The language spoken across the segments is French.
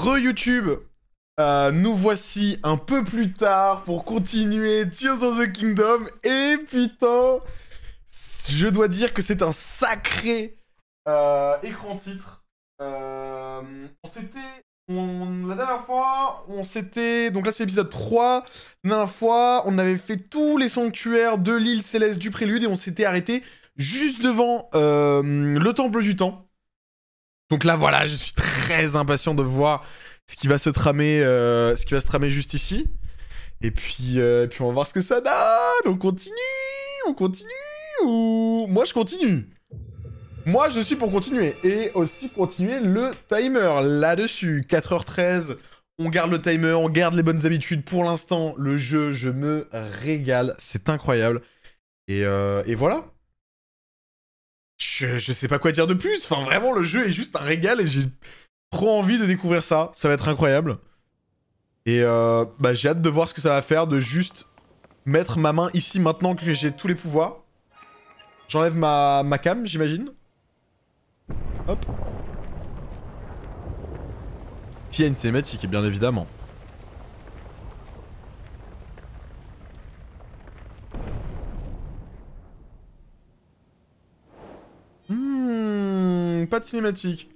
Re-YouTube, nous voici un peu plus tard pour continuer Tears of the Kingdom. Et putain, je dois dire que c'est un sacré écran titre. La dernière fois, on s'était... Donc là, c'est l'épisode 3. La dernière fois, on avait fait tous les sanctuaires de l'île céleste du prélude et on s'était arrêté juste devant le temple du temps. Donc là, voilà, je suis très impatient de voir ce qui va se tramer, juste ici. Et puis on va voir ce que ça donne. On continue ou... Moi, je continue. Moi, je suis pour continuer. Et aussi continuer le timer là-dessus. 4h13, on garde le timer, on garde les bonnes habitudes. Pour l'instant, le jeu, je me régale. C'est incroyable. Et voilà. Je sais pas quoi dire de plus, enfin vraiment le jeu est juste un régal et j'ai trop envie de découvrir ça, ça va être incroyable. Et bah, j'ai hâte de voir ce que ça va faire de juste mettre ma main ici maintenant que j'ai tous les pouvoirs. J'enlève ma cam, j'imagine. Hop. Il y a une cinématique, bien évidemment. Pas de cinématique.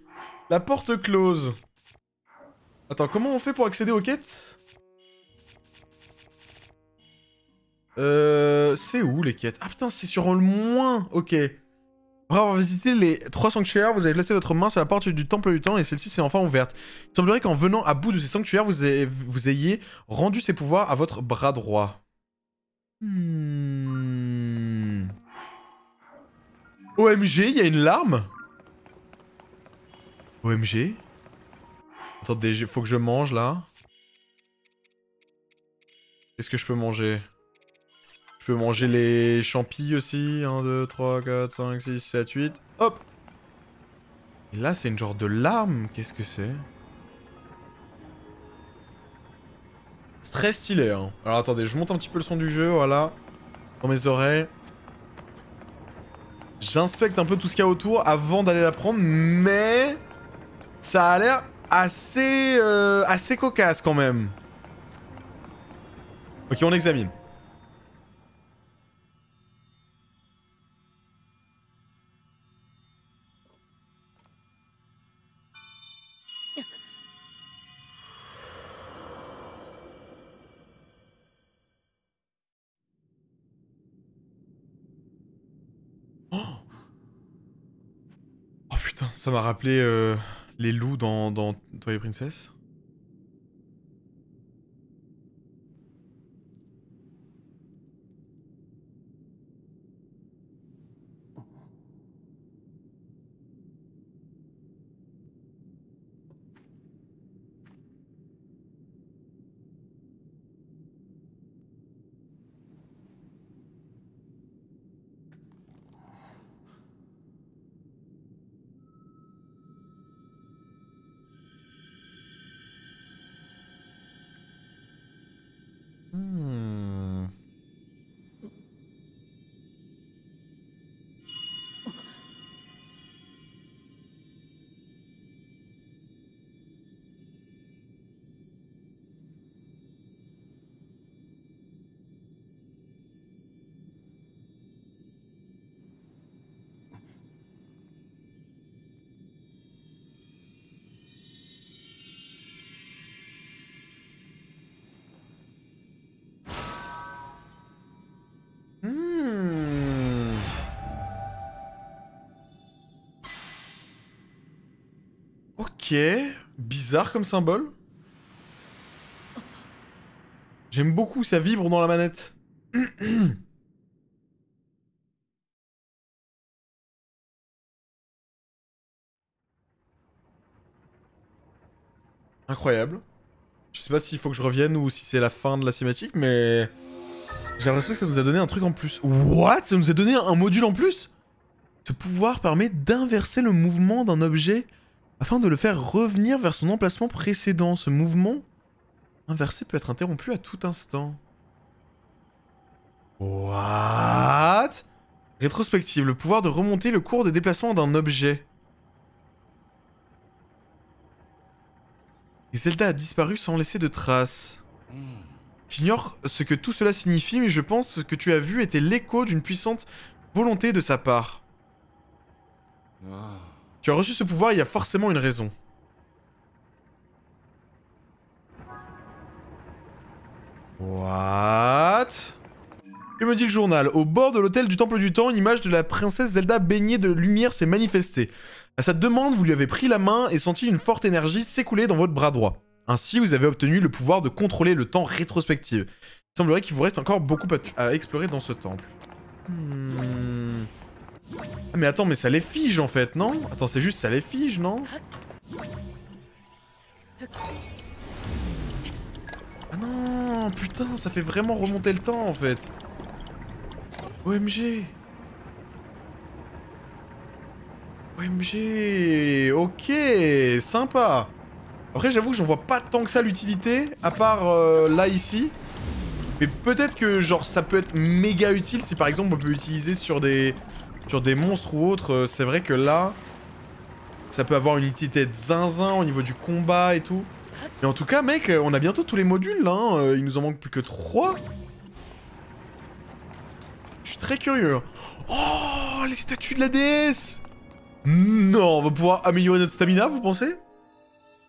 La porte close. Attends, comment on fait pour accéder aux quêtes? C'est où les quêtes? Ah putain, c'est sur le moins. Ok. Après avoir visité les 3 sanctuaires, vous avez placé votre main sur la porte du temple du temps et celle-ci s'est enfin ouverte. Il semblerait qu'en venant à bout de ces sanctuaires, vous ayez rendu ses pouvoirs à votre bras droit. OMG, il y a une larme. OMG. Attendez, faut que je mange là. Qu'est-ce que je peux manger? Je peux manger les champis aussi. 1, 2, 3, 4, 5, 6, 7, 8. Hop. Et là, c'est une genre de larme. Qu'est-ce que c'est? C'est très stylé, hein. Alors attendez, je monte un petit peu le son du jeu, voilà. Dans mes oreilles. J'inspecte un peu tout ce qu'il y a autour avant d'aller la prendre, mais ça a l'air assez, assez cocasse quand même. Ok, on examine. Ça m'a rappelé les loups dans Twilight Princess. Ok, bizarre comme symbole. J'aime beaucoup, ça vibre dans la manette. Incroyable. Je sais pas s'il faut que je revienne ou si c'est la fin de la cinématique, mais... J'ai l'impression que ça nous a donné un truc en plus. What? Ça nous a donné un module en plus? Ce pouvoir permet d'inverser le mouvement d'un objet... Afin de le faire revenir vers son emplacement précédent, ce mouvement inversé peut être interrompu à tout instant. What? Rétrospective, le pouvoir de remonter le cours des déplacements d'un objet. Et Zelda a disparu sans laisser de traces. J'ignore ce que tout cela signifie, mais je pense que ce que tu as vu était l'écho d'une puissante volonté de sa part. Tu as reçu ce pouvoir, il y a forcément une raison. What? Que me dit le journal? Au bord de l'hôtel du Temple du Temps, une image de la princesse Zelda baignée de lumière s'est manifestée. À sa demande, vous lui avez pris la main et senti une forte énergie s'écouler dans votre bras droit. Ainsi, vous avez obtenu le pouvoir de contrôler le temps rétrospectif. Il semblerait qu'il vous reste encore beaucoup à explorer dans ce temple. Ah mais attends, mais ça les fige en fait, non? Attends, c'est juste ça les fige, non? Ah non, putain, ça fait vraiment remonter le temps en fait. OMG. OMG. Ok, sympa. Après j'avoue que j'en vois pas tant que ça l'utilité, à part là ici. Mais peut-être que genre ça peut être méga utile si par exemple on peut l'utiliser sur des monstres ou autres. C'est vrai que là, ça peut avoir une utilité de zinzin au niveau du combat et tout. Mais en tout cas mec, on a bientôt tous les modules là, hein. Il nous en manque plus que 3. Je suis très curieux. Oh, les statues de la déesse! Non, on va pouvoir améliorer notre stamina, vous pensez?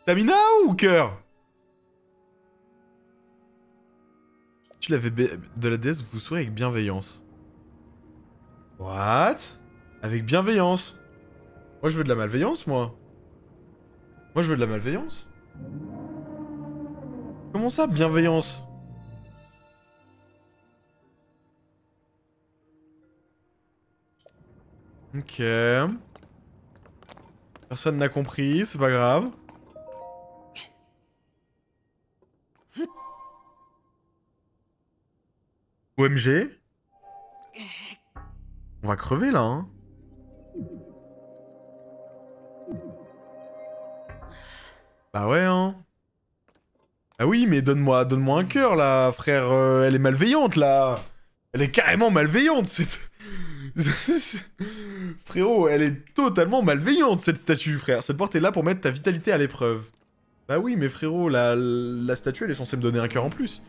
Stamina ou cœur? Tu l'avais de la déesse, vous souriez avec bienveillance. What? Avec bienveillance? Moi, je veux de la malveillance, moi. Moi, je veux de la malveillance. Comment ça, bienveillance? Ok. Personne n'a compris, c'est pas grave. OMG. On va crever là, hein. Bah ouais, hein. Ah oui, mais donne-moi un cœur là, frère. Elle est malveillante là. Elle est carrément malveillante, c'est... Frérot, elle est totalement malveillante cette statue, frère. Cette porte est là pour mettre ta vitalité à l'épreuve. Bah oui, mais frérot, la statue, elle est censée me donner un cœur en plus.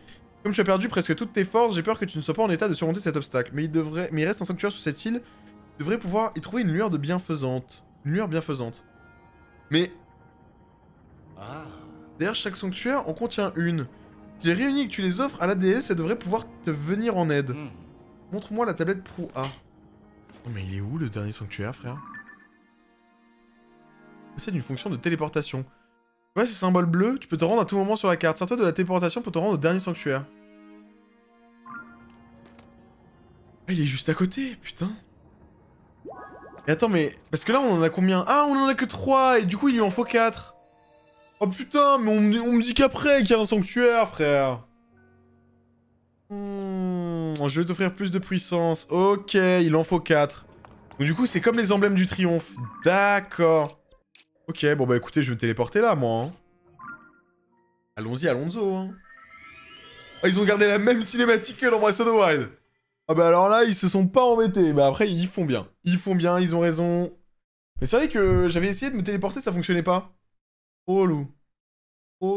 Comme tu as perdu presque toutes tes forces, j'ai peur que tu ne sois pas en état de surmonter cet obstacle. Mais il reste un sanctuaire sur cette île. Tu devrais pouvoir y trouver une lueur de bienfaisante. Une lueur bienfaisante. Mais... D'ailleurs, chaque sanctuaire en contient une. Tu les réunis et que tu les offres à la déesse, elle devrait pouvoir te venir en aide. Montre-moi la tablette Prua. Oh mais il est où le dernier sanctuaire, frère? C'est une fonction de téléportation. Tu vois ces symboles bleus? Tu peux te rendre à tout moment sur la carte. Sers-toi de la téléportation pour te rendre au dernier sanctuaire. Ah, il est juste à côté, putain. Et attends, mais... Parce que là, on en a combien? Ah, on en a que 3, et du coup, il lui en faut 4. Oh putain, mais on me dit qu'après qu'il y a un sanctuaire, frère. Je vais t'offrir plus de puissance. Ok, il en faut 4. Donc du coup, c'est comme les emblèmes du triomphe. D'accord. Ok, bon bah écoutez, je vais me téléporter là, moi. Hein. Allons-y, Alonso. Hein. Oh, ils ont gardé la même cinématique que dans Breath of the Wild. Ah bah alors là, ils se sont pas embêtés. Bah après, ils font bien. Ils font bien, ils ont raison. Mais c'est vrai que j'avais essayé de me téléporter, ça fonctionnait pas. Trop relou.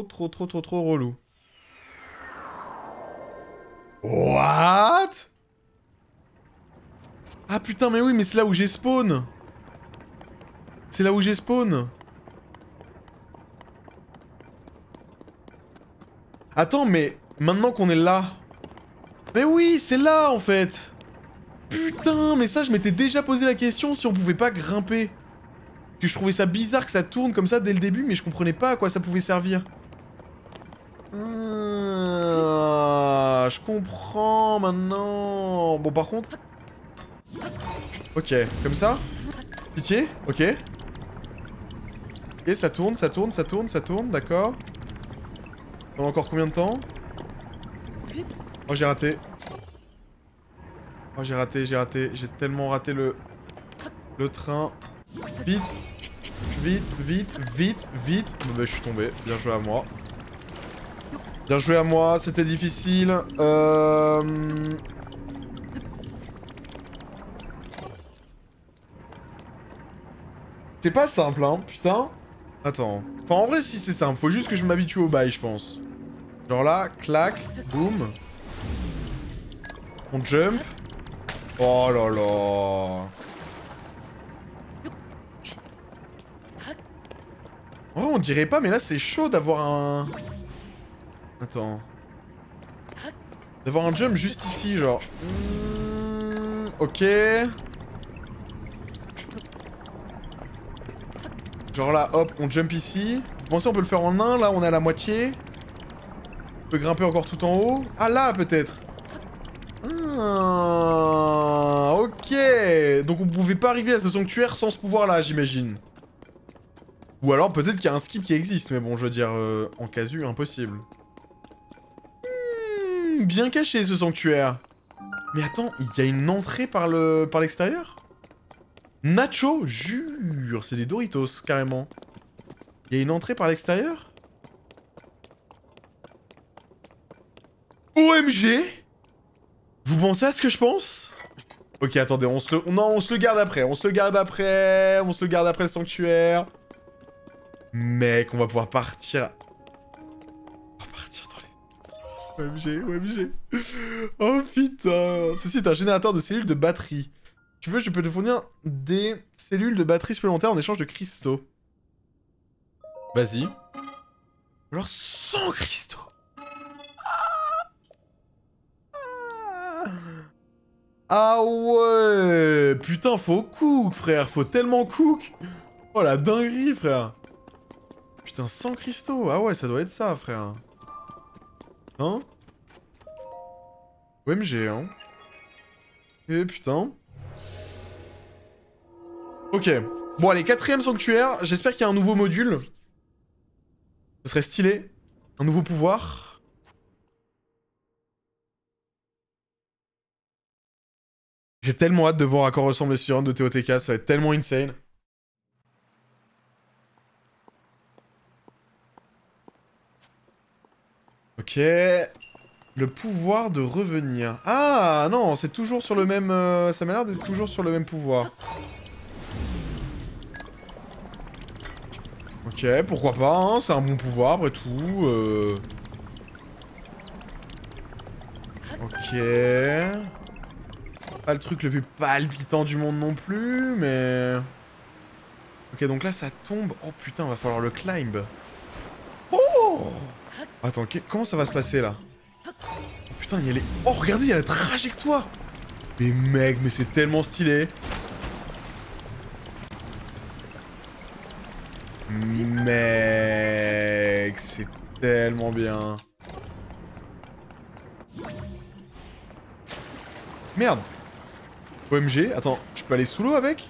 Trop relou. What? Ah putain, mais oui, mais c'est là où j'ai spawn. C'est là où j'ai spawn. Attends, mais maintenant qu'on est là... Mais oui, c'est là, en fait. Putain, mais ça, je m'étais déjà posé la question si on pouvait pas grimper. Que je trouvais ça bizarre que ça tourne comme ça dès le début, mais je comprenais pas à quoi ça pouvait servir. Je comprends maintenant. Bon, par contre... Ok, comme ça. Pitié, ok. Ok, ça tourne, d'accord. Pendant encore combien de temps? Oh, j'ai raté. Oh, j'ai raté. J'ai tellement raté le train. Vite. Bah, je suis tombé. Bien joué à moi. C'était difficile. C'est pas simple, hein, putain. Attends. Enfin, en vrai, si c'est simple, faut juste que je m'habitue au bail, je pense. Genre là, clac, boum. On jump. Oh là là. Oh, on dirait pas, mais là, c'est chaud d'avoir un... Attends. D'avoir un jump juste ici, genre... Ok. Genre là, hop, on jump ici. Vous pensez on peut le faire en un? Là, on est à la moitié. On peut grimper encore tout en haut. Ah là, peut-être. Ok. Donc on pouvait pas arriver à ce sanctuaire sans ce pouvoir-là, j'imagine. Ou alors peut-être qu'il y a un skip qui existe, mais bon, je veux dire, en casu, impossible. Bien caché ce sanctuaire. Mais attends, il y a une entrée par l'extérieur? Nacho, jure, c'est des Doritos, carrément. Il y a une entrée par l'extérieur? OMG! Vous pensez à ce que je pense? Ok, attendez, on se le... Non, on se le garde après, on se le garde après le sanctuaire. Mec, on va pouvoir partir... On va partir dans les... OMG, OMG. Oh putain. Ceci est un générateur de cellules de batterie. Tu veux, je peux te fournir des cellules de batterie supplémentaires en échange de cristaux. Vas-y. Alors 100 cristaux. Ah ouais. Putain, faut cook, frère. Faut tellement cook. Oh la dinguerie, frère. Putain, 100 cristaux. Ah ouais, ça doit être ça, frère. Hein? OMG, hein. Eh putain. Ok. Bon, allez, quatrième sanctuaire. J'espère qu'il y a un nouveau module. Ce serait stylé. Un nouveau pouvoir. J'ai tellement hâte de voir à quoi ressemblent les speedruns de TOTK. Ça va être tellement insane. Ok. Le pouvoir de revenir. Ah non, c'est toujours sur le même... Ça m'a l'air d'être toujours sur le même pouvoir. Ok, pourquoi pas, hein, c'est un bon pouvoir, après tout. Ok. Pas le truc le plus palpitant du monde non plus, mais... Ok, donc là, ça tombe. Oh putain, va falloir le climb. Oh! Attends, comment ça va se passer, là? Oh putain, il y a les... Oh, regardez, il y a la trajectoire! Mais mec, mais c'est tellement stylé! Mec, c'est tellement bien. Merde. OMG, attends, je peux aller sous l'eau avec?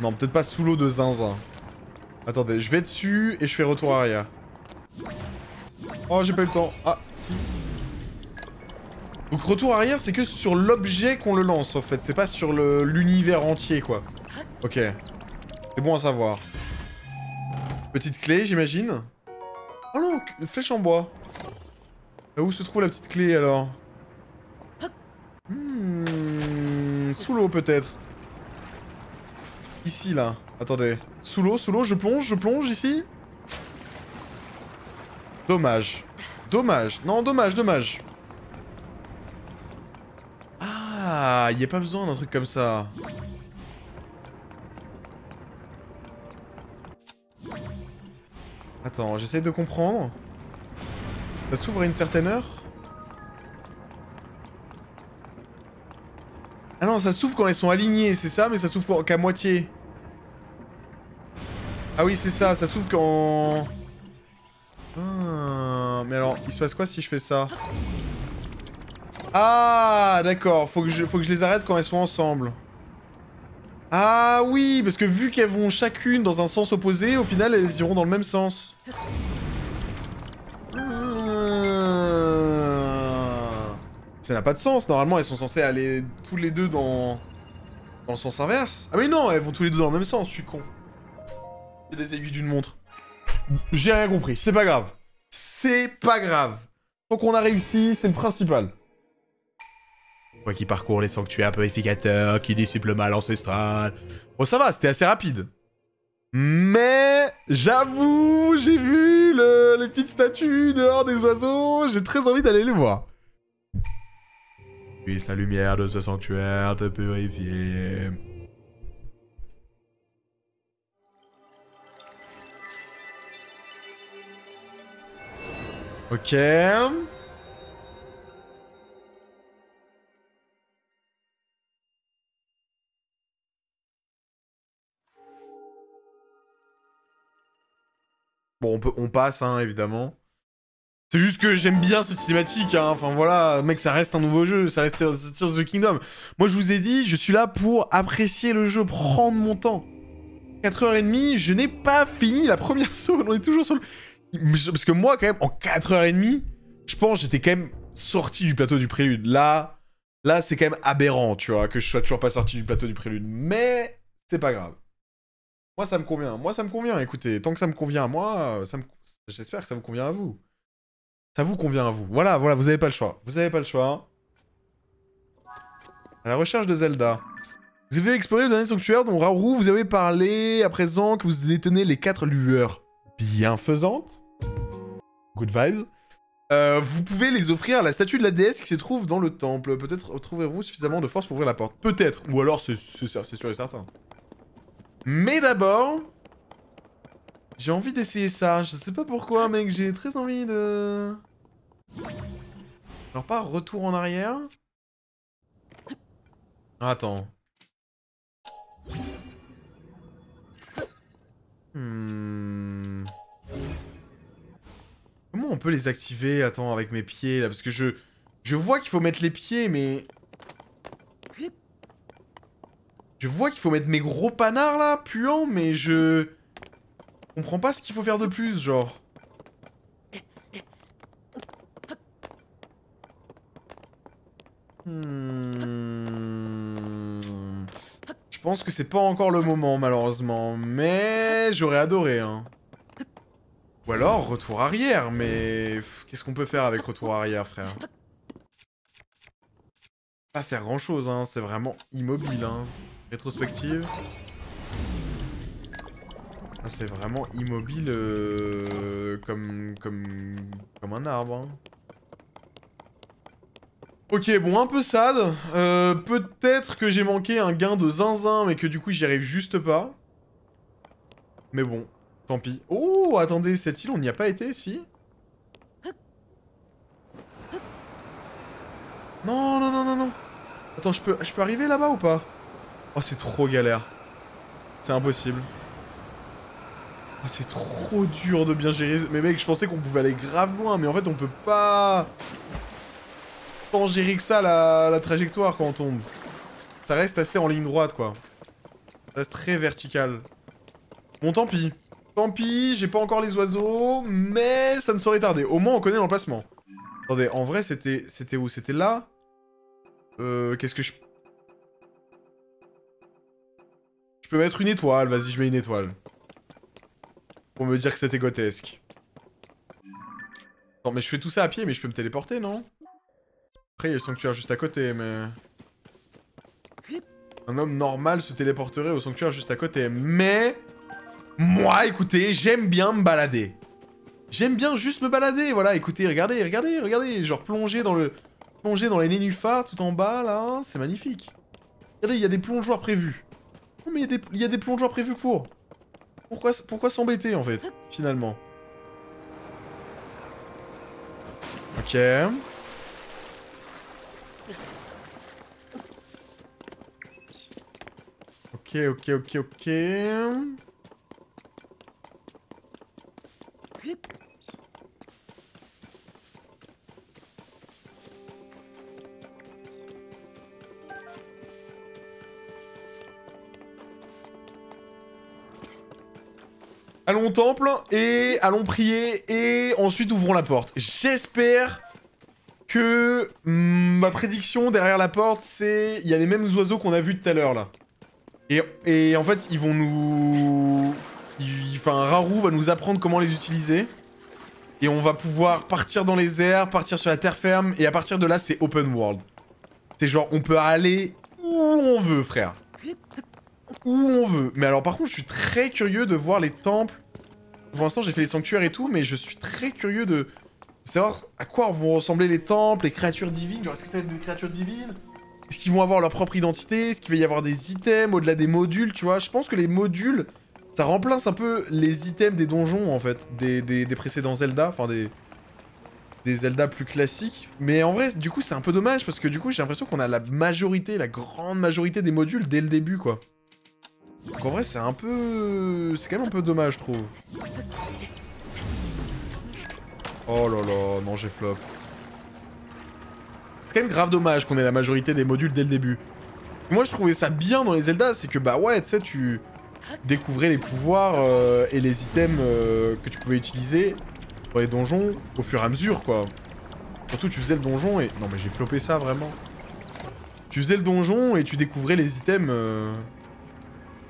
Non, peut-être pas sous l'eau de zinzin. Attendez, je vais dessus et je fais retour arrière. Oh, j'ai pas eu le temps. Ah, si. Donc retour arrière, c'est que sur l'objet qu'on le lance, en fait. C'est pas sur l'univers entier, quoi. Ok. C'est bon à savoir. Petite clé, j'imagine. Oh non, flèche en bois. Où se trouve la petite clé, alors? Sous l'eau, peut-être. Ici, là. Attendez. Sous l'eau, je plonge, ici. Dommage. Dommage. Non, dommage, dommage. Ah, il n'y a pas besoin d'un truc comme ça. Attends, j'essaye de comprendre. Ça s'ouvre à une certaine heure? Ah non, ça s'ouvre quand ils sont alignés, c'est ça, mais ça s'ouvre qu'à moitié. Ah oui, c'est ça, ça s'ouvre quand... Ah, mais alors, il se passe quoi si je fais ça? Ah, d'accord, faut que je les arrête quand elles sont ensemble. Ah oui, parce que vu qu'elles vont chacune dans un sens opposé, au final, elles iront dans le même sens. Ça n'a pas de sens. Normalement, elles sont censées aller tous les deux dans le sens inverse. Ah mais non, elles vont tous les deux dans le même sens, je suis con. C'est des aiguilles d'une montre. J'ai rien compris, c'est pas grave. C'est pas grave. Tant qu'on a réussi, c'est le principal. Quoi qui parcourt les sanctuaires purificateurs, qui dissipe le mal ancestral. Bon, ça va, c'était assez rapide. Mais j'avoue, j'ai vu les petites statues dehors des oiseaux, j'ai très envie d'aller les voir. Puisse la lumière de ce sanctuaire te purifier. Ok. Bon, on passe, hein, évidemment. C'est juste que j'aime bien cette cinématique, hein. Enfin voilà, mec, ça reste un nouveau jeu, ça reste Tears of the Kingdom. Moi, je vous ai dit, je suis là pour apprécier le jeu, prendre mon temps. 4h30, je n'ai pas fini la première zone, on est toujours sur le... Parce que moi, quand même, en 4h30, je pense j'étais quand même sorti du plateau du prélude. Là c'est quand même aberrant, tu vois, que je sois toujours pas sorti du plateau du prélude. Mais c'est pas grave. Moi, ça me convient. Moi, ça me convient. Écoutez, tant que ça me convient à moi, j'espère que ça me convient à vous. Ça vous convient à vous. Voilà, voilà, vous avez pas le choix. Vous avez pas le choix. À la recherche de Zelda. Vous avez exploré le dernier sanctuaire dont Rauru vous avez parlé à présent que vous détenez les 4 lueurs bienfaisantes. Good vibes. Vous pouvez les offrir à la statue de la déesse qui se trouve dans le temple. Peut-être trouverez-vous suffisamment de force pour ouvrir la porte. Peut-être. Ou alors, c'est sûr et certain. Mais d'abord, j'ai envie d'essayer ça. Je sais pas pourquoi, mec, j'ai très envie de... Alors pas retour en arrière. Attends. Comment on peut les activer? Attends, avec mes pieds, là, parce que je vois qu'il faut mettre les pieds, mais... Je vois qu'il faut mettre mes gros panards là, puants, mais je comprends pas ce qu'il faut faire de plus, genre. Je pense que c'est pas encore le moment, malheureusement, mais j'aurais adoré, hein. Ou alors, retour arrière, mais... Qu'est-ce qu'on peut faire avec retour arrière, frère? Pas faire grand-chose, hein, c'est vraiment immobile, hein. Rétrospective. Ah, c'est vraiment immobile comme un arbre. Hein. Ok, bon, un peu sad. Peut-être que j'ai manqué un gain de zinzin, mais que du coup, j'y arrive juste pas. Mais bon, tant pis. Oh, attendez, cette île, on n'y a pas été, si? Non, non, non, non, non. Attends, je peux arriver là-bas ou pas? Oh, c'est trop galère. C'est impossible. Oh, c'est trop dur de bien gérer. Mais mec, je pensais qu'on pouvait aller grave loin, mais en fait, on peut pas... Tant gérer que ça, la trajectoire, quand on tombe. Ça reste assez en ligne droite, quoi. Ça reste très vertical. Bon, tant pis. Tant pis, j'ai pas encore les oiseaux, mais ça ne saurait tarder. Au moins, on connaît l'emplacement. Attendez, en vrai, c'était où? C'était là? Qu'est-ce que je... Je peux mettre une étoile, vas-y, je mets une étoile. Pour me dire que c'était grotesque. Non, mais je fais tout ça à pied, mais je peux me téléporter, non? Après, il y a le sanctuaire juste à côté, mais... Un homme normal se téléporterait au sanctuaire juste à côté, mais... Moi, écoutez, j'aime bien me balader. J'aime bien juste me balader, voilà, écoutez, regardez, regardez, regardez. Genre plonger dans le... Plonger dans les nénuphars tout en bas, là, c'est magnifique. Regardez, il y a des plongeoires prévus. Non mais il y a des plongeoires prévus pour... Pourquoi s'embêter, en fait, finalement? Ok. Ok, ok, ok, ok... Allons au temple, et allons prier, et ensuite ouvrons la porte. J'espère que ma prédiction derrière la porte, c'est... Il y a les mêmes oiseaux qu'on a vus tout à l'heure, là. Et en fait, ils vont nous... Enfin, Rauru va nous apprendre comment les utiliser. Et on va pouvoir partir dans les airs, partir sur la terre ferme, et à partir de là, c'est open world. C'est genre, on peut aller où on veut, frère. où on veut. Mais alors par contre, je suis très curieux de voir les temples. Pour l'instant, j'ai fait les sanctuaires et tout, mais je suis très curieux de savoir à quoi vont ressembler les temples, les créatures divines. Genre, est-ce que ça va être des créatures divines? Est-ce qu'ils vont avoir leur propre identité? Est-ce qu'il va y avoir des items au-delà des modules, tu vois? Je pense que les modules, ça remplace un peu les items des donjons, en fait, des précédents Zelda, enfin des Zelda plus classiques. Mais en vrai, du coup, c'est un peu dommage, parce que du coup, j'ai l'impression qu'on a la majorité, la grande majorité des modules dès le début, quoi. Donc en vrai, c'est un peu... C'est quand même un peu dommage, je trouve. Oh là là, non, j'ai flop. C'est quand même grave dommage qu'on ait la majorité des modules dès le début. Moi, je trouvais ça bien dans les Zelda, c'est que, bah ouais, tu sais, tu découvrais les pouvoirs et les items que tu pouvais utiliser dans les donjons au fur et à mesure, quoi. Surtout, tu faisais le donjon et... Non, mais j'ai flopé ça, vraiment. Tu faisais le donjon et tu découvrais les items...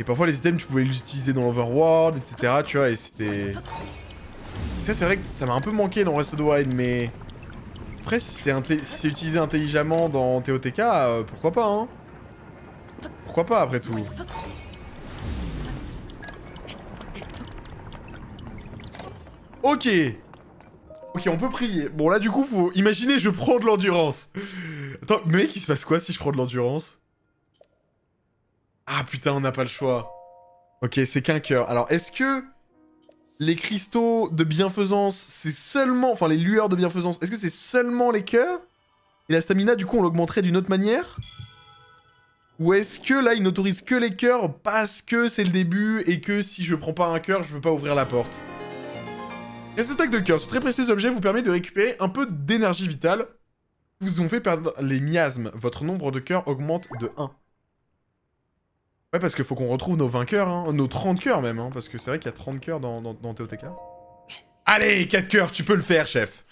Et parfois les items tu pouvais les utiliser dans l'Overworld, etc. Tu vois, et c'était... Ça c'est vrai que ça m'a un peu manqué dans Breath of the Wild, mais... Après si c'est utilisé intelligemment dans TOTK, pourquoi pas hein. Pourquoi pas après tout. Ok. Ok, on peut prier. Bon là du coup, faut imaginer je prends de l'endurance. Attends, mec, il se passe quoi si je prends de l'endurance? Ah putain, on n'a pas le choix. Ok, c'est qu'un cœur. Alors, est-ce que les cristaux de bienfaisance, c'est seulement... Enfin, les lueurs de bienfaisance, est-ce que c'est seulement les cœurs? Et la stamina, du coup, on l'augmenterait d'une autre manière? Ou est-ce que là, ils n'autorisent que les cœurs parce que c'est le début et que si je prends pas un cœur, je peux pas ouvrir la porte? Réceptacle de cœur. Ce très précieux objet vous permet de récupérer un peu d'énergie vitale. Vous ont fait perdre les miasmes. Votre nombre de cœurs augmente de 1. Ouais, parce qu'il faut qu'on retrouve nos 20 cœurs, hein, nos 30 cœurs même, hein, parce que c'est vrai qu'il y a 30 cœurs dans TOTK. Allez, 4 cœurs, tu peux le faire, chef.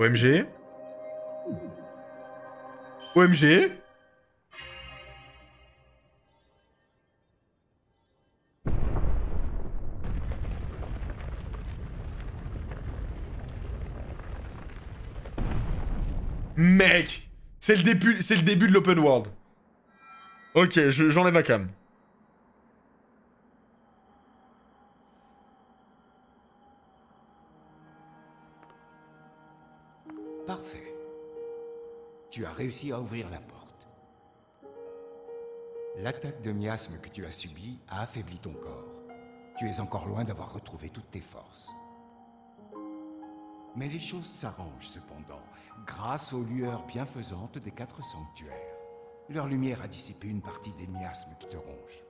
OMG. OMG. Mec, c'est le début de l'open world. Ok, j'enlève ma cam. Parfait. Tu as réussi à ouvrir la porte. L'attaque de miasme que tu as subie a affaibli ton corps. Tu es encore loin d'avoir retrouvé toutes tes forces. Mais les choses s'arrangent cependant, grâce aux lueurs bienfaisantes des 4 sanctuaires. Leur lumière a dissipé une partie des miasmes qui te rongent.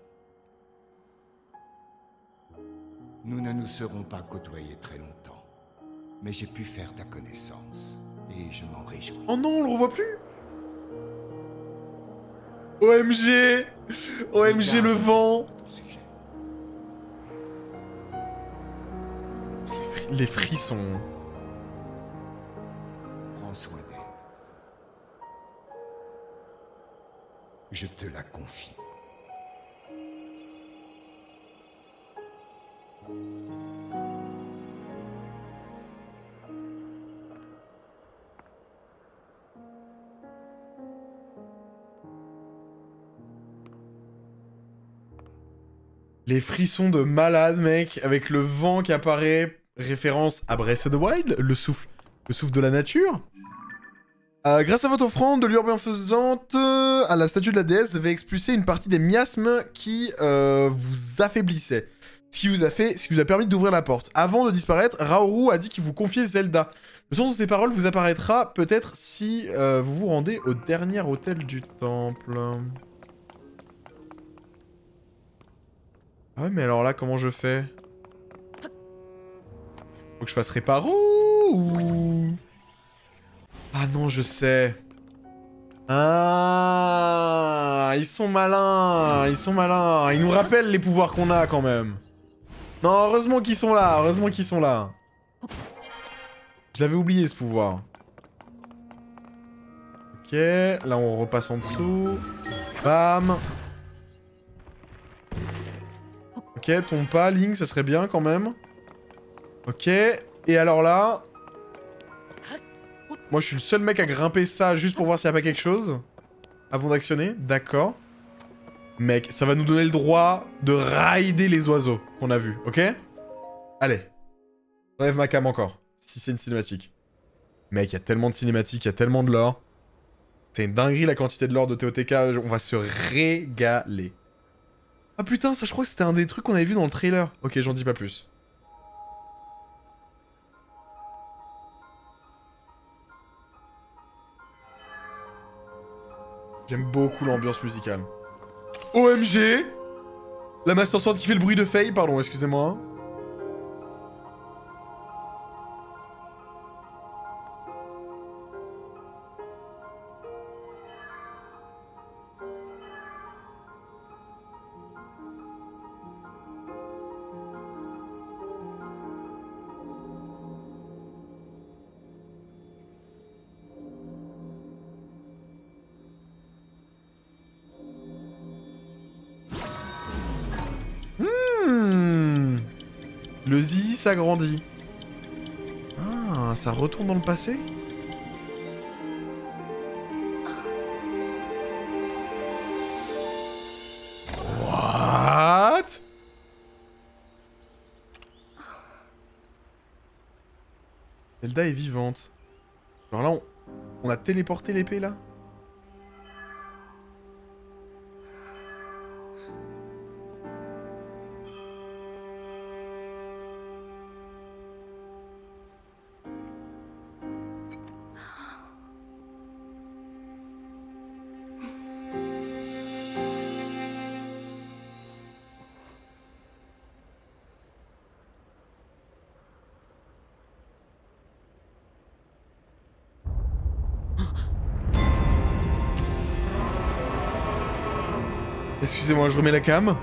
Nous ne nous serons pas côtoyés très longtemps, mais j'ai pu faire ta connaissance, et je m'en réjouis. Oh non, on le revoit plus. OMG. OMG le vent. Les frissons... Soin d'elle. Je te la confie. Les frissons de malade, mec, avec le vent qui apparaît, référence à Breath of the Wild, le souffle de la nature. Grâce à votre offrande de lueur bienfaisante à la statue de la déesse, vous avez expulsé une partie des miasmes qui vous affaiblissaient. Ce qui vous a permis d'ouvrir la porte. Avant de disparaître, Rauru a dit qu'il vous confiait Zelda. Le sens de ces paroles vous apparaîtra peut-être si vous vous rendez au dernier hôtel du temple. Ah ouais, mais alors là, comment je fais? Faut que je fasse Reparo ou... Ah non, je sais. Ah, ils sont malins, ils sont malins. Ils nous rappellent les pouvoirs qu'on a quand même. Non, heureusement qu'ils sont là, heureusement qu'ils sont là. Je l'avais oublié ce pouvoir. Ok, là on repasse en dessous. Bam. Ok, tombe pas, Link, ça serait bien quand même. Ok, et alors là... Moi, je suis le seul mec à grimper ça juste pour voir s'il n'y a pas quelque chose. Avant d'actionner. D'accord. Mec, ça va nous donner le droit de rider les oiseaux qu'on a vus, ok? Allez. J'enlève ma cam encore. Si c'est une cinématique. Mec, il y a tellement de cinématiques, il y a tellement de lore. C'est une dinguerie la quantité de lore de TOTK. On va se régaler. Ah putain, ça je crois que c'était un des trucs qu'on avait vu dans le trailer. Ok, j'en dis pas plus. J'aime beaucoup l'ambiance musicale. OMG! La Master Sword qui fait le bruit de Faye, pardon, excusez-moi. Le zizi s'agrandit. Ah, ça retourne dans le passé? What? Zelda est vivante. Alors là, on a téléporté l'épée, là? Excusez-moi, je remets la cam.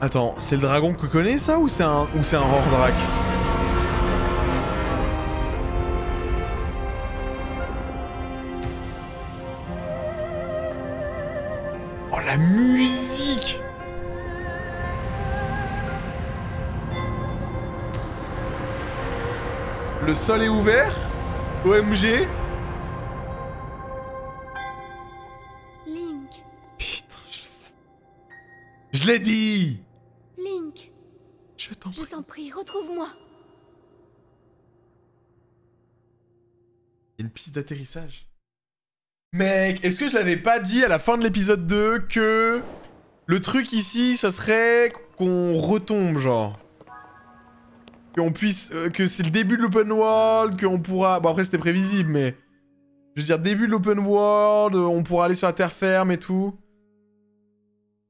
Attends, c'est le dragon que connaît ça ou c'est un Rordrak? Oh la musique! Le sol est ouvert? OMG? Je l'ai dit! Link! Je t'en prie, retrouve-moi! Il y a une piste d'atterrissage. Mec, est-ce que je l'avais pas dit à la fin de l'épisode 2 que... le truc ici, ça serait qu'on retombe, genre. Qu'on puisse... que c'est le début de l'open world, qu'on pourra... Bon, après, c'était prévisible, mais... Je veux dire, début de l'open world, on pourra aller sur la terre ferme et tout...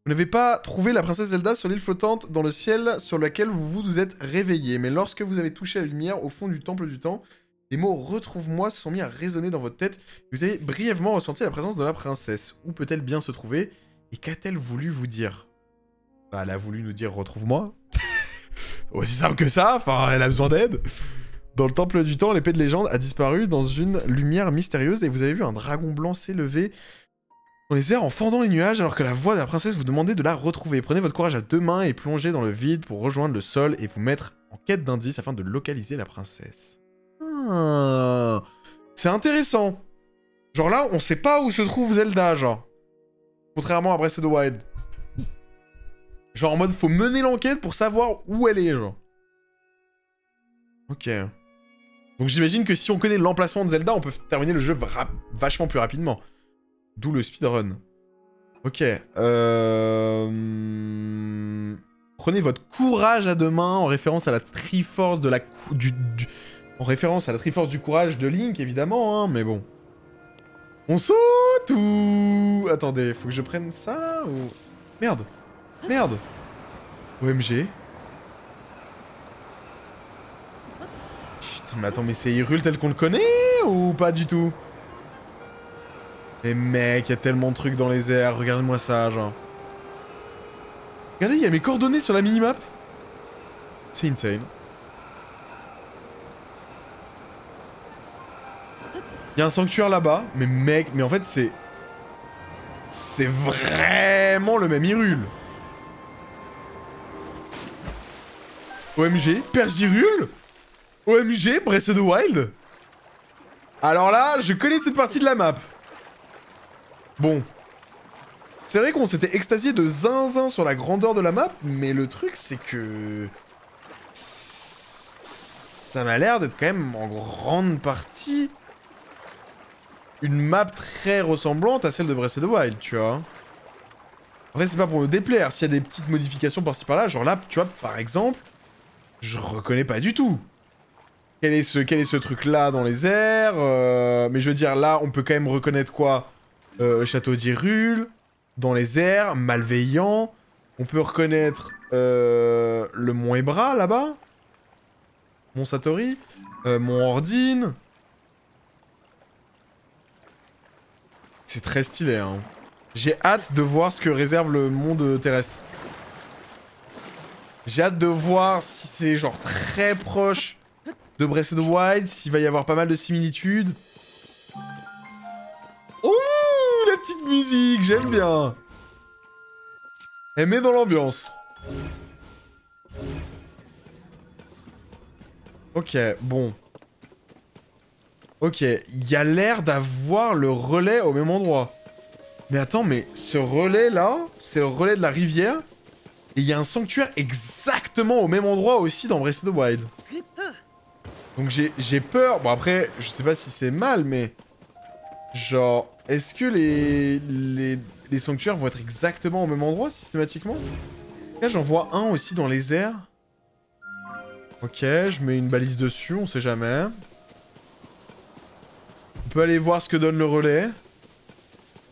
Vous n'avez pas trouvé la princesse Zelda sur l'île flottante dans le ciel sur laquelle vous vous êtes réveillé. Mais lorsque vous avez touché la lumière au fond du temple du temps, les mots « retrouve-moi » se sont mis à résonner dans votre tête. Vous avez brièvement ressenti la présence de la princesse. Où peut-elle bien se trouver? Et qu'a-t-elle voulu vous dire? Bah, elle a voulu nous dire « retrouve-moi ». Aussi simple que ça, enfin, elle a besoin d'aide. Dans le temple du temps, l'épée de légende a disparu dans une lumière mystérieuse et vous avez vu un dragon blanc s'élever dans les airs en fendant les nuages alors que la voix de la princesse vous demandait de la retrouver. Prenez votre courage à deux mains et plongez dans le vide pour rejoindre le sol et vous mettre en quête d'indices afin de localiser la princesse. Ah, c'est intéressant. Genre là, on sait pas où se trouve Zelda, genre. Contrairement à Breath of the Wild. Genre en mode, faut mener l'enquête pour savoir où elle est, genre. Ok. Donc j'imagine que si on connaît l'emplacement de Zelda, on peut terminer le jeu vachement plus rapidement. D'où le speedrun. Ok. Prenez votre courage à deux mains en référence à la Triforce de la... En référence à la Triforce du courage de Link, évidemment, hein, mais bon. On saute ou... Attendez, faut que je prenne ça, là, ou... Merde. Merde. OMG. Putain, mais attends, mais c'est Hyrule tel qu'on le connaît ou pas du tout? Mais mec, il y a tellement de trucs dans les airs, regardez-moi ça, genre. Regardez, il y a mes coordonnées sur la minimap. C'est insane. Il y a un sanctuaire là-bas, mais mec, mais en fait c'est... C'est vraiment le même Hyrule. OMG, perche d'Hyrule. OMG, Breath of the Wild. Alors là, je connais cette partie de la map. Bon. C'est vrai qu'on s'était extasié de zinzin sur la grandeur de la map, mais le truc, c'est que... ça m'a l'air d'être quand même, en grande partie, une map très ressemblante à celle de Breath of the Wild, tu vois. Après, c'est pas pour me déplaire. S'il y a des petites modifications par-ci par-là, genre là, tu vois, par exemple, je reconnais pas du tout. Quel est ce truc-là dans les airs mais je veux dire, là, on peut quand même reconnaître quoi Château d'Hyrule, dans les airs, malveillant. On peut reconnaître le Mont Ebra, là-bas. Mont Satori. Mont Ordine. C'est très stylé, hein. J'ai hâte de voir ce que réserve le monde terrestre. J'ai hâte de voir si c'est genre très proche de Breath of the Wild, s'il va y avoir pas mal de similitudes. Ouh, la petite musique, j'aime bien. Elle met dans l'ambiance. Ok, bon. Ok, il y a l'air d'avoir le relais au même endroit. Mais attends, mais ce relais-là, c'est le relais de la rivière. Et il y a un sanctuaire exactement au même endroit aussi dans Breath of the Wild. Donc j'ai peur. Bon après, je sais pas si c'est mal, mais... genre, est-ce que les sanctuaires vont être exactement au même endroit, systématiquement? Là, j'en vois un aussi dans les airs. Ok, je mets une balise dessus, on sait jamais. On peut aller voir ce que donne le relais.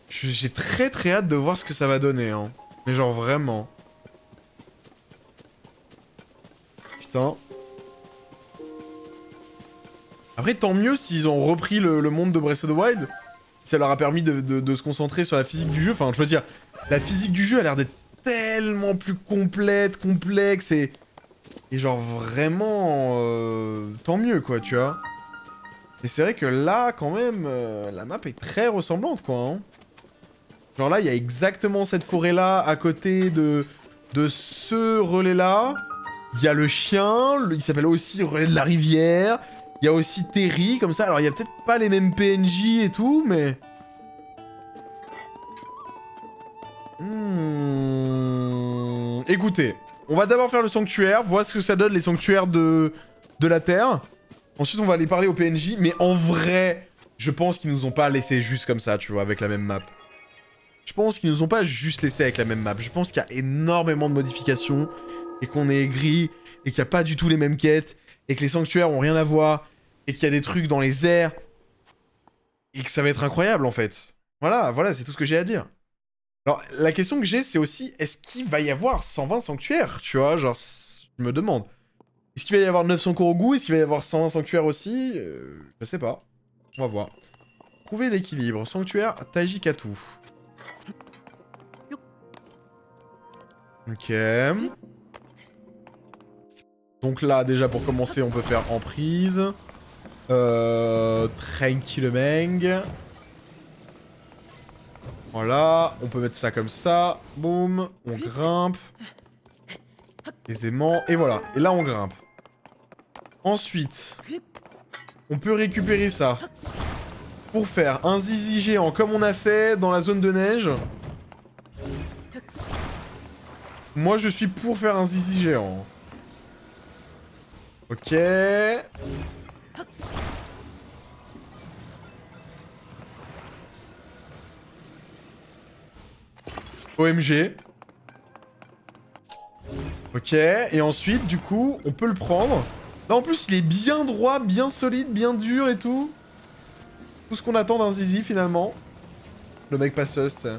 J'ai très hâte de voir ce que ça va donner, hein. Mais genre vraiment. Putain. Après, tant mieux s'ils ont repris le monde de Breath of the Wild. Ça leur a permis de se concentrer sur la physique du jeu. Enfin, je veux dire, la physique du jeu a l'air d'être tellement plus complète, complexe et... et genre vraiment... tant mieux, quoi, tu vois. Mais c'est vrai que là, quand même, la map est très ressemblante, quoi. Hein. Genre là, il y a exactement cette forêt-là à côté de ce relais-là. Il y a le chien, il s'appelle aussi relais de la rivière. Il y a aussi Terry, comme ça. Alors, il n'y a peut-être pas les mêmes PNJ et tout, mais... hmm... écoutez, on va d'abord faire le sanctuaire, voir ce que ça donne les sanctuaires de la Terre. Ensuite, on va aller parler aux PNJ, mais en vrai, je pense qu'ils nous ont pas laissé juste comme ça, tu vois, avec la même map. Je pense qu'ils nous ont pas juste laissé avec la même map. Je pense qu'il y a énormément de modifications, et qu'on est aigri, et qu'il n'y a pas du tout les mêmes quêtes, et que les sanctuaires ont rien à voir, et qu'il y a des trucs dans les airs, et que ça va être incroyable, en fait. Voilà, voilà, c'est tout ce que j'ai à dire. Alors, la question que j'ai, c'est aussi, est-ce qu'il va y avoir 120 sanctuaires, tu vois, genre, je me demande. Est-ce qu'il va y avoir 900 Korogu? Est-ce qu'il va y avoir 101 sanctuaires aussi? Je sais pas. On va voir. Trouver l'équilibre. Sanctuaire Tajikatu. Ok. Donc là, déjà, pour commencer, on peut faire emprise. Tranquillemeng. Voilà. On peut mettre ça comme ça. Boum. On grimpe. Aisément. Et voilà. Et là, on grimpe. Ensuite, on peut récupérer ça pour faire un zizi géant comme on a fait dans la zone de neige. Moi, je suis pour faire un zizi géant. Ok. OMG. Ok. Et ensuite, du coup, on peut le prendre. Là, en plus, il est bien droit, bien solide, bien dur et tout. Tout ce qu'on attend d'un zizi, finalement. Le mec passeuse, t'sais.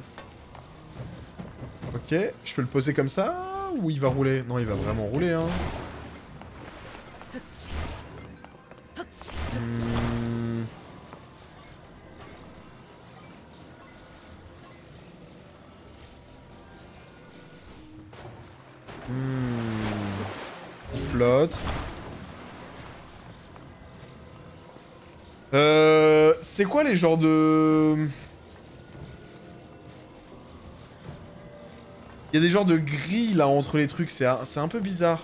Ok, je peux le poser comme ça ou il va rouler? Non, il va vraiment rouler, hein. Hmm. Hmm. Il flotte. C'est quoi les genres de... il y a des genres de grilles là entre les trucs, c'est un peu bizarre.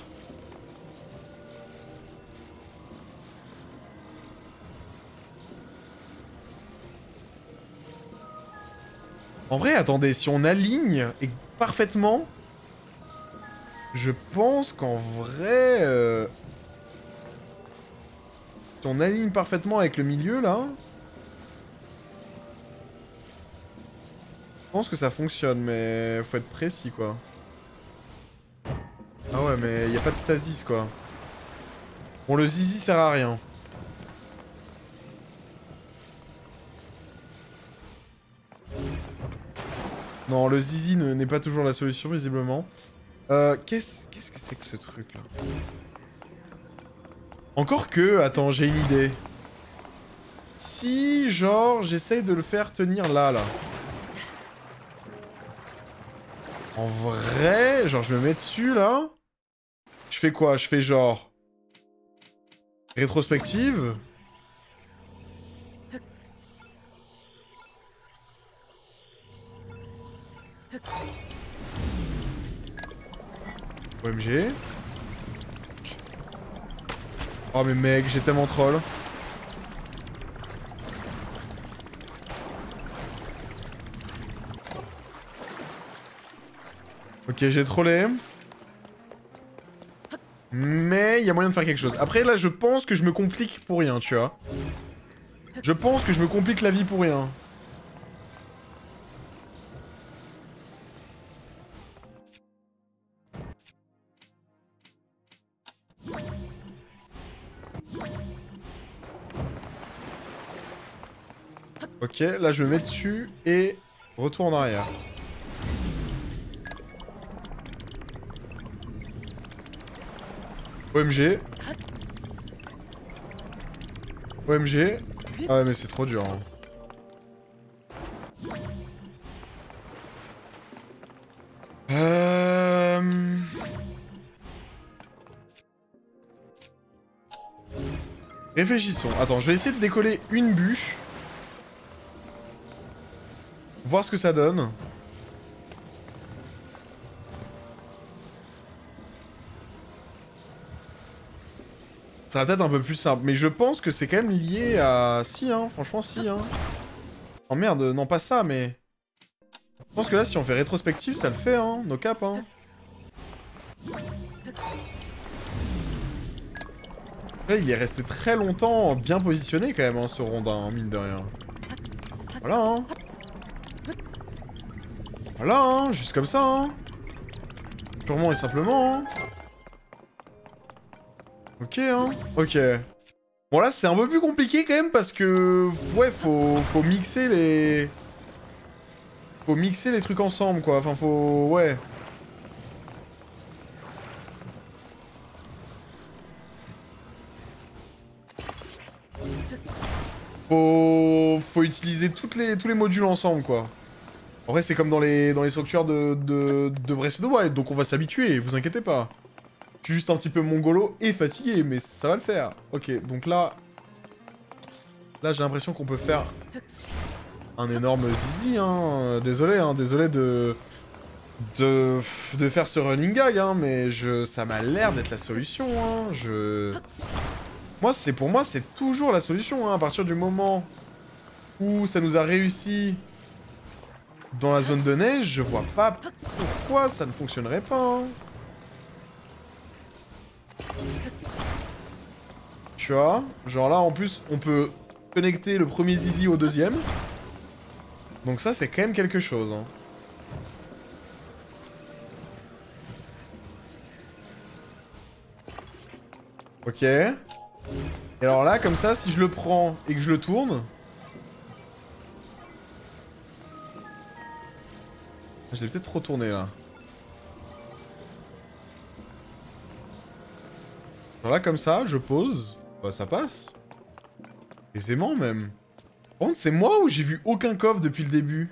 En vrai, attendez, si on aligne et parfaitement, je pense qu'en vrai... Si on aligne parfaitement avec le milieu, là... Je pense que ça fonctionne, mais faut être précis, quoi. Ah ouais, mais y a pas de stasis, quoi. Bon, le zizi sert à rien. Non, le zizi n'est pas toujours la solution, visiblement. Qu'est-ce que c'est que ce truc, là? Encore que... Attends, j'ai une idée. Si, genre, j'essaye de le faire tenir là, là. En vrai, genre je me mets dessus là. Je fais quoi? Je fais genre... Rétrospective. OMG. Oh mais mec, j'ai tellement troll. Ok, j'ai trollé. Mais il y a moyen de faire quelque chose. Après, là, je pense que je me complique pour rien, tu vois. Je pense que je me complique la vie pour rien. Ok, là, je me mets dessus et retour en arrière. OMG. OMG. Ah ouais mais c'est trop dur. Hein. Réfléchissons. Attends, je vais essayer de décoller une bûche. Voir ce que ça donne. Ça va peut-être un peu plus simple, mais je pense que c'est quand même lié à... Si, hein, franchement, si, hein. Oh merde, non, pas ça, mais... Je pense que là, si on fait rétrospective, ça le fait, hein, no cap, hein. Là, il est resté très longtemps bien positionné, quand même, hein, ce rondin, hein, mine de rien. Voilà, hein. Voilà, hein, juste comme ça, hein. Purement et simplement, hein. Ok, hein. Ok. Bon, là, c'est un peu plus compliqué, quand même, parce que... Ouais, faut mixer les... Faut mixer les trucs ensemble, quoi. Enfin, faut... Ouais. Faut utiliser tous les modules ensemble, quoi. En vrai, c'est comme dans les structures de Breath of the Wild, donc on va s'habituer, vous inquiétez pas. Je suis juste un petit peu mongolo et fatigué, mais ça va le faire. Ok, donc là... Là, j'ai l'impression qu'on peut faire un énorme zizi, hein. Désolé, hein, désolé de faire ce running gag, hein, mais ça m'a l'air d'être la solution, hein. Moi, pour moi, c'est toujours la solution, hein. À partir du moment où ça nous a réussi dans la zone de neige, je vois pas pourquoi ça ne fonctionnerait pas, hein. Tu vois, genre là en plus on peut connecter le premier zizi au deuxième. Donc ça c'est quand même quelque chose, hein. Ok. Et alors là comme ça si je le prends et que je le tourne... Je l'ai peut-être trop tourné là. Alors là, comme ça, je pose. Bah, ça passe. Aisément, même. Par contre, c'est moi ou j'ai vu aucun coffre depuis le début?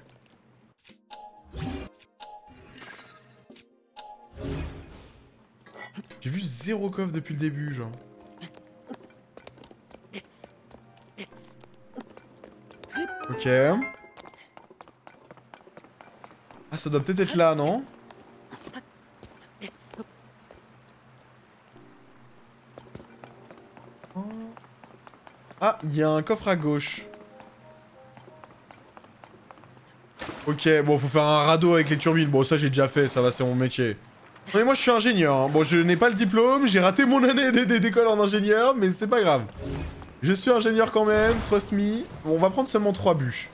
J'ai vu zéro coffre depuis le début, genre. Ok. Ah, ça doit peut-être être là, non? Ah, il y a un coffre à gauche. Ok, bon, faut faire un radeau avec les turbines. Bon, ça j'ai déjà fait, ça va, c'est mon métier. Non mais moi je suis ingénieur, hein. Bon, je n'ai pas le diplôme, j'ai raté mon année d'école en ingénieur, mais c'est pas grave. Je suis ingénieur quand même, trust me. Bon, on va prendre seulement 3 bûches.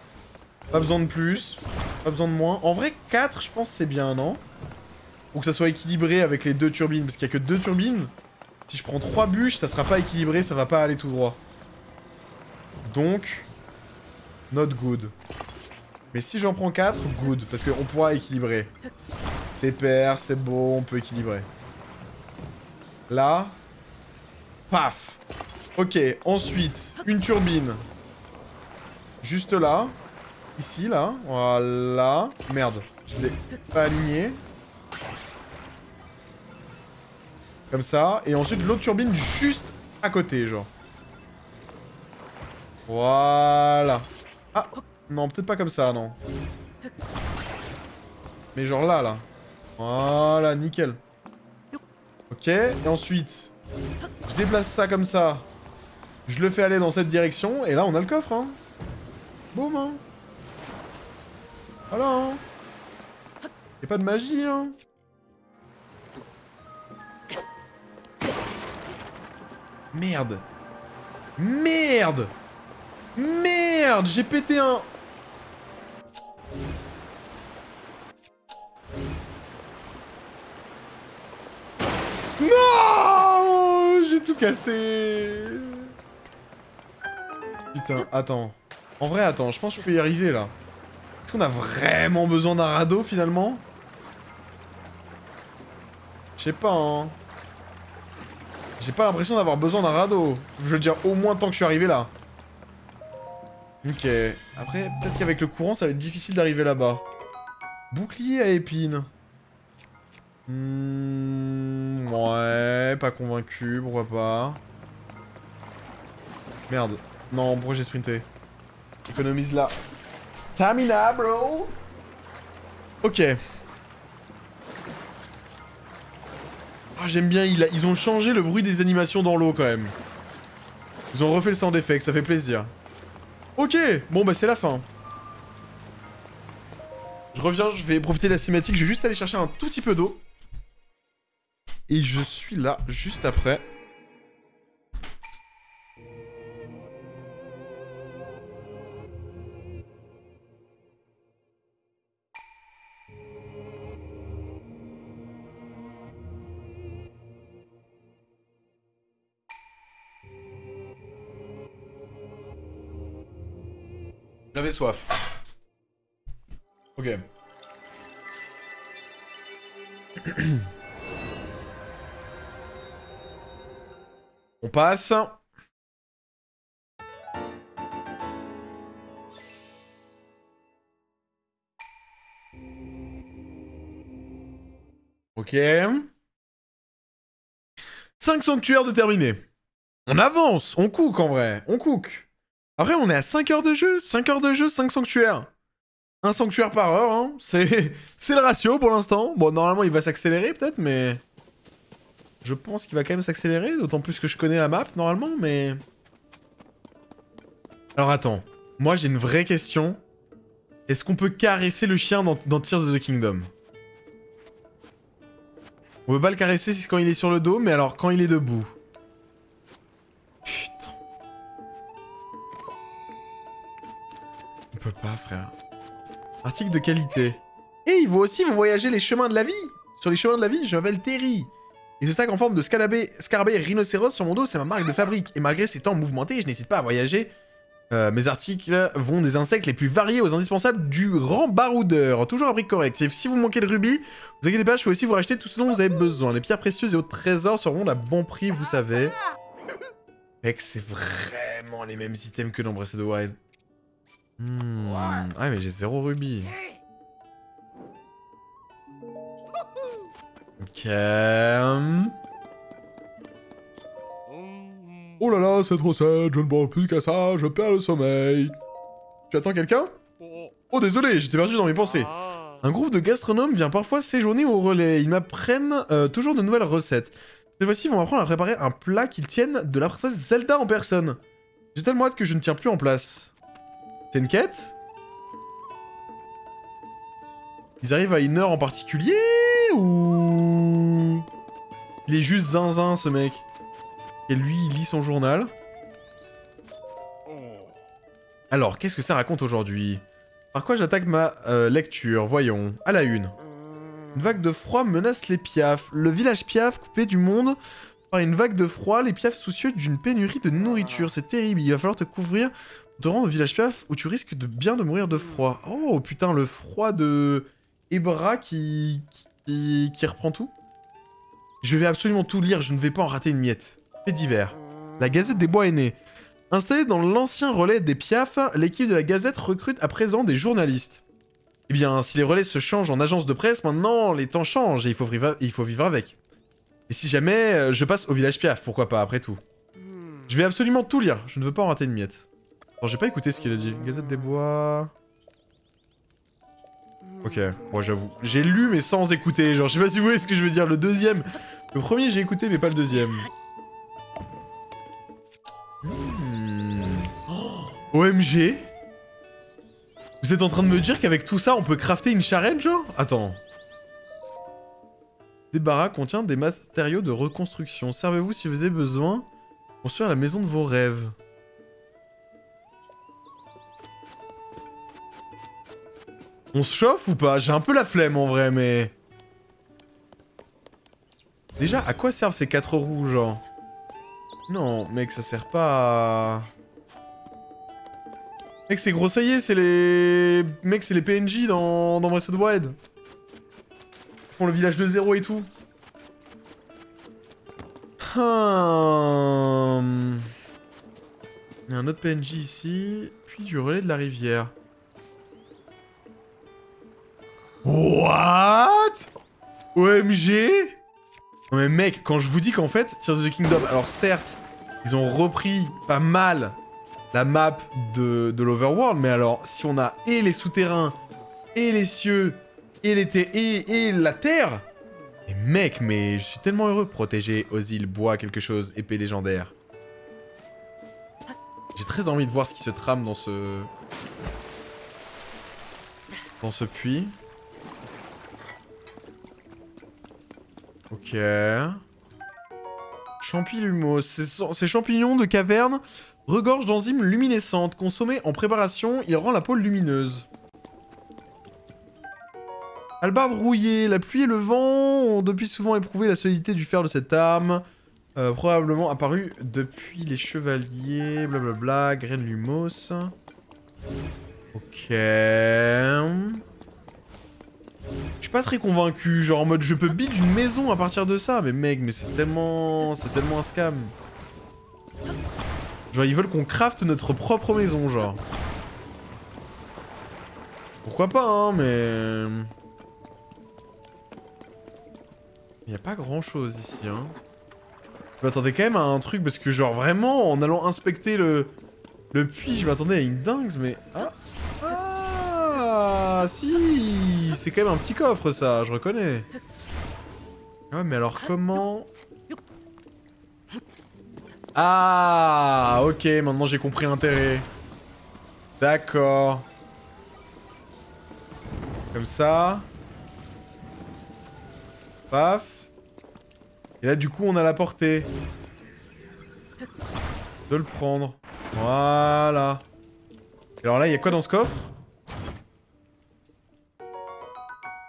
Pas besoin de plus, pas besoin de moins. En vrai, 4, je pense c'est bien, non? Faut que ça soit équilibré avec les 2 turbines, parce qu'il n'y a que 2 turbines. Si je prends 3 bûches, ça sera pas équilibré, ça va pas aller tout droit. Donc, not good. Mais si j'en prends 4, good, parce qu'on pourra équilibrer. C'est pair, c'est beau, on peut équilibrer. Là, paf. Ok, ensuite, une turbine. Juste là. Ici, là. Voilà. Merde, je l'ai pas aligné. Comme ça. Et ensuite, l'autre turbine juste à côté, genre. Voilà. Ah, non, peut-être pas comme ça, non. Mais genre là, là. Voilà, nickel. Ok, et ensuite, je déplace ça comme ça. Je le fais aller dans cette direction. Et là, on a le coffre, hein. Boum, hein. Voilà, hein. Y'a pas de magie, hein. Merde. Merde. Merde, j'ai pété un... Non, j'ai tout cassé. Putain, attends. En vrai, attends, je pense que je peux y arriver, là. Est-ce qu'on a vraiment besoin d'un radeau, finalement? Je sais pas, hein. J'ai pas l'impression d'avoir besoin d'un radeau. Je veux dire, au moins tant que je suis arrivé là. Ok. Après, peut-être qu'avec le courant, ça va être difficile d'arriver là-bas. Bouclier à épines. Ouais, pas convaincu, pourquoi pas. Merde. Non, pourquoi j'ai sprinté? Économise la stamina, bro. Ok. Oh, j'aime bien, ils ont changé le bruit des animations dans l'eau quand même. Ils ont refait le sound effect, ça fait plaisir. Ok, bon bah c'est la fin. Je reviens, je vais profiter de la cinématique, je vais juste aller chercher un tout petit peu d'eau. Et je suis là juste après. J'avais soif. Ok. On passe. Ok. 5 sanctuaires de terminé. On avance, on cook en vrai, on cook. Après, on est à 5 heures de jeu, 5 heures de jeu, 5 sanctuaires. Un sanctuaire par heure, hein. C'est le ratio pour l'instant. Bon, normalement, il va s'accélérer peut-être, mais... Je pense qu'il va quand même s'accélérer, d'autant plus que je connais la map, normalement, mais... Alors, attends. Moi, j'ai une vraie question. Est-ce qu'on peut caresser le chien dans Tears of the Kingdom? On peut pas le caresser quand il est sur le dos, mais alors quand il est debout. On peut pas, frère. Article de qualité. Et vous aussi, vous voyagez les chemins de la vie. Sur les chemins de la vie, je m'appelle Terry. Et ce sac en forme de scarabée et rhinocéros sur mon dos, c'est ma marque de fabrique. Et malgré ces temps mouvementés, je n'hésite pas à voyager. Mes articles vont des insectes les plus variés aux indispensables du grand baroudeur. Toujours à prix correct. Et si vous manquez de rubis, vous inquiétez pas, je peux aussi vous racheter tout ce dont vous avez besoin. Les pierres précieuses et autres trésors seront à bon prix, vous savez. Mec, c'est vraiment les mêmes items que dans Breath of the Wild. Ouais, mais j'ai 0 rubis. Ok. Oh là là, c'est trop sad, je ne bois plus qu'à ça, je perds le sommeil. Tu attends quelqu'un? Oh, désolé, j'étais perdu dans mes pensées. Un groupe de gastronomes vient parfois séjourner au relais. Ils m'apprennent toujours de nouvelles recettes. Cette fois-ci, ils vont apprendre à préparer un plat qu'ils tiennent de la princesse Zelda en personne. J'ai tellement hâte que je ne tiens plus en place. C'est une quête? Ils arrivent à une heure en particulier ou... Il est juste zinzin ce mec. Et lui, il lit son journal. Alors, qu'est-ce que ça raconte aujourd'hui? Par quoi j'attaque ma lecture? Voyons. À la une. Une vague de froid menace les Piaf. Le village Piaf, coupé du monde par une vague de froid, les Piaf soucieux d'une pénurie de nourriture. C'est terrible, il va falloir te couvrir, te rendre au village Piaf où tu risques de bien de mourir de froid. Oh putain, le froid de Ebra qui reprend tout. Je vais absolument tout lire, je ne vais pas en rater une miette. Fait divers. La Gazette des Bois est née. Installée dans l'ancien relais des Piaf, l'équipe de la Gazette recrute à présent des journalistes. Eh bien, si les relais se changent en agence de presse, maintenant les temps changent et il faut vivre avec. Et si jamais je passe au village Piaf, pourquoi pas, après tout. Je vais absolument tout lire, je ne veux pas en rater une miette. Alors, j'ai pas écouté ce qu'il a dit. Gazette des Bois... Ok, moi j'avoue. J'ai lu mais sans écouter, genre je sais pas si vous voyez ce que je veux dire, le deuxième. Le premier j'ai écouté mais pas le deuxième. OMG! Vous êtes en train de me dire qu'avec tout ça, on peut crafter une charrette, genre? Attends. Des barras contient des matériaux de reconstruction. Servez-vous si vous avez besoin pour construire la maison de vos rêves. On se chauffe ou pas? J'ai un peu la flemme en vrai, mais... Déjà, à quoi servent ces 4 roues, genre? Non, mec, ça sert pas à... Mec, c'est Grossailler, c'est les... Mec, c'est les PNJ dans Breath of the Wild. Ils font le village de zéro et tout. Il y a un autre PNJ ici, puis du relais de la rivière. What? OMG? Non mais mec, quand je vous dis qu'en fait, Tears of the Kingdom, alors certes, ils ont repris pas mal... la map de l'Overworld, mais alors, si on a et les souterrains, et les cieux, et les et la terre... Mais mec, mais je suis tellement heureux. Protéger aux îles, bois, quelque chose, épée légendaire. J'ai très envie de voir ce qui se trame dans ce... dans ce puits. Ok... Champilumeau, ces champignons de caverne... regorge d'enzymes luminescentes. Consommé en préparation, il rend la peau lumineuse. Hallebarde rouillée. La pluie et le vent ont depuis souvent éprouvé la solidité du fer de cette arme. Probablement apparue depuis les chevaliers. Blablabla. Graine lumos. Ok. Je suis pas très convaincu. Genre en mode je peux build une maison à partir de ça. Mais mec, mais c'est tellement... c'est tellement un scam. Genre, ils veulent qu'on crafte notre propre maison, genre. Pourquoi pas, hein, mais... Il n'y a pas grand-chose ici, hein. Je m'attendais quand même à un truc, parce que, genre, vraiment, en allant inspecter le puits, je m'attendais à une dingue, mais... Ah, ah si, c'est quand même un petit coffre, ça, je reconnais. Ouais, mais alors comment... Ah, ok, maintenant j'ai compris l'intérêt. D'accord. Comme ça. Paf. Et là, du coup, on a la portée. De le prendre. Voilà. Et alors là, il y a quoi dans ce coffre?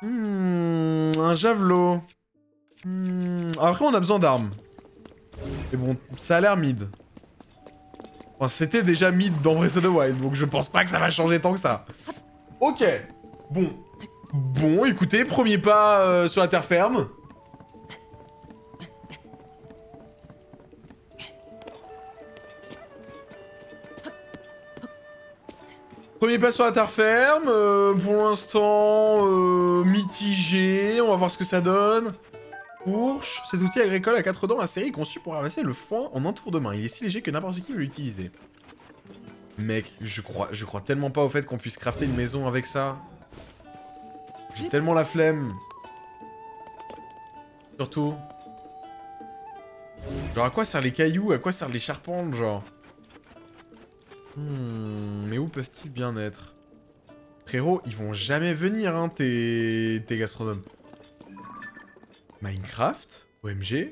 Un javelot. Après, on a besoin d'armes. Mais bon, ça a l'air mid. Enfin, c'était déjà mid dans Breath of the Wild, donc je pense pas que ça va changer tant que ça. Ok, bon. Bon, écoutez, premier pas sur la terre ferme. Premier pas sur la terre ferme, pour l'instant mitigé, on va voir ce que ça donne. Fourche, cet outil agricole à 4 dents, la série est conçu pour ramasser le foin en un tour de main. Il est si léger que n'importe qui peut l'utiliser. Mec, je crois tellement pas au fait qu'on puisse crafter une maison avec ça. J'ai tellement la flemme. Surtout. Genre à quoi servent les cailloux, à quoi servent les charpentes, genre. Mais où peuvent-ils bien être? Frérot, ils vont jamais venir, hein, tes gastronomes. Minecraft, OMG.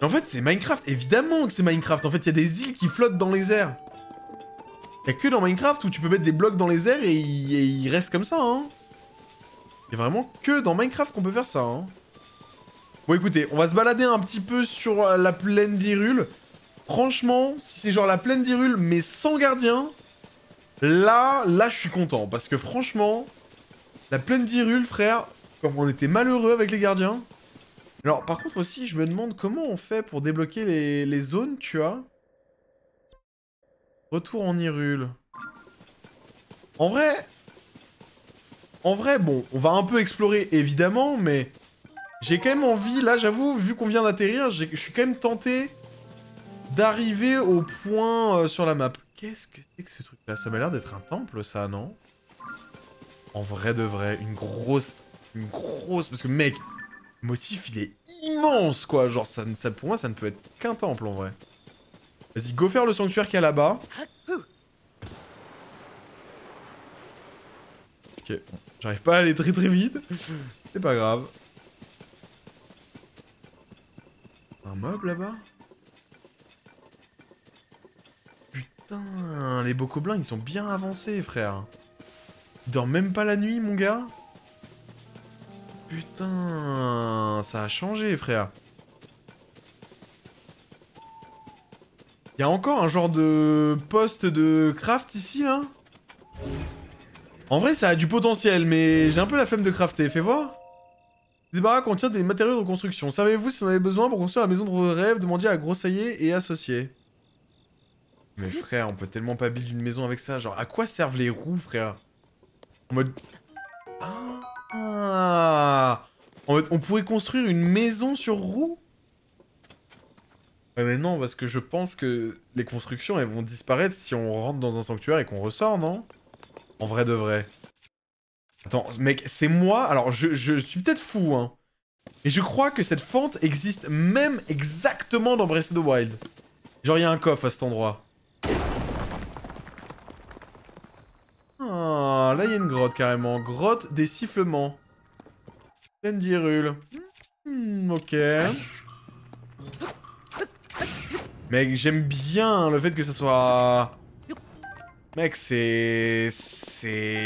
En fait, c'est Minecraft. Évidemment que c'est Minecraft. En fait, il y a des îles qui flottent dans les airs. Il n'y a que dans Minecraft où tu peux mettre des blocs dans les airs et ils restent comme ça, hein. Il n'y a vraiment que dans Minecraft qu'on peut faire ça, hein. Bon, écoutez, on va se balader un petit peu sur la plaine d'Hyrule. Franchement, si c'est genre la plaine d'Hyrule, mais sans gardien, là, je suis content. Parce que franchement, la plaine d'Hyrule, frère, comme on était malheureux avec les gardiens. Alors, par contre, aussi, je me demande comment on fait pour débloquer les zones, tu vois. Retour en Hyrule. En vrai, bon, on va un peu explorer, évidemment, mais j'ai quand même envie, là, j'avoue, vu qu'on vient d'atterrir, je suis quand même tenté d'arriver au point sur la map. Qu'est-ce que c'est que ce truc-là? Ça m'a l'air d'être un temple, ça, non? En vrai de vrai, une grosse... Parce que, mec, le motif, il est immense, quoi. Genre, ça, pour moi, ça ne peut être qu'un temple, en vrai. Vas-y, go faire le sanctuaire qu'il y a là-bas. Ok, bon, j'arrive pas à aller très très vite. C'est pas grave. Un mob là-bas? Putain, les bokoblins, ils sont bien avancés, frère. Ils dorment même pas la nuit, mon gars. Putain, ça a changé, frère. Il y a encore un genre de poste de craft ici, là. En vrai, ça a du potentiel, mais j'ai un peu la flemme de crafter. Fais voir. Des baraques contiennent des matériaux de construction. Savez-vous si vous en avez besoin pour construire la maison de vos rêves? Demandez à Grossailler et associer. Mais frère, on peut tellement pas build une maison avec ça. Genre, à quoi servent les roues, frère? En mode... Ah, en mode, on pourrait construire une maison sur roues? Ouais, mais non, parce que je pense que les constructions, elles vont disparaître si on rentre dans un sanctuaire et qu'on ressort, non? En vrai de vrai. Attends, mec, c'est moi. Alors, je suis peut-être fou, hein. Mais je crois que cette fente existe même exactement dans Breath of the Wild. Genre, il y a un coffre à cet endroit. Ah, là, il y a une grotte, carrément. Grotte des sifflements. Plaine d'Hyrule. Ok. Mec, j'aime bien le fait que ça soit... Mec, c'est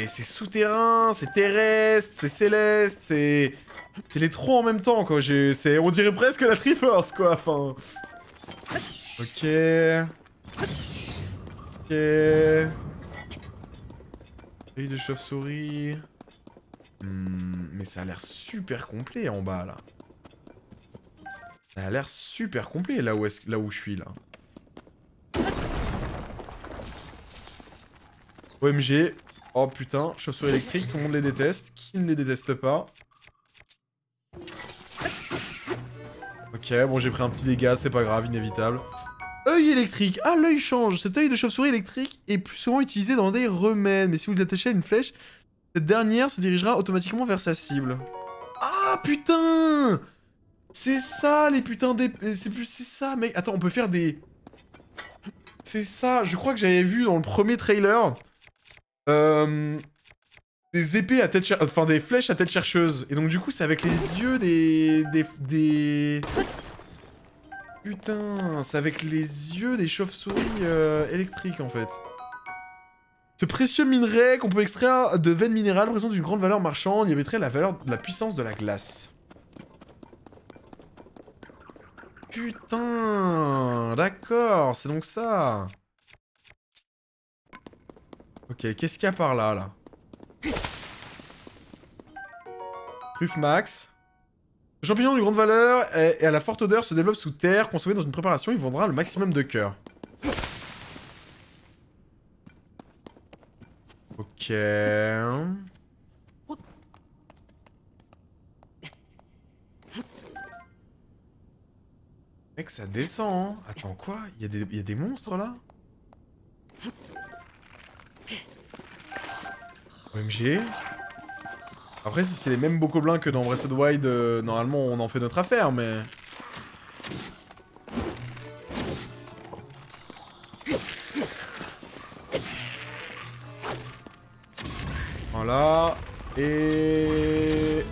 souterrain, c'est terrestre, c'est céleste, c'est les trois en même temps, quoi. On dirait presque la Triforce, quoi, enfin... Ok... Feuille de chauve-souris... mais ça a l'air super complet en bas, là. Ça a l'air super complet là où je suis là. OMG. Oh putain, chauve-souris électrique, tout le monde les déteste. Qui ne les déteste pas? Ok, bon, j'ai pris un petit dégât, c'est pas grave, inévitable. Œil électrique. Ah, l'œil change. Cet œil de chauve-souris électrique est plus souvent utilisé dans des remèdes. Mais si vous l'attachez à une flèche, cette dernière se dirigera automatiquement vers sa cible. Ah putain! C'est ça, les putains des... C'est ça, mec. Attends, on peut faire des... C'est ça. Je crois que j'avais vu dans le premier trailer... des épées à tête chercheuse... Enfin, des flèches à tête chercheuse. Et donc, du coup, c'est avec les yeux des... Putain, c'est avec les yeux des chauves-souris électriques, en fait. Ce précieux minerai qu'on peut extraire de veines minérales présente une grande valeur marchande. Il y mettrait la valeur de la puissance de la glace. Putain, d'accord, c'est donc ça. Ok, qu'est-ce qu'il y a par là, là? Truffe max. Le champignon de grande valeur et à la forte odeur se développe sous terre. Consommé dans une préparation, il vendra le maximum de cœur. Ok... Mec, ça descend, hein. Attends, quoi? Il y a des monstres, là? OMG. Après, si c'est les mêmes bokoblins que dans Breath of the Wild, normalement, on en fait notre affaire, mais... Voilà. Et...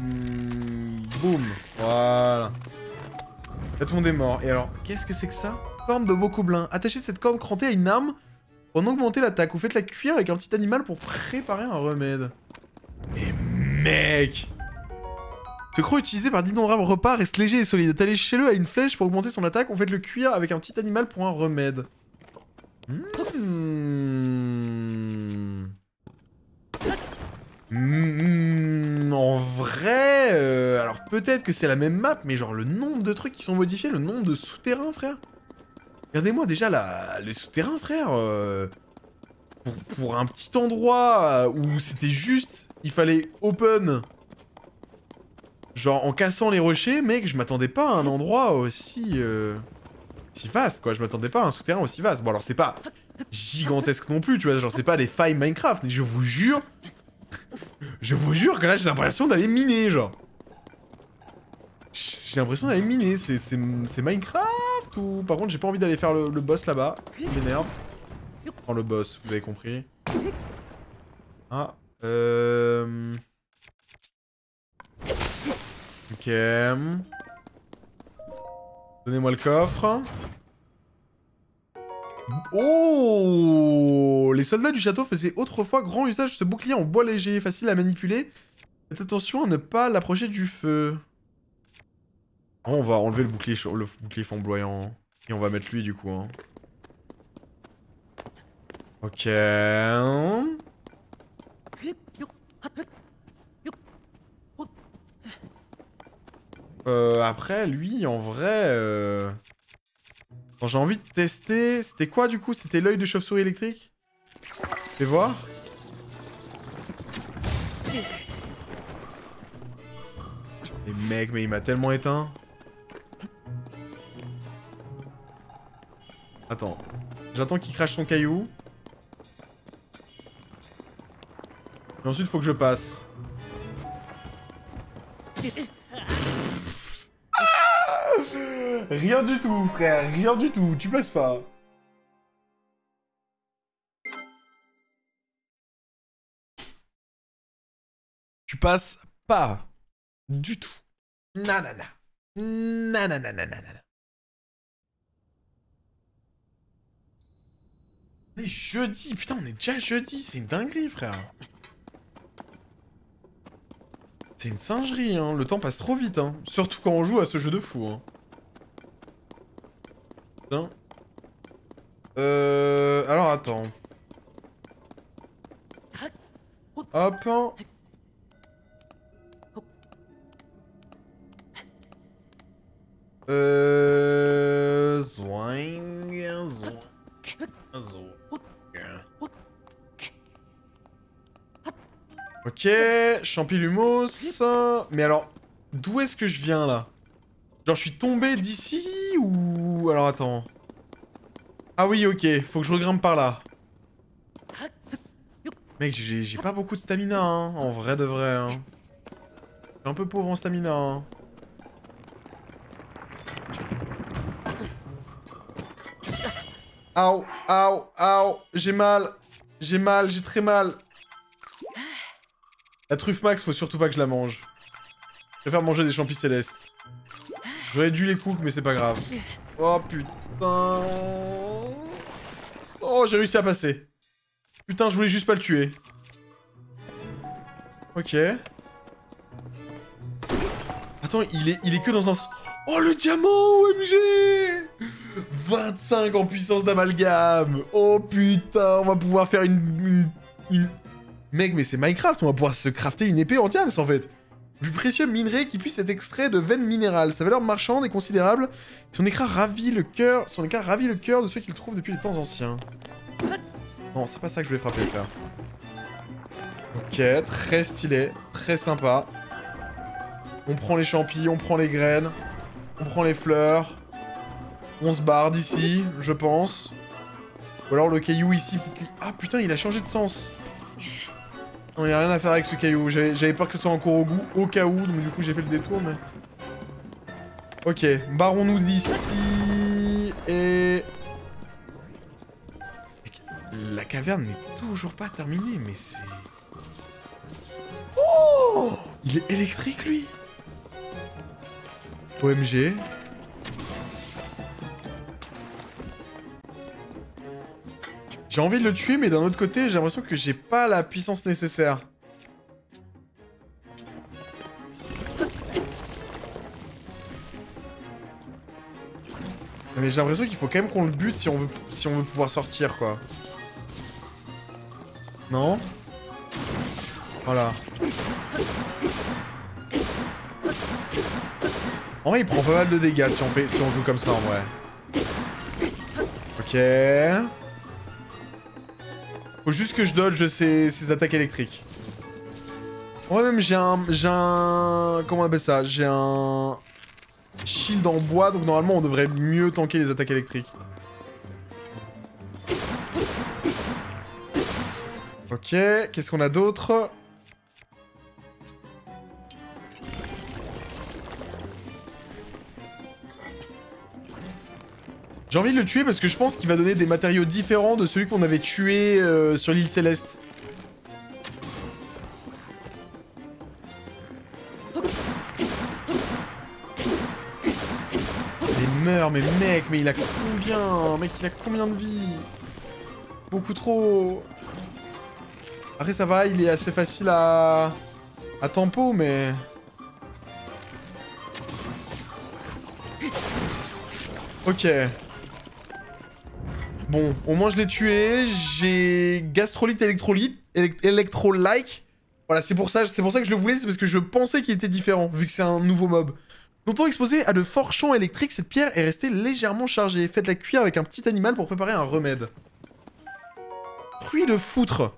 boum. Voilà. Là, tout le monde est mort. Et alors, qu'est-ce que c'est que ça? Corne de Bokoblin. Attachez cette corne crantée à une arme pour augmenter l'attaque. Ou faites-la cuire avec un petit animal pour préparer un remède. Mais mec! Ce croc utilisé par d'innombrables repas reste léger et solide. Attachez-le à une flèche pour augmenter son attaque. Ou faites-le cuire avec un petit animal pour un remède. En vrai, alors peut-être que c'est la même map, mais genre le nombre de trucs qui sont modifiés, le nombre de souterrains, frère. Regardez-moi déjà les souterrains, frère. Pour un petit endroit où c'était juste, il fallait open. Genre en cassant les rochers, mec, je m'attendais pas à un endroit aussi... si vaste, quoi. Je m'attendais pas à un souterrain aussi vaste. Bon, alors, c'est pas gigantesque non plus, tu vois. Genre, c'est pas les failles Minecraft. Je vous jure... je vous jure que là, j'ai l'impression d'aller miner, genre. J'ai l'impression d'aller miner. C'est Minecraft ou... Par contre, j'ai pas envie d'aller faire le boss là-bas. Il m'énerve. Prends le boss, vous avez compris. Ah. Ok... Donnez-moi le coffre. Oh! Les soldats du château faisaient autrefois grand usage de ce bouclier en bois léger, facile à manipuler. Faites attention à ne pas l'approcher du feu. On va enlever le bouclier flamboyant. Et on va mettre lui du coup. Hein. Ok. Après, lui, en vrai... Quand j'ai envie de tester... C'était quoi, du coup? C'était l'œil de chauve-souris électrique? Fais voir. Mais mec, mais il m'a tellement éteint. Attends. J'attends qu'il crache son caillou. Et ensuite, faut que je passe. Rien du tout, frère, rien du tout, tu passes pas. Tu passes pas. Du tout. Nanana. Nanana. Nanana. Mais jeudi, putain, on est déjà jeudi, c'est une dinguerie, frère. C'est une singerie, hein, le temps passe trop vite, hein. Surtout quand on joue à ce jeu de fou, hein. Alors attends. Hop. Ok, Champilumos. Mais alors, d'où est-ce que je viens là? Genre je suis tombé d'ici ou... Alors attends. Ah oui, ok, faut que je regrimpe par là. Mec, j'ai pas beaucoup de stamina, hein, en vrai de vrai. Hein. Je suis un peu pauvre en stamina. Hein. Aou, aou, aou, j'ai mal, j'ai très mal. La truffe max, faut surtout pas que je la mange. Je préfère manger des champis célestes. J'aurais dû les cook, mais c'est pas grave. Oh putain... Oh, j'ai réussi à passer. Putain, je voulais juste pas le tuer. Ok. Attends, il est que dans un... Oh, le diamant, OMG! 25 en puissance d'amalgame. Oh putain, on va pouvoir faire une... Mec, mais c'est Minecraft, on va pouvoir se crafter une épée en diamant, en fait. Du précieux minerai qui puisse être extrait de veines minérales. Sa valeur marchande est considérable. Son écart ravit le cœur de ceux qu'il trouve depuis les temps anciens. Non, c'est pas ça que je voulais frapper, frère. Ok, très stylé, très sympa. On prend les champignons, on prend les graines, on prend les fleurs. On se barre d'ici, je pense. Ou alors le caillou ici, peut-être que... Ah putain, il a changé de sens. Non, y'a rien à faire avec ce caillou. J'avais peur que ce soit encore au goût, au cas où, donc du coup j'ai fait le détour, mais... Ok, barrons-nous d'ici... Et... La caverne n'est toujours pas terminée, mais c'est... Il est électrique, lui. OMG. J'ai envie de le tuer, mais d'un autre côté, j'ai l'impression que j'ai pas la puissance nécessaire. Mais j'ai l'impression qu'il faut quand même qu'on le bute si on veut, pouvoir sortir, quoi. Non? Voilà. En vrai, il prend pas mal de dégâts si on, si on joue comme ça, en vrai. Ok. Faut juste que je dodge ces attaques électriques. Ouais, même j'ai un... Comment on appelle ça? J'ai un... shield en bois, donc normalement on devrait mieux tanker les attaques électriques. Ok, qu'est-ce qu'on a d'autre? J'ai envie de le tuer parce que je pense qu'il va donner des matériaux différents de celui qu'on avait tué sur l'île Céleste. Mais meurt, mais mec, mais il a combien? Mec, il a combien de vie? Beaucoup trop. Après ça va, il est assez facile à tempo, mais... Ok. Bon, au moins je l'ai tué, j'ai gastrolite, électrolyte, électro-like. Voilà, c'est pour ça que je le voulais, c'est parce que je pensais qu'il était différent, vu que c'est un nouveau mob. Longtemps exposée à de forts champs électriques, cette pierre est restée légèrement chargée. Faites-la cuire avec un petit animal pour préparer un remède. Fruit de foutre.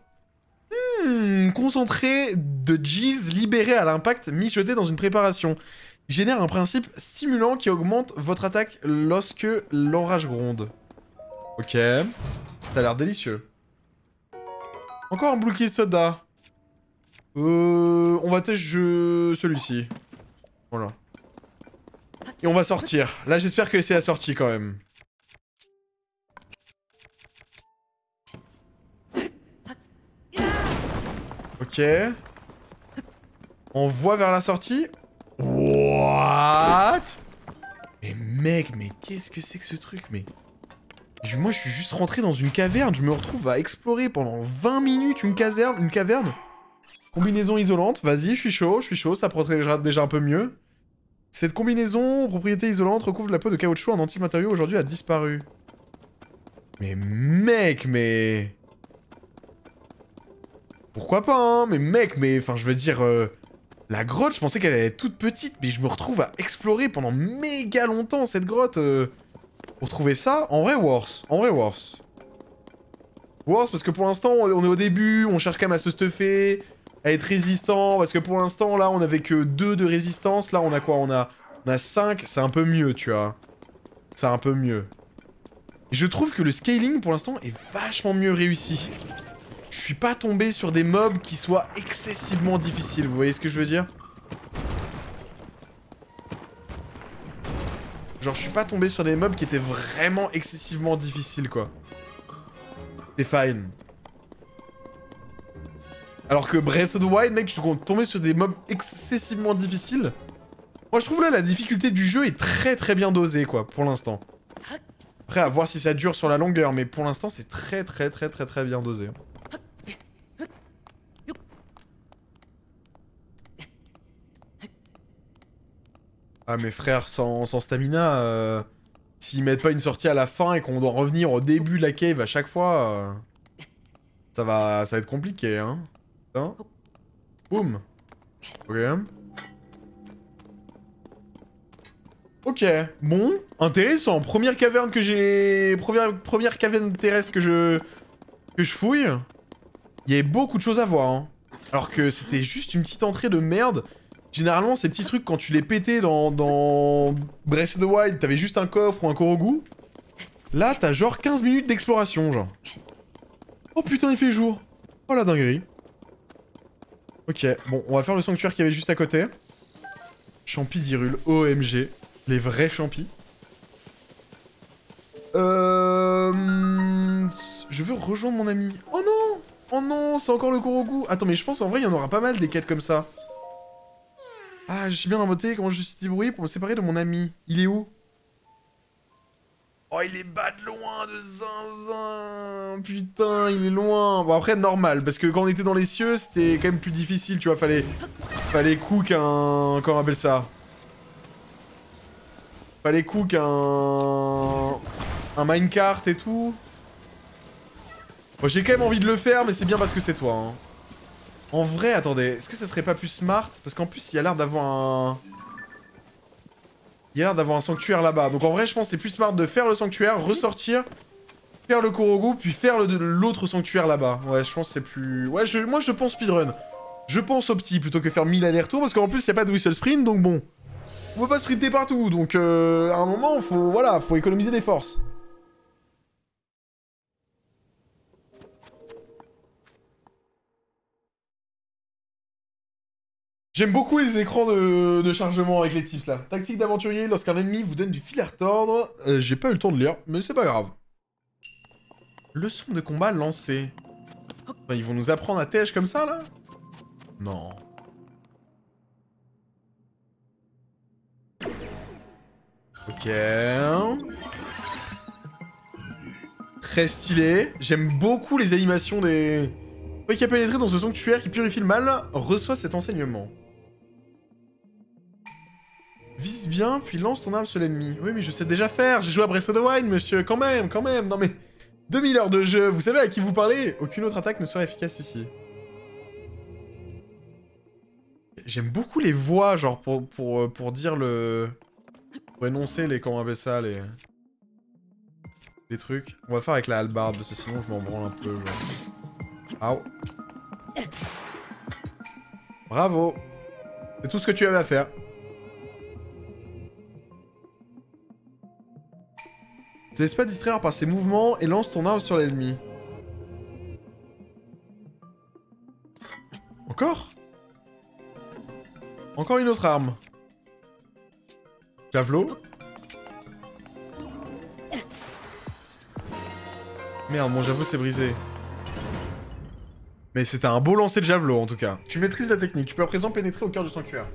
Concentré de jizz libéré à l'impact, mijoté dans une préparation. Il génère un principe stimulant qui augmente votre attaque lorsque l'orage gronde. Ok, ça a l'air délicieux. Encore un bloqué soda. On va tester celui-ci. Voilà. Et on va sortir. Là, j'espère que c'est la sortie quand même. Ok. On voit vers la sortie. What? Mais mec, mais qu'est-ce que c'est que ce truc? Mais... moi, je suis juste rentré dans une caverne. Je me retrouve à explorer pendant 20 minutes une caverne. Combinaison isolante. Vas-y, je suis chaud. Ça protégera déjà un peu mieux. Cette combinaison, propriété isolante, recouvre la peau de caoutchouc. Un anti-matériau aujourd'hui a disparu. Mais mec, mais... pourquoi pas, hein? Mais mec, mais... enfin, je veux dire... la grotte, je pensais qu'elle allait être toute petite, mais je me retrouve à explorer pendant méga longtemps cette grotte. Pour trouver ça, en vrai, worse. En vrai, worse. Worse, parce que pour l'instant, on est au début, on cherche quand même à se stuffer, à être résistant, parce que pour l'instant, là, on avait que 2 de résistance. Là, on a quoi? On a 5, c'est un peu mieux, tu vois. C'est un peu mieux. Et je trouve que le scaling, pour l'instant, est vachement mieux réussi. Je suis pas tombé sur des mobs qui soient excessivement difficiles, vous voyez ce que je veux dire? Genre, je suis pas tombé sur des mobs qui étaient vraiment excessivement difficiles, quoi. T'es fine. Alors que Breath of the Wild, mec, je suis tombé sur des mobs excessivement difficiles. Moi, je trouve là, la difficulté du jeu est très bien dosée, quoi, pour l'instant. Après, à voir si ça dure sur la longueur, mais pour l'instant, c'est très bien dosé. Ah mes frères, sans stamina, s'ils mettent pas une sortie à la fin et qu'on doit revenir au début de la cave à chaque fois, ça va être compliqué, hein. Putain. Boum. Ok. Ok, bon, intéressant. Première caverne que j'ai... Première caverne terrestre que je fouille. Il y avait beaucoup de choses à voir, hein. Alors que c'était juste une petite entrée de merde. Généralement, ces petits trucs, quand tu les pétais dans Breath of the Wild, t'avais juste un coffre ou un korogu. Là, t'as genre 15 minutes d'exploration, genre. Oh putain, il fait jour. Oh la dinguerie. Ok, bon, on va faire le sanctuaire qu'il y avait juste à côté. Champis d'Hyrule, OMG. Les vrais champis. Je veux rejoindre mon ami. Oh non! Oh non, c'est encore le korogu. Attends, mais je pense en vrai, il y en aura pas mal des quêtes comme ça. Ah, je suis bien embêté. Comment je suis débrouillé pour me séparer de mon ami? Il est où? Oh, il est bas de loin de zinzin. Putain, il est loin. Bon, après, normal, parce que quand on était dans les cieux, c'était quand même plus difficile, tu vois. Fallait cook un... Comment on appelle ça? Fallait cook un... Un minecart et tout. Bon, j'ai quand même envie de le faire, mais c'est bien parce que c'est toi, hein. En vrai, attendez, est-ce que ça serait pas plus smart? Parce qu'en plus, il y a l'air d'avoir un... Il y a l'air d'avoir un sanctuaire là-bas. Donc en vrai, je pense que c'est plus smart de faire le sanctuaire, ressortir, faire le Korogu, puis faire l'autre sanctuaire là-bas. Ouais, je pense que c'est plus... Ouais, moi, je pense speedrun. Je pense au petit, plutôt que faire 1000 allers-retours, parce qu'en plus, il n'y a pas de whistle sprint, donc bon. On peut pas sprinter partout, donc à un moment, faut, voilà, faut économiser des forces. J'aime beaucoup les écrans de chargement avec les tips là. Tactique d'aventurier, lorsqu'un ennemi vous donne du fil à retordre. J'ai pas eu le temps de lire, mais c'est pas grave. Leçon de combat lancée. Enfin, ils vont nous apprendre à tèche comme ça là? Non. Ok. Très stylé. J'aime beaucoup les animations des... Celui qui a pénétré dans ce sanctuaire qui purifie le mal reçoit cet enseignement. Vise bien, puis lance ton arme sur l'ennemi. Oui, mais je sais déjà faire, j'ai joué à Breath of the Wild, monsieur, quand même, non mais... 2000 heures de jeu, vous savez à qui vous parlez? Aucune autre attaque ne sera efficace ici. J'aime beaucoup les voix, genre, pour dire le... Pour énoncer les... Comment on appelle ça, les... Les trucs. On va faire avec la hallebarde, parce que sinon je m'en branle un peu, genre. Wow. Bravo. C'est tout ce que tu avais à faire. Ne te laisse pas distraire par ses mouvements et lance ton arme sur l'ennemi. Encore? Encore une autre arme. Javelot. Merde, mon javelot s'est brisé. Mais c'était un beau lancer de javelot en tout cas. Tu maîtrises la technique, tu peux à présent pénétrer au cœur du sanctuaire.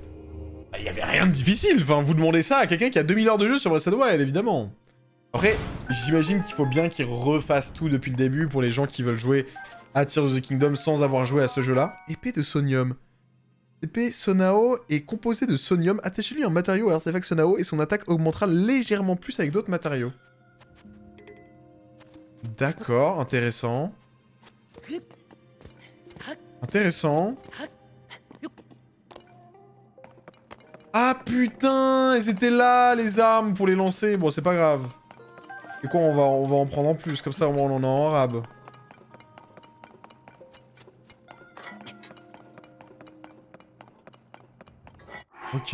Bah, y avait rien de difficile, enfin vous demandez ça à quelqu'un qui a 2000 heures de jeu sur Breath of the Wild, évidemment. Après, j'imagine qu'il faut bien qu'ils refassent tout depuis le début pour les gens qui veulent jouer à Tears of the Kingdom sans avoir joué à ce jeu-là. Épée de Sonium. L'épée Sonao est composée de Sonium. Attachez-lui un matériau à artefact Sonao et son attaque augmentera légèrement plus avec d'autres matériaux. D'accord, intéressant. Intéressant. Ah putain, ils étaient là les armes pour les lancer. Bon, c'est pas grave. Et quoi, on va en prendre en plus, comme ça au moins on en a en rab. Ok.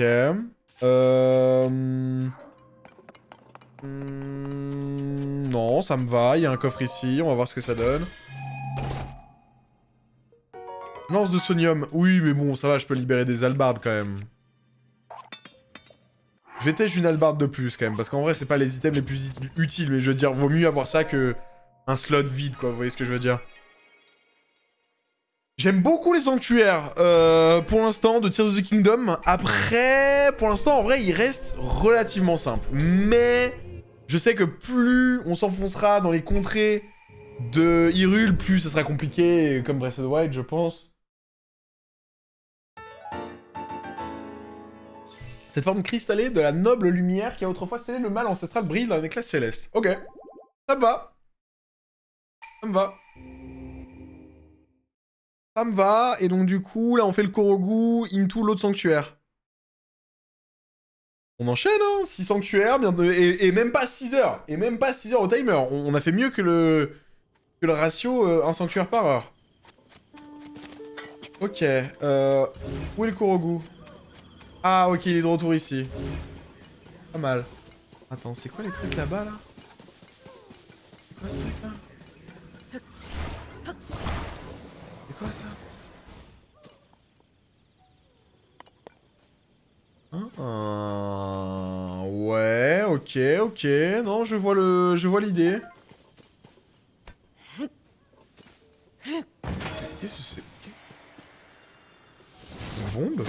Non, ça me va. Il y a un coffre ici. On va voir ce que ça donne. Lance de Sonium. Oui, mais bon, ça va, je peux libérer des halbardes quand même. Je vais têcher une halbarde de plus quand même, parce qu'en vrai, c'est pas les items les plus utiles, mais je veux dire, vaut mieux avoir ça que un slot vide, quoi, vous voyez ce que je veux dire. J'aime beaucoup les sanctuaires, pour l'instant, de Tears of the Kingdom. Après, pour l'instant, en vrai, il reste relativement simple. Mais je sais que plus on s'enfoncera dans les contrées de Hyrule, plus ça sera compliqué, comme Breath of the Wild, je pense. Cette forme cristallée de la noble lumière qui a autrefois scellé le mal ancestral brille d'un éclat céleste. Ok, ça me va. Ça me va. Ça me va, et donc du coup, là on fait le Korogu into l'autre sanctuaire. On enchaîne, hein, 6 sanctuaires, bien de... et même pas 6 heures. Et même pas 6 heures au timer. On a fait mieux que le... ratio, un sanctuaire par heure. Ok, où est le Korogu? Ah, ok, il est de retour ici. Pas mal. Attends, c'est quoi les trucs là-bas, là? C'est quoi ce truc-là? C'est quoi ça? Ah, ouais, ok, ok. Non, je vois le... Je vois l'idée. Qu'est-ce que c'est? Une bombe?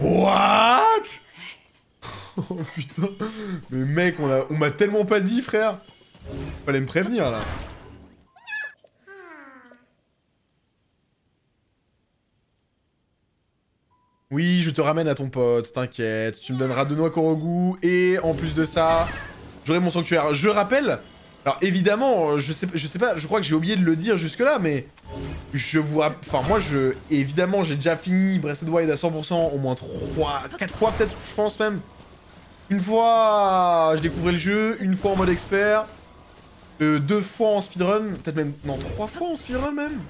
What? Oh putain. Mais mec, on m'a tellement pas dit, frère. Fallait me prévenir, là. Oui, je te ramène à ton pote, t'inquiète. Tu me donneras 2 noix Korogu et en plus de ça, j'aurai mon sanctuaire. Je rappelle, alors évidemment, je sais pas, je crois que j'ai oublié de le dire jusque-là, mais je vous rappelle, enfin moi, évidemment, j'ai déjà fini Breath of the Wild à 100%, au moins 4 fois peut-être, je pense même. Une fois, je découvrais le jeu, une fois en mode expert, 2 fois en speedrun, peut-être même, non, 3 fois en speedrun même.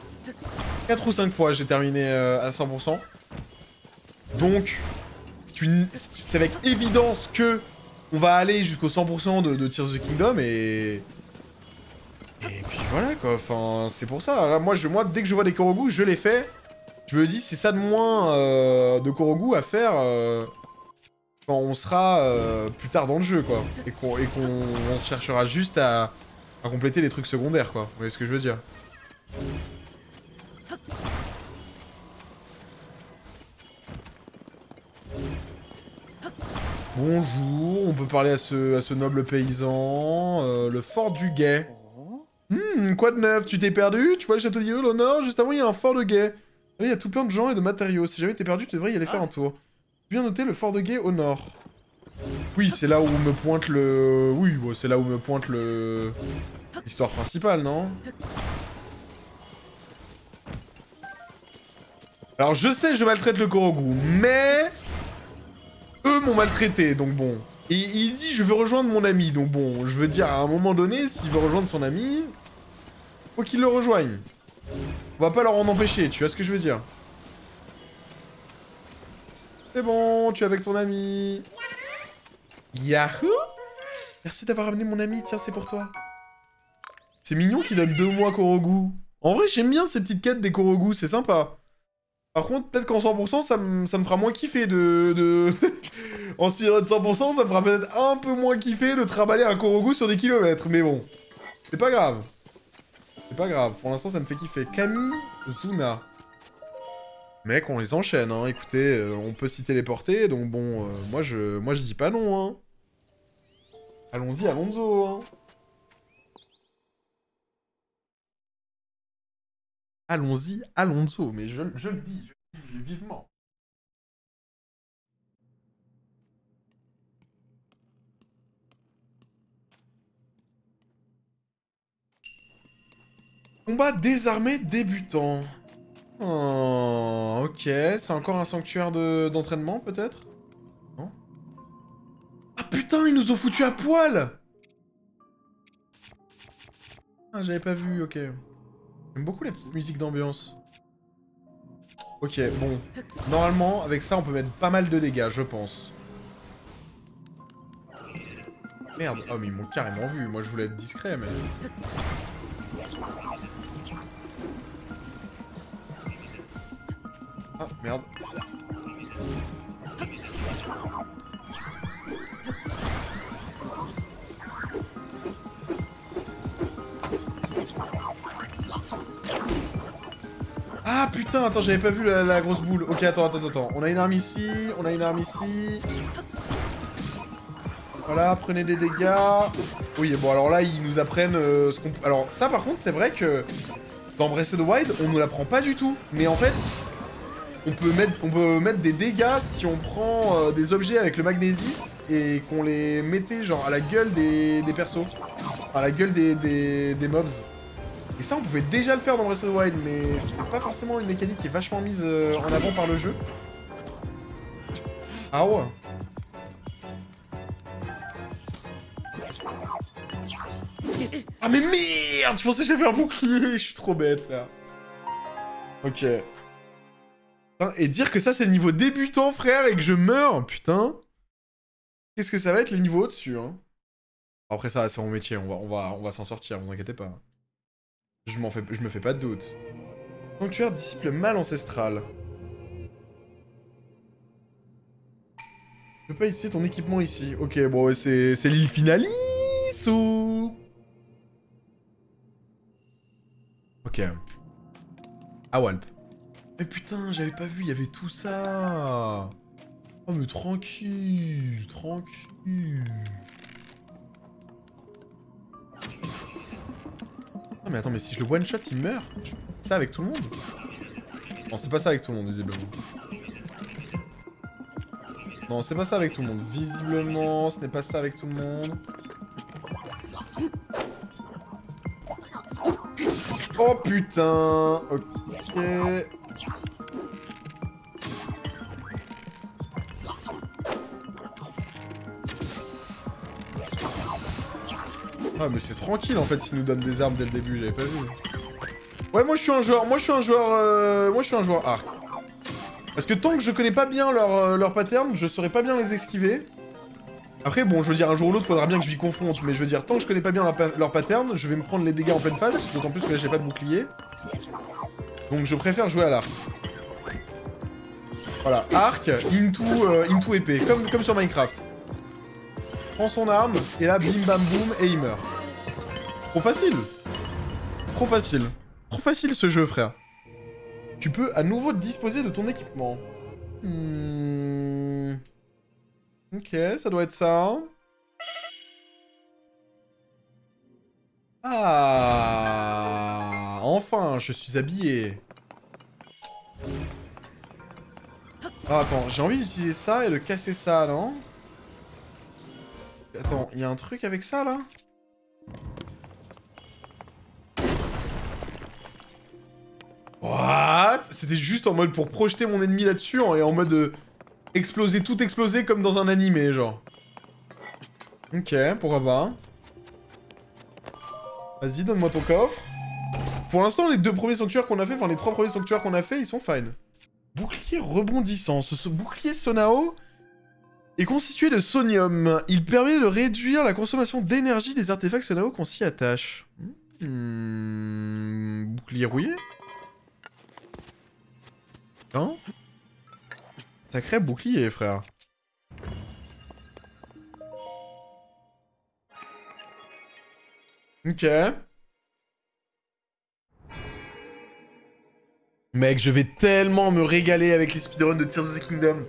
4 ou 5 fois, j'ai terminé à 100%. Donc, c'est avec évidence que on va aller jusqu'au 100% de Tears of the Kingdom et... Et puis voilà quoi, enfin, c'est pour ça. Là, moi, dès que je vois des Korogu, je les fais. Je me dis, c'est ça de moins de Korogu à faire quand on sera plus tard dans le jeu quoi. Et qu'on cherchera juste à compléter les trucs secondaires quoi. Vous voyez ce que je veux dire ? Bonjour, on peut parler à ce noble paysan, le fort du guet. Quoi de neuf? Tu t'es perdu? Tu vois le château d'Hyrule au nord? Juste avant, il y a un fort de guet. Il y a tout plein de gens et de matériaux. Si jamais t'es perdu, tu devrais y aller faire un tour. Bien noter le fort de guet au nord. Oui, c'est là où me pointe le... Oui, c'est là où me pointe le... L'histoire principale, non? Alors, je sais, je maltraite le Korogu, mais... Eux m'ont maltraité, donc bon. Et il dit, je veux rejoindre mon ami, donc bon, je veux dire, à un moment donné, s'il veut rejoindre son ami, faut qu'il le rejoigne. On va pas leur en empêcher, tu vois ce que je veux dire. C'est bon, tu es avec ton ami. Yahoo! Merci d'avoir amené mon ami, tiens, c'est pour toi. C'est mignon qu'il donne 2 mois Korogu. En vrai, j'aime bien ces petites quêtes des Korogu, c'est sympa. Par contre, peut-être qu'en 100%, ça me fera moins kiffer de... en speedrun 100%, ça me fera peut-être un peu moins kiffer de trimballer un Korogu sur des kilomètres. Mais bon, c'est pas grave. C'est pas grave. Pour l'instant, ça me fait kiffer. Camille, Zuna. Mec, on les enchaîne, hein. Écoutez, on peut s'y téléporter. Donc bon, moi, je dis pas non, hein. Allons-y, Alonso, hein. Allons-y, Alonso, mais je le dis, je le dis vivement. Combat désarmé débutant. Oh, ok, c'est encore un sanctuaire d'entraînement, peut-être? Non? Ah putain, ils nous ont foutu à poil! Ah, j'avais pas vu, ok. J'aime beaucoup la petite musique d'ambiance. Ok, bon. Normalement, avec ça, on peut mettre pas mal de dégâts, je pense. Merde. Oh, mais ils m'ont carrément vu. Moi, je voulais être discret, mais... Ah, merde. Ah putain, attends, j'avais pas vu la grosse boule. Ok, attends. On a une arme ici, on a une arme ici. Voilà, prenez des dégâts. Oui, bon, alors là, ils nous apprennent ce qu'on... Alors ça, par contre, c'est vrai que dans Breath of the Wild, on nous l'apprend pas du tout. Mais en fait, on peut mettre des dégâts si on prend des objets avec le magnésis et qu'on les mettait genre à la gueule des persos. À la gueule des mobs. Et ça, on pouvait déjà le faire dans Breath of the Wild, mais c'est pas forcément une mécanique qui est vachement mise en avant par le jeu. Ah ouais. Ah mais merde, je pensais que j'avais un bouclier, je suis trop bête, frère. Ok. Et dire que ça, c'est niveau débutant, frère, et que je meurs, putain. Qu'est-ce que ça va être les niveaux au-dessus, hein? Après ça, c'est mon métier, on va s'en sortir, vous inquiétez pas. Je me fais pas de doute. Sanctuaire dissipe le mal ancestral. Je peux pas utiliser ton équipement ici. Ok, bon, c'est l'île Finalis ou... Ok. Ah, Walp. Mais putain, j'avais pas vu, il y avait tout ça. Oh mais tranquille, tranquille. Ah mais attends, mais si je le one shot il meurt. Je fais ça avec tout le monde. Non c'est pas ça avec tout le monde visiblement. Non c'est pas ça avec tout le monde. Visiblement ce n'est pas ça avec tout le monde. Oh putain. Ok. Ah mais c'est tranquille en fait s'ils nous donnent des armes dès le début, j'avais pas vu. Ouais moi je suis un joueur, arc. Parce que tant que je connais pas bien leur pattern, je saurais pas bien les esquiver. Après bon je veux dire un jour ou l'autre faudra bien que je m'y confronte, mais je veux dire tant que je connais pas bien leur pattern, je vais me prendre les dégâts en pleine face, d'autant plus que là j'ai pas de bouclier. Donc je préfère jouer à l'arc. Voilà, arc, into épée, comme sur Minecraft. Prends son arme, et là, bim bam boum, et il meurt. Trop facile. Trop facile. Trop facile ce jeu, frère. Tu peux à nouveau disposer de ton équipement. Hmm. Ok, ça doit être ça. Ah. Enfin, je suis habillé. Ah, attends, j'ai envie d'utiliser ça et de casser ça, non ? Attends, il y a un truc avec ça, là? What? C'était juste en mode pour projeter mon ennemi là-dessus, hein, et en mode exploser, tout exploser comme dans un animé, genre. Ok, pourquoi pas. Vas-y, donne-moi ton coffre. Pour l'instant, les deux premiers sanctuaires qu'on a fait, enfin les trois premiers sanctuaires qu'on a fait, ils sont fine. Bouclier rebondissant. Ce bouclier Sonao est constitué de sonium. Il permet de réduire la consommation d'énergie des artefacts Sonao qu'on s'y attache. Hmm... Bouclier rouillé? Hein? Sacré bouclier, frère. Ok. Mec, je vais tellement me régaler avec les speedruns de Tears of the Kingdom.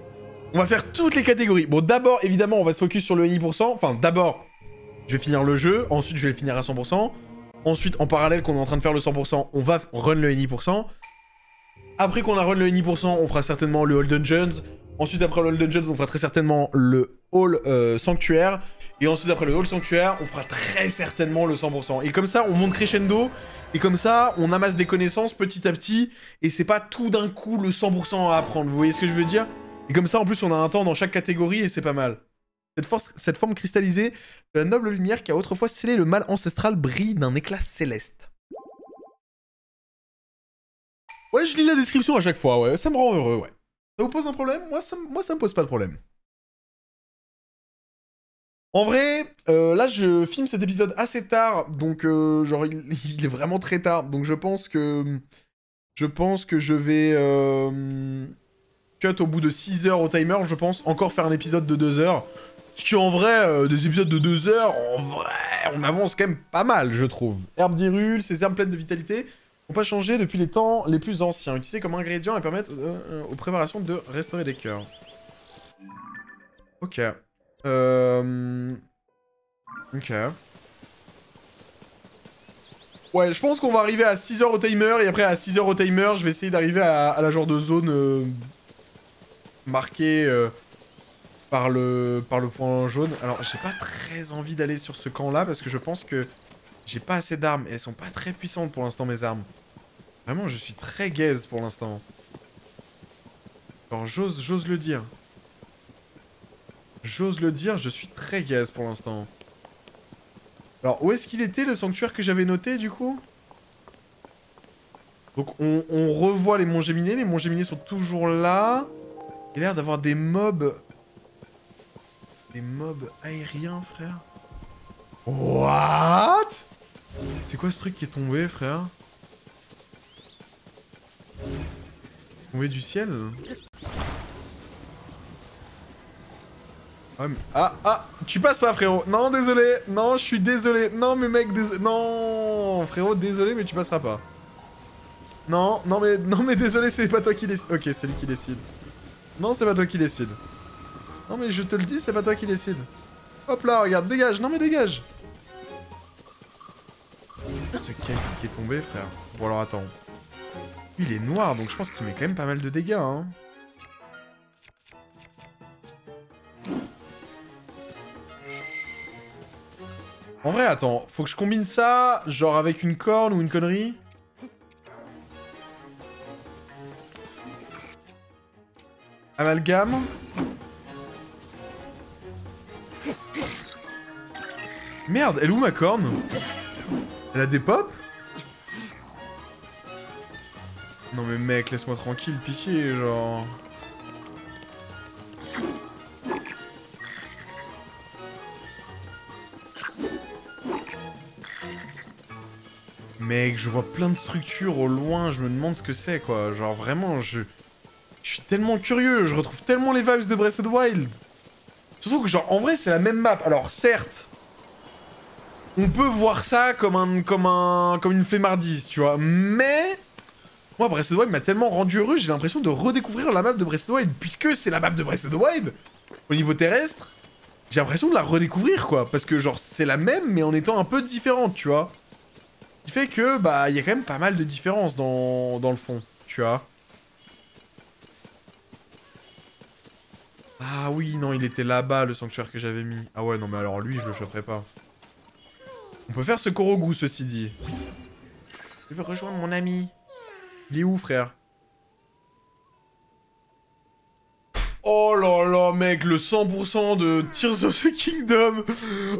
On va faire toutes les catégories. Bon, d'abord, évidemment, on va se focus sur le NI%. Enfin, d'abord, je vais finir le jeu. Ensuite, je vais le finir à 100%. Ensuite, en parallèle, qu'on est en train de faire le 100%, on va run le NI%. Après qu'on a run le NI%, on fera certainement le Hall Dungeons. Ensuite, après le Hall Dungeons, on fera très certainement le Hall Sanctuaire. Et ensuite, après le Hall Sanctuaire, on fera très certainement le 100%. Et comme ça, on monte crescendo. Et comme ça, on amasse des connaissances petit à petit. Et c'est pas tout d'un coup le 100% à apprendre. Vous voyez ce que je veux dire ? Et comme ça, en plus, on a un temps dans chaque catégorie et c'est pas mal. Cette forme cristallisée de la noble lumière qui a autrefois scellé le mal ancestral brille d'un éclat céleste. Ouais, je lis la description à chaque fois, ouais. Ça me rend heureux, ouais. Ça vous pose un problème? Moi, ça me pose pas de problème. En vrai, là, je filme cet épisode assez tard. Donc, genre, il est vraiment très tard. Donc, je pense que je vais... cut au bout de 6 heures au timer, je pense, encore faire un épisode de 2 heures. Ce qui, en vrai, des épisodes de 2 heures, en vrai, on avance quand même pas mal, je trouve. Herbe d'Hyrule, ces herbes pleines de vitalité n'ont pas changé depuis les temps les plus anciens. Utilisées comme ingrédients et permettent aux préparations de restaurer des cœurs. Ok. Ok. Ouais, je pense qu'on va arriver à 6 heures au timer, et après à 6 heures au timer, je vais essayer d'arriver à la genre de zone... marqué par le point jaune. Alors, j'ai pas très envie d'aller sur ce camp-là, parce que je pense que j'ai pas assez d'armes, et elles sont pas très puissantes pour l'instant, mes armes. Vraiment, je suis très gaze pour l'instant. Alors, j'ose le dire. J'ose le dire, je suis très gaze pour l'instant. Alors, où est-ce qu'il était, le sanctuaire que j'avais noté, du coup? Donc, on revoit les monts géminés. Les monts géminés sont toujours là. Il a l'air d'avoir des mobs... Des mobs aériens, frère. What? C'est quoi ce truc qui est tombé, frère? Tombé du ciel? Ah, mais... ah, tu passes pas, frérot. Non, désolé. Non, je suis désolé. Non, mais mec, désolé. Non, frérot, désolé, mais tu passeras pas. Non, non, mais désolé, c'est pas toi qui décide. Ok, c'est lui qui décide. Non, c'est pas toi qui décide. Non mais je te le dis, c'est pas toi qui décide. Hop là, regarde, dégage. Non mais dégage. Ce cake qui est tombé, frère. Bon alors attends. Il est noir, donc je pense qu'il met quand même pas mal de dégâts, hein. En vrai, attends, faut que je combine ça, genre avec une corne ou une connerie. Amalgame. Merde, elle est où ma corne? Elle a des pops? Non mais mec, laisse-moi tranquille, pitié, genre... Mec, je vois plein de structures au loin, je me demande ce que c'est, quoi. Genre vraiment, je suis tellement curieux, je retrouve tellement les vibes de Breath of the Wild. Surtout que genre, en vrai, c'est la même map. Alors certes, on peut voir ça comme une flemmardise, tu vois. Mais moi, Breath of the Wild m'a tellement rendu heureux, j'ai l'impression de redécouvrir la map de Breath of the Wild, puisque c'est la map de Breath of the Wild. Au niveau terrestre, j'ai l'impression de la redécouvrir, quoi, parce que genre c'est la même, mais en étant un peu différente, tu vois. Qui fait que, bah, il y a quand même pas mal de différences dans le fond, tu vois. Ah oui, non, il était là-bas, le sanctuaire que j'avais mis. Ah ouais, non, mais alors lui, je le choperai pas. On peut faire ce Korogu, ceci dit. Je veux rejoindre mon ami. Il est où, frère? Oh là là, mec, le 100% de Tears of the Kingdom.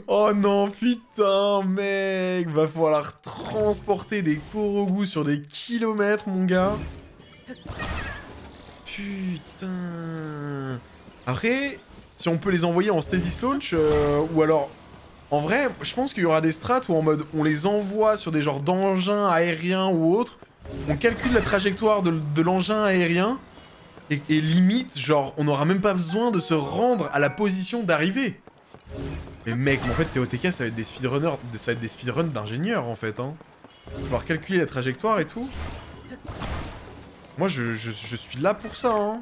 Oh non, putain, mec. Va falloir transporter des Korogu sur des kilomètres, mon gars. Putain. Après, si on peut les envoyer en stasis launch, ou alors... En vrai, je pense qu'il y aura des strats où en mode on les envoie sur des genres d'engins aériens ou autres, on calcule la trajectoire de l'engin aérien, et limite, genre, on n'aura même pas besoin de se rendre à la position d'arrivée. Mais mec, en fait, TOTK, ça va être des speedrunners, ça va être des speedruns d'ingénieurs, en fait, hein. Pouvoir calculer la trajectoire et tout. Moi, je suis là pour ça, hein.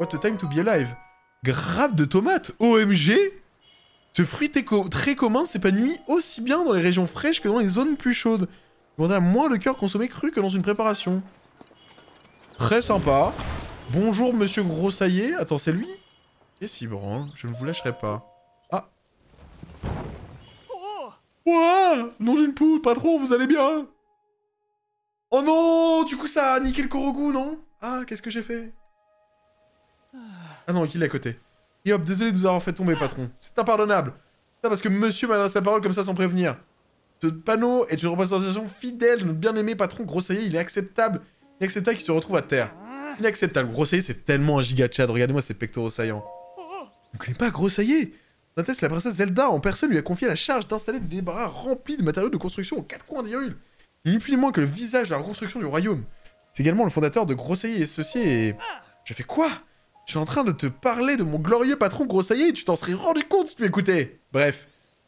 What a time to be alive. Grappe de tomates, OMG. Ce fruit très commun s'épanouit aussi bien dans les régions fraîches que dans les zones plus chaudes. On a moins le cœur consommé cru que dans une préparation. Très sympa. Bonjour, monsieur Grossailler. Attends, c'est lui? Et si bon, je ne vous lâcherai pas. Ah. Ouah. Non, j'ai une poule. Patron, vous allez bien? Oh non. Du coup, ça a niqué le Korogu, non? Ah, qu'est-ce que j'ai fait? Ah non, il est à côté. Et hop, désolé de vous avoir fait tomber, patron. C'est impardonnable. C'est parce que monsieur m'adresse la parole comme ça sans prévenir. Ce panneau est une représentation fidèle de notre bien-aimé patron Grossailler. Il est acceptable. Inacceptable qu'il se retrouve à terre. Inacceptable. Grossailler, c'est tellement un giga tchad. Regardez-moi ces pectoraux saillants. Vous ne connaissez pas Grossailler? Notez, la princesse Zelda en personne lui a confié la charge d'installer des débarras remplis de matériaux de construction aux quatre coins d'Hyrule. Il n'est plus ni moins que le visage de la reconstruction du royaume. C'est également le fondateur de Grossailler et associé et... Je fais quoi? Je suis en train de te parler de mon glorieux patron Grossailler et tu t'en serais rendu compte si tu m'écoutais. Bref,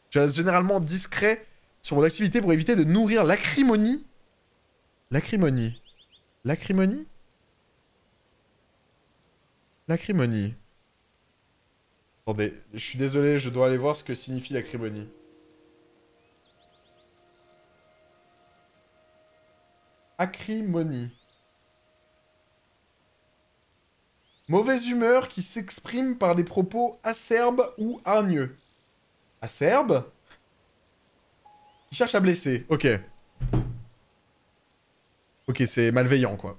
je reste généralement discret sur mon activité pour éviter de nourrir l'acrimonie. L'acrimonie. L'acrimonie. L'acrimonie. Attendez, je suis désolé, je dois aller voir ce que signifie l'acrimonie. Acrimonie. Mauvaise humeur qui s'exprime par des propos acerbes ou hargneux. Acerbe? Il cherche à blesser, ok. Ok, c'est malveillant, quoi.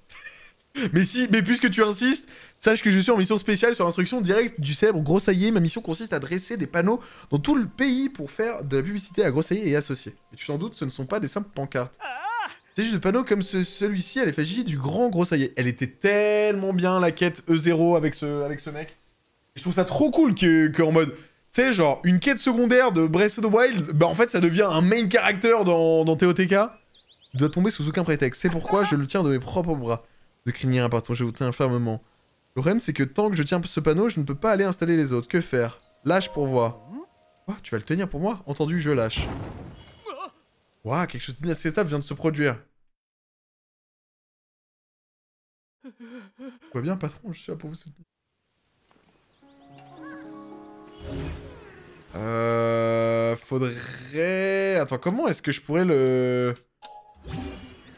Mais si, mais puisque tu insistes, sache que je suis en mission spéciale sur instruction directe du célèbre Grossailler. Ma mission consiste à dresser des panneaux dans tout le pays pour faire de la publicité à Grossailler et associés. Et tu t'en doutes, ce ne sont pas des simples pancartes. C'est juste de panneaux comme celui-ci à l'effigie du grand Grossailler. Elle était tellement bien, la quête E0 avec ce mec. Et je trouve ça trop cool qu'en mode... Tu sais, genre, une quête secondaire de Breath of the Wild, bah en fait, ça devient un main character dans TOTK. Il doit tomber sous aucun prétexte. C'est pourquoi je le tiens de mes propres bras. De crinier un patron, je vous tiens fermement. Le problème, c'est que tant que je tiens ce panneau, je ne peux pas aller installer les autres. Que faire? Lâche pour voir. Oh, tu vas le tenir pour moi? Entendu, je lâche. Waouh, quelque chose d'inacceptable vient de se produire. Tout va bien, patron, je suis là pour vous soutenir. Faudrait... Attends, comment est-ce que je pourrais le...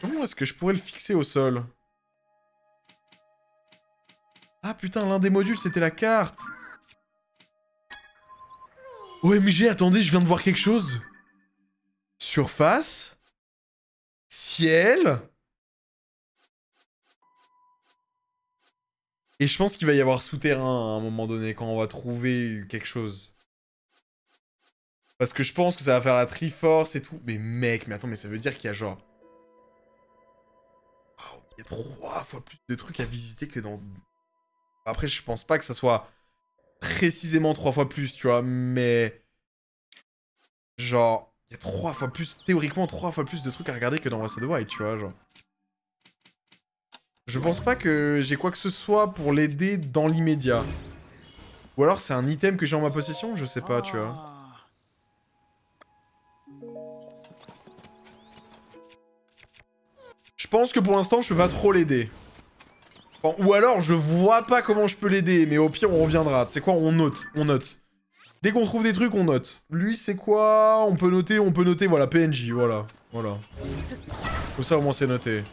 Comment est-ce que je pourrais le fixer au sol? Ah putain, l'un des modules, c'était la carte. OMG, attendez, je viens de voir quelque chose. Surface. Ciel. Et je pense qu'il va y avoir souterrain à un moment donné, quand on va trouver quelque chose. Parce que je pense que ça va faire la Triforce et tout. Mais mec, mais attends, mais ça veut dire qu'il y a genre... Wow, il y a 3 fois plus de trucs à visiter que dans... Après, je pense pas que ça soit précisément 3 fois plus, tu vois, mais... Genre, il y a 3 fois plus, théoriquement 3 fois plus de trucs à regarder que dans Breath of the Wild, tu vois, genre. Je pense pas que j'ai quoi que ce soit pour l'aider dans l'immédiat. Ou alors c'est un item que j'ai en ma possession, je sais pas, tu vois. Je pense que pour l'instant, je peux pas trop l'aider. Enfin, ou alors, je vois pas comment je peux l'aider, mais au pire, on reviendra. Tu sais quoi, on note, on note. Dès qu'on trouve des trucs, on note. Lui, c'est quoi? On peut noter, voilà, PNJ, voilà, voilà. Comme ça, au moins, c'est noté.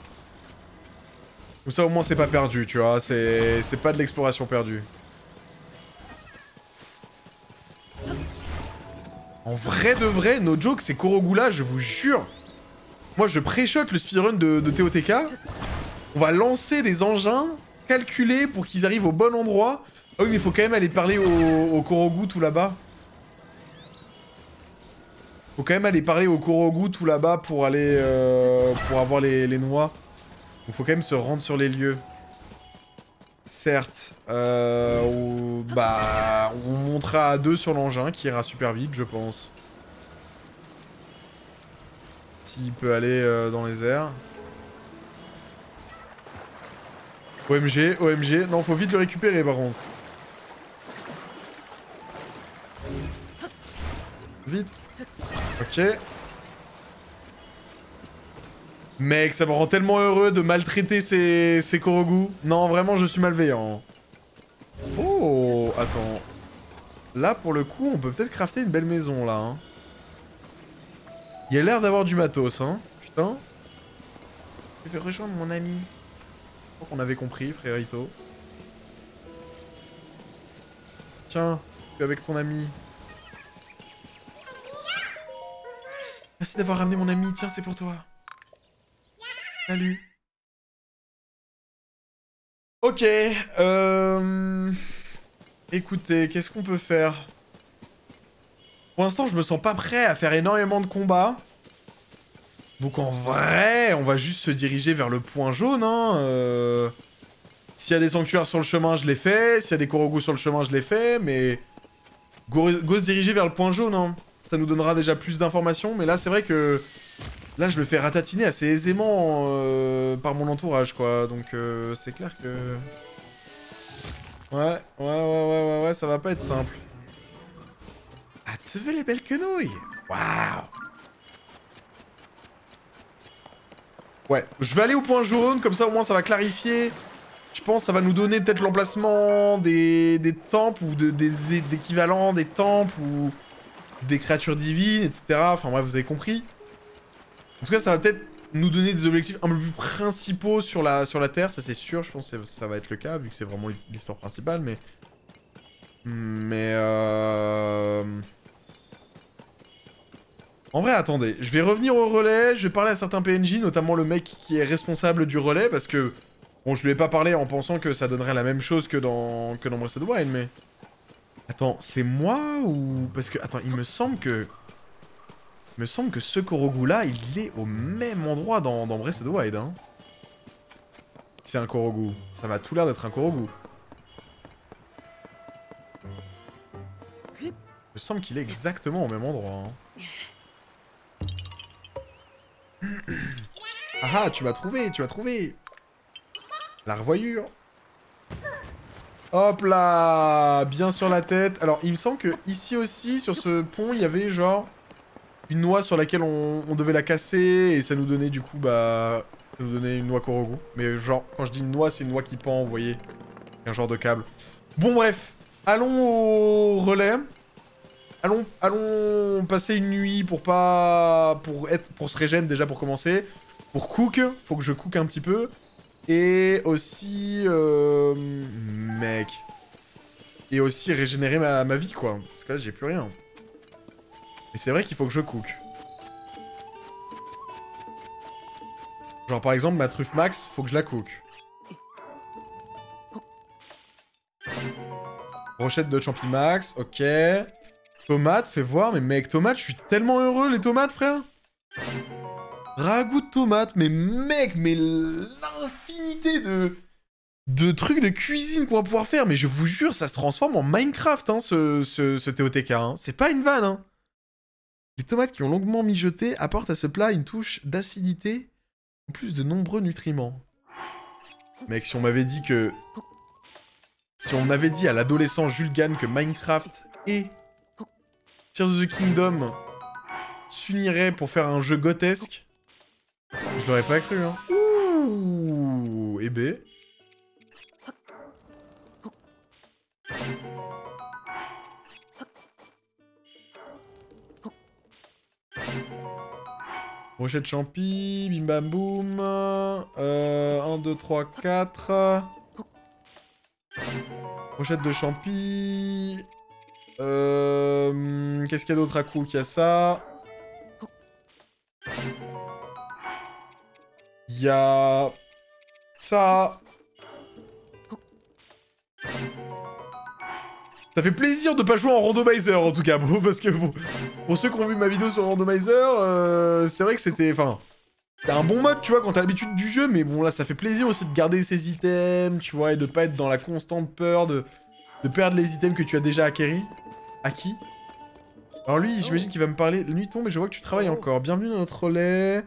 Comme ça, au moins, c'est pas perdu, tu vois, c'est pas de l'exploration perdue. En vrai de vrai, no joke, c'est Korogula, je vous jure. Moi, je pré-shot le speedrun de TOTK. On va lancer des engins, calculer pour qu'ils arrivent au bon endroit. Oh oui, mais il faut quand même aller parler au Korogu tout là-bas. Faut quand même aller parler au Korogu tout là-bas pour aller... pour avoir les noix. Donc faut quand même se rendre sur les lieux. Certes. Bah... On montera à 2 sur l'engin qui ira super vite, je pense. S'il peut aller dans les airs. OMG, OMG. Non, faut vite le récupérer, par contre. Vite. Ok. Mec, ça me rend tellement heureux de maltraiter ces Korogus. Non, vraiment, je suis malveillant. Oh, attends. Là, pour le coup, on peut peut-être crafter une belle maison, là. Hein. Il y a l'air d'avoir du matos, hein. Putain. Je vais rejoindre mon ami. Je crois qu'on avait compris, frérito. Tiens, tu es avec ton ami. Merci d'avoir ramené mon ami, tiens, c'est pour toi. Salut. Ok, écoutez, qu'est-ce qu'on peut faire? Pour l'instant, je me sens pas prêt à faire énormément de combats. Donc en vrai, on va juste se diriger vers le point jaune, hein. S'il y a des sanctuaires sur le chemin, je les fais. S'il y a des Korogus sur le chemin, je les fais. Mais go se diriger vers le point jaune, hein. Ça nous donnera déjà plus d'informations. Mais là, c'est vrai que... Là, je me fais ratatiner assez aisément par mon entourage, quoi. Donc c'est clair que... Ouais, ça va pas être simple. Ah, tu veux les belles quenouilles? Waouh! Ouais, je vais aller au point jaune, comme ça au moins ça va clarifier. Je pense que ça va nous donner peut-être l'emplacement des temples ou des équivalents des temples ou des créatures divines, etc. Enfin bref, vous avez compris. En tout cas, ça va peut-être nous donner des objectifs un peu plus principaux sur la Terre, ça c'est sûr. Je pense que ça va être le cas, vu que c'est vraiment l'histoire principale, mais... En vrai, attendez, je vais revenir au relais, je vais parler à certains PNJ, notamment le mec qui est responsable du relais, parce que... Bon, je lui ai pas parlé en pensant que ça donnerait la même chose que dans Breath of the Wild, mais... Attends, c'est moi ou... Parce que, attends, il me semble que ce Korogu-là, il est au même endroit dans Breath of the Wild, hein. C'est un Korogu. Ça m'a tout l'air d'être un Korogu. Il me semble qu'il est exactement au même endroit, hein. Ah, tu m'as trouvé. La revoyure. Hop là, bien sur la tête. Alors, il me semble que ici aussi, sur ce pont, il y avait genre une noix sur laquelle on devait la casser et ça nous donnait du coup, bah, ça nous donnait une noix Korogu. Mais genre, quand je dis une noix, c'est une noix qui pend, vous voyez, un genre de câble. Bon bref, allons au relais. allons passer une nuit pour pas... Pour se régénérer déjà pour commencer. Pour cook, faut que je cook un petit peu. Et aussi... mec. Et aussi régénérer ma vie, quoi. Parce que là, j'ai plus rien. Mais c'est vrai qu'il faut que je cook. Genre, par exemple, ma truffe max, faut que je la cook. Brochette de champi max, ok. Tomate, fais voir, mais mec, tomate, je suis tellement heureux, les tomates, frère. Ragoût de tomate, mais mec, mais l'infinité de trucs de cuisine qu'on va pouvoir faire. Mais je vous jure, ça se transforme en Minecraft, hein, ce TOTK. Hein. C'est pas une vanne, hein. Les tomates qui ont longuement mijoté apportent à ce plat une touche d'acidité, en plus de nombreux nutriments. Mec, si on m'avait dit que... Si on avait dit à l'adolescent Julgane que Minecraft et Tears of the Kingdom s'uniraient pour faire un jeu gothesque, je l'aurais pas cru, hein. Ouh, eh ben. Rochette champi, bim bam boum. 1, 2, 3, 4. Rochette de champi. Qu'est-ce qu'il y a d'autre à coup qu'il y a ça. Il y a... ça. Ça fait plaisir de pas jouer en randomizer, en tout cas, parce que pour ceux qui ont vu ma vidéo sur le randomizer, c'est vrai que c'était... Enfin, t'as un bon mode, tu vois, quand t'as l'habitude du jeu, mais bon, là, ça fait plaisir aussi de garder ses items, tu vois, et de pas être dans la constante peur de perdre les items que tu as déjà acquis. Alors lui, j'imagine qu'il va me parler... La nuit tombe et je vois que tu travailles encore. Bienvenue dans notre relais.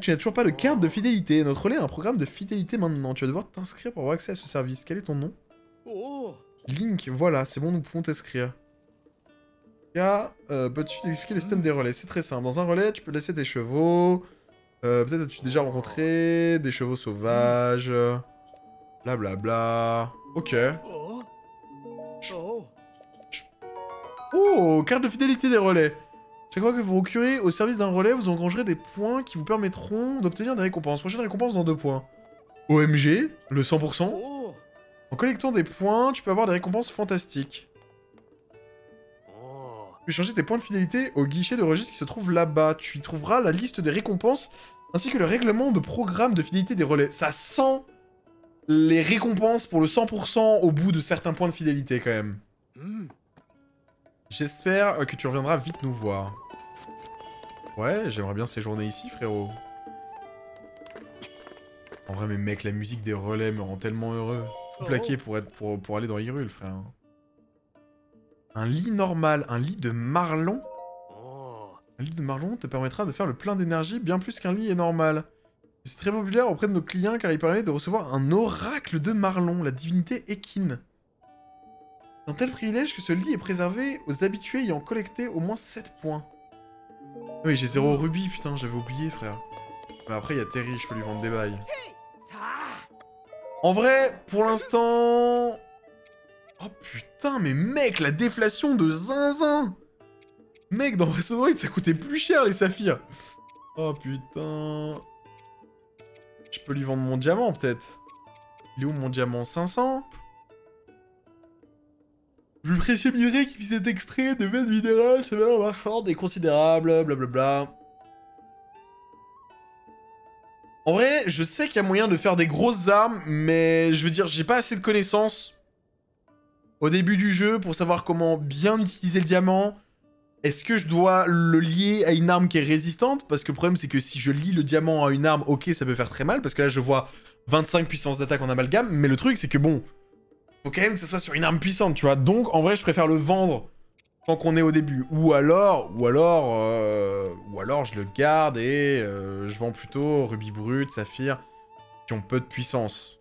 Tu n'as toujours pas de carte de fidélité. Notre relais a un programme de fidélité maintenant. Tu vas devoir t'inscrire pour avoir accès à ce service. Quel est ton nom ? Link, voilà, c'est bon, nous pouvons t'inscrire. Peux-tu t'expliquer le système des relais? C'est très simple. Dans un relais, tu peux laisser tes chevaux. Peut-être as-tu déjà rencontré des chevaux sauvages. Blablabla. Bla, bla. Ok. Oh, carte de fidélité des relais. Chaque fois que vous recurez au service d'un relais, vous engrangerez des points qui vous permettront d'obtenir des récompenses. Prochaine récompense dans 2 points. OMG, le 100%. En collectant des points, tu peux avoir des récompenses fantastiques. Tu peux changer tes points de fidélité au guichet de registre qui se trouve là-bas. Tu y trouveras la liste des récompenses ainsi que le règlement de programme de fidélité des relais. Ça sent les récompenses pour le 100% au bout de certains points de fidélité quand même. J'espère que tu reviendras vite nous voir. Ouais, j'aimerais bien séjourner ici, frérot. En vrai, mais mec, la musique des relais me rend tellement heureux. Plaqué pour aller dans Hyrule, frère. Un lit normal, un lit de marlon. Un lit de marlon te permettra de faire le plein d'énergie bien plus qu'un lit est normal. C'est très populaire auprès de nos clients car il permet de recevoir un oracle de marlon, la divinité équine. C'est un tel privilège que ce lit est préservé aux habitués ayant collecté au moins 7 points. Oui, j'ai 0 rubis, putain, j'avais oublié, frère. Mais après, il y a Terry, je peux lui vendre des bails. En vrai, pour l'instant... Oh putain, mais mec, la déflation de zinzin. Mec, dans Breath of the Wild, ça coûtait plus cher, les saphirs. Oh putain... Je peux lui vendre mon diamant, peut-être. Il est où, mon diamant? 500. Le précieux minerai qui puisse être extrait de veines minérales, c'est bien marchande et considérable, blablabla. En vrai, je sais qu'il y a moyen de faire des grosses armes, mais je veux dire, j'ai pas assez de connaissances au début du jeu pour savoir comment bien utiliser le diamant. Est-ce que je dois le lier à une arme qui est résistante? Parce que le problème, c'est que si je lie le diamant à une arme, ok, ça peut faire très mal, parce que là, je vois 25 puissance d'attaque en amalgame, mais le truc, c'est que bon, faut quand même que ça soit sur une arme puissante, tu vois. Donc, en vrai, je préfère le vendre tant qu'on est au début. Ou alors je le garde et je vends plutôt rubis brut, saphir, qui ont peu de puissance.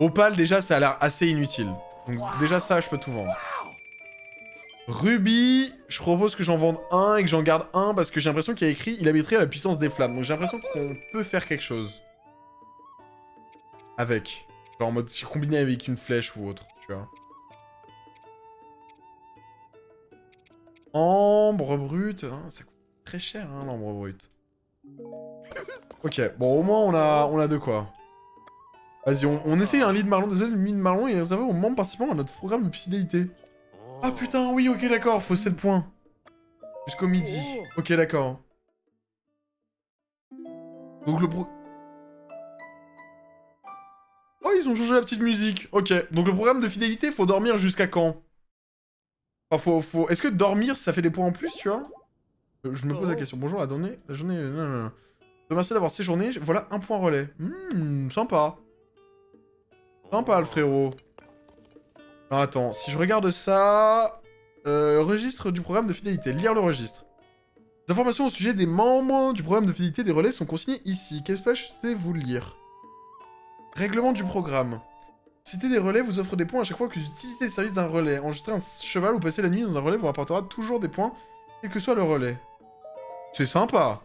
Opale, déjà, ça a l'air assez inutile. Donc déjà, ça, je peux tout vendre. Rubis, je propose que j'en vende un et que j'en garde un, parce que j'ai l'impression qu'il y a écrit « Il habiterait à la puissance des flammes ». Donc j'ai l'impression qu'on peut faire quelque chose. Avec. Genre en mode combiné avec une flèche ou autre, tu vois. Ambre brute. Hein, ça coûte très cher, hein, l'ambre brute. Ok, bon, au moins, on a de quoi. Vas-y, on essaye un lit de marlon. Désolé, le lit de marlon est réservé aux membres participants à notre programme de fidélité. Ah putain, oui, ok, d'accord, faut 7 points. Jusqu'au midi. Ok, d'accord. Donc le pro... Oh, ils ont changé la petite musique. Ok, donc le programme de fidélité, faut dormir jusqu'à quand? Enfin, faut... Est-ce que dormir, ça fait des points en plus, tu vois? Je me pose la question. Bonjour, la journée... Non. Merci d'avoir séjourné. Voilà un point relais. Sympa. Sympa, le frérot. Alors, attends, si je regarde ça... registre du programme de fidélité. Lire le registre. Les informations au sujet des membres du programme de fidélité des relais sont consignées ici. Qu'est-ce que je sais vous lire? Règlement du programme. Citer des relais vous offre des points à chaque fois que vous utilisez les services d'un relais. Enregistrer un cheval ou passer la nuit dans un relais vous rapportera toujours des points, quel que soit le relais. C'est sympa.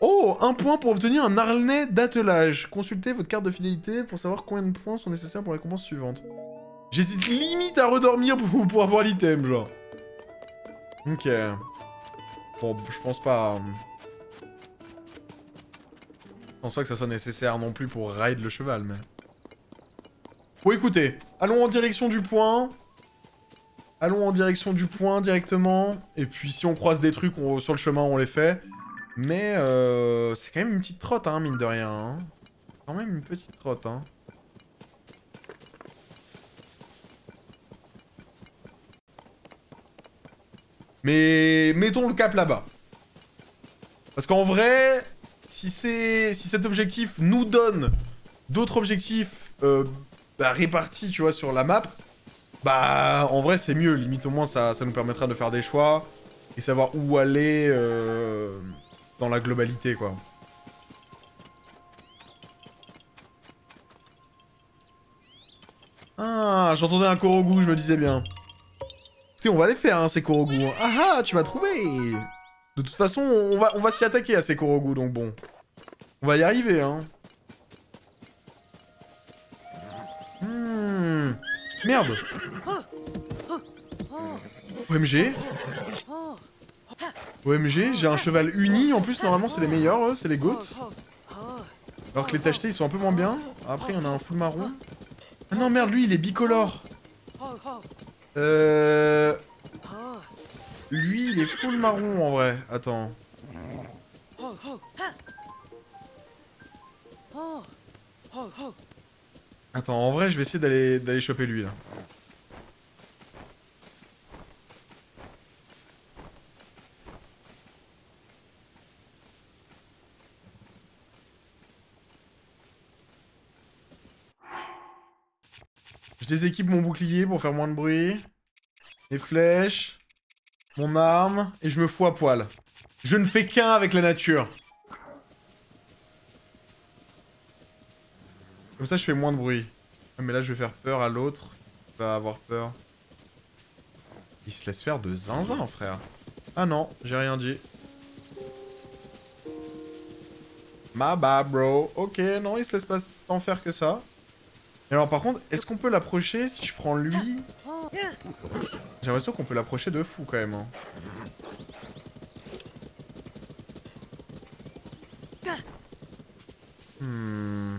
Oh, un point pour obtenir un harnais d'attelage. Consultez votre carte de fidélité pour savoir combien de points sont nécessaires pour la récompense suivante. J'hésite limite à redormir pour avoir l'item, genre. Ok. Bon, je pense pas... Je pense pas que ça soit nécessaire non plus pour raid le cheval, mais... Bon, écoutez. Allons en direction du point. Allons en direction du point directement. Et puis, si on croise des trucs sur le chemin, on les fait. Mais, c'est quand même une petite trotte, hein, mine de rien. Hein. Quand même une petite trotte, hein. Mais mettons le cap là-bas. Parce qu'en vrai, si cet objectif nous donne d'autres objectifs répartis, tu vois, sur la map, bah en vrai c'est mieux. Limite au moins ça nous permettra de faire des choix et savoir où aller dans la globalité, quoi. Ah, j'entendais un Korogu, je me disais bien. Écoutez, on va les faire, hein, ces Korogu. Ah ah, tu m'as trouvé. De toute façon, on va s'y attaquer à ces Korogu, donc bon. On va y arriver, hein. Merde. OMG. OMG, j'ai un cheval uni. En plus, normalement, c'est les meilleurs, c'est les goats. Alors que les tachetés, ils sont un peu moins bien. Après, il y en a un full marron. Ah non, merde, lui, il est bicolore. Lui, il est full marron en vrai. Attends. Attends, en vrai, je vais essayer d'aller choper lui là. Je déséquipe mon bouclier pour faire moins de bruit. Mes flèches. Mon arme. Et je me fous à poil. Je ne fais qu'un avec la nature. Comme ça, je fais moins de bruit. Mais là, je vais faire peur à l'autre. Il va avoir peur. Il se laisse faire de zinzin, frère. Ah non, j'ai rien dit. Ma bah, bro. Ok, non, il se laisse pas tant faire que ça. Alors par contre, est-ce qu'on peut l'approcher si je prends lui? J'ai l'impression qu'on peut l'approcher de fou quand même. Hein. Un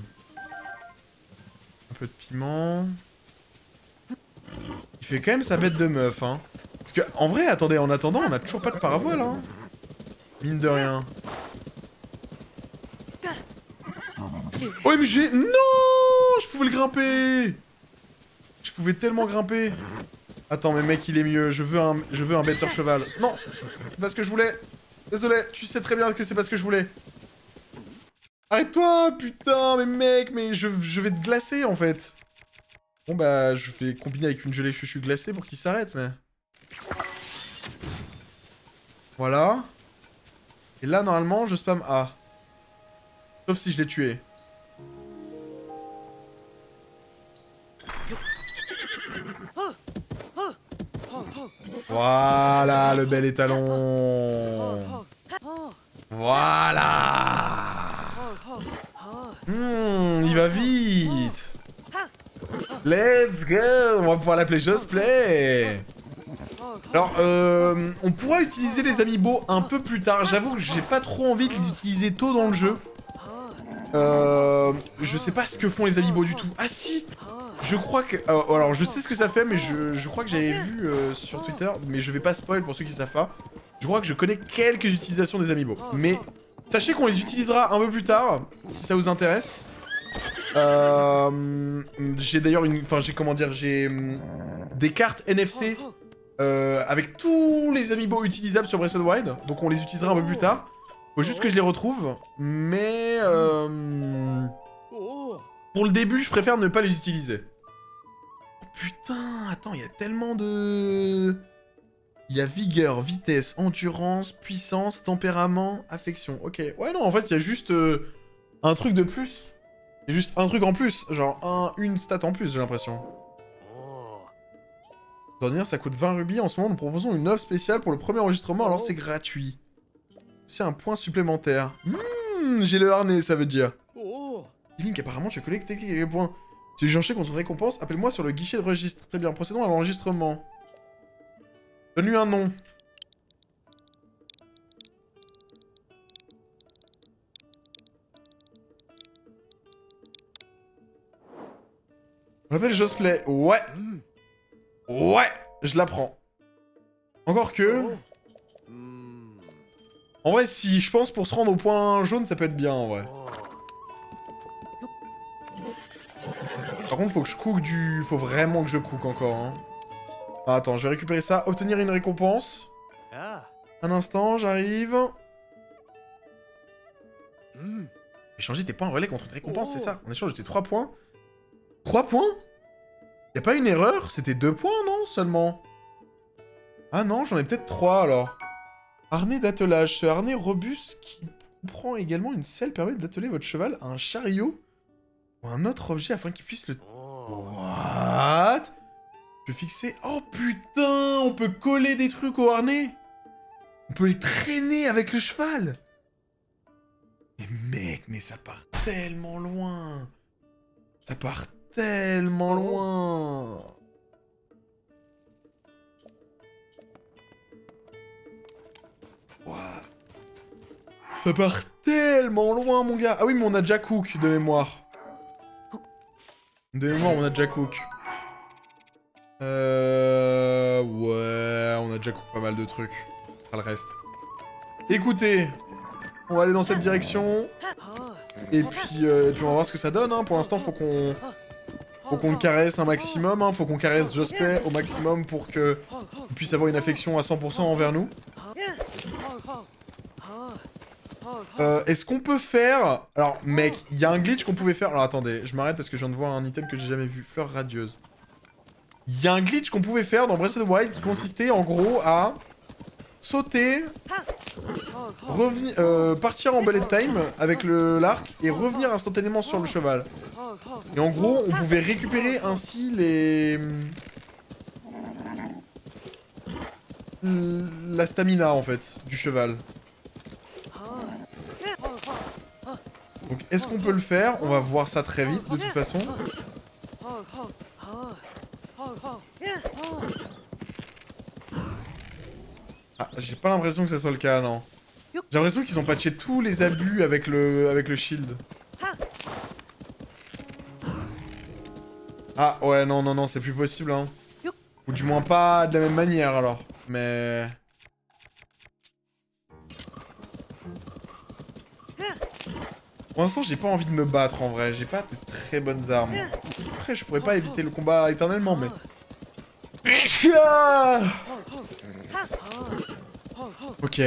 peu de piment. Il fait quand même sa bête de meuf, hein. Parce que en vrai, attendez, en attendant, on a toujours pas de paravoile, hein. Mine de rien. OMG, non! Je pouvais le grimper. Je pouvais tellement grimper. Attends, mais mec, il est mieux. Je veux un better cheval. Non, c'est pas ce que je voulais. Désolé, tu sais très bien que c'est pas ce que je voulais. Arrête-toi, putain, mais mec, mais je vais te glacer, en fait. Bon, bah, je vais combiner avec une gelée chuchu glacée pour qu'il s'arrête, mais... Voilà. Et là, normalement, je spam A. Sauf si je l'ai tué. Voilà le bel étalon. Voilà. Il va vite. Let's go. On va pouvoir l'appeler Just Play. Alors, on pourra utiliser les amiibo un peu plus tard. J'avoue que j'ai pas trop envie de les utiliser tôt dans le jeu. Je sais pas ce que font les amiibo du tout. Ah si, je crois que... alors, je sais ce que ça fait, mais je crois que j'avais vu sur Twitter, mais je vais pas spoil pour ceux qui savent pas. Je crois que je connais quelques utilisations des amiibo. Mais sachez qu'on les utilisera un peu plus tard, si ça vous intéresse. J'ai d'ailleurs une... Enfin, j'ai comment dire... J'ai des cartes NFC avec tous les amiibo utilisables sur Breath of the Wild. Donc on les utilisera un peu plus tard. Faut juste que je les retrouve. Mais... pour le début, je préfère ne pas les utiliser. Oh, putain, attends, il y a tellement de... Il y a vigueur, vitesse, endurance, puissance, tempérament, affection. Ok. Ouais, non, en fait, il y a juste un truc de plus. Il y a juste un truc en plus. Genre une stat en plus, j'ai l'impression. Dernière, ça coûte 20 rubis. En ce moment, nous proposons une offre spéciale pour le premier enregistrement, alors c'est gratuit. C'est un point supplémentaire. J'ai le harnais, ça veut dire. Link, apparemment, tu as collecté quelques points. Si j'ai enchaîné contre une récompense, appelle-moi sur le guichet de registre. Très bien, procédons à l'enregistrement. Donne-lui un nom. On l'appelle Josplay. Ouais. Ouais, je la prends. Encore que... En vrai, si je pense pour se rendre au point jaune, ça peut être bien, en vrai. Par contre, faut que je cook du... Faut vraiment que je cook encore, hein. Ah, attends, je vais récupérer ça. Obtenir une récompense. Un instant, j'arrive. Échanger tes points en relais contre une récompense, c'est ça. En échange, j'étais 3 points. 3 points? Y'a pas une erreur? C'était 2 points, non? Seulement. Ah non, j'en ai peut-être 3, alors. Harnais d'attelage. Ce harnais robuste qui comprend également une selle permet d'atteler votre cheval à un chariot ou un autre objet afin qu'il puisse le... What? Je peux fixer... Oh putain! On peut coller des trucs au harnais! On peut les traîner avec le cheval! Mais mec, mais ça part tellement loin! Ça part tellement loin! Wow. Ça part tellement loin, mon gars! Ah oui, mais on a déjà cook, de mémoire. De mémoire, on a déjà cook. Ouais, on a déjà coupé pas mal de trucs. Pas le reste. Écoutez, on va aller dans cette direction. Et puis on va voir ce que ça donne. Hein. Pour l'instant, faut qu'on le caresse un maximum. Hein. Faut qu'on caresse Josplay au maximum pour que il puisse avoir une affection à 100% envers nous. Est-ce qu'on peut faire... Alors, mec, il y a un glitch qu'on pouvait faire. Alors, attendez, je m'arrête parce que je viens de voir un item que j'ai jamais vu. Fleur radieuse. Il y a un glitch qu'on pouvait faire dans Breath of the Wild qui consistait en gros à sauter, partir en bullet time avec l'arc et revenir instantanément sur le cheval. Et en gros, on pouvait récupérer ainsi les... la stamina en fait du cheval. Donc est-ce qu'on peut le faire? On va voir ça très vite de toute façon. Ah, j'ai pas l'impression que ça soit le cas, non. J'ai l'impression qu'ils ont patché tous les abus avec le shield. Ah, ouais, non, non, non, c'est plus possible, hein. Ou du moins pas de la même manière, alors. Mais... Pour l'instant, j'ai pas envie de me battre, en vrai. J'ai pas de très bonnes armes. Après, je pourrais pas éviter le combat éternellement, mais... Ok.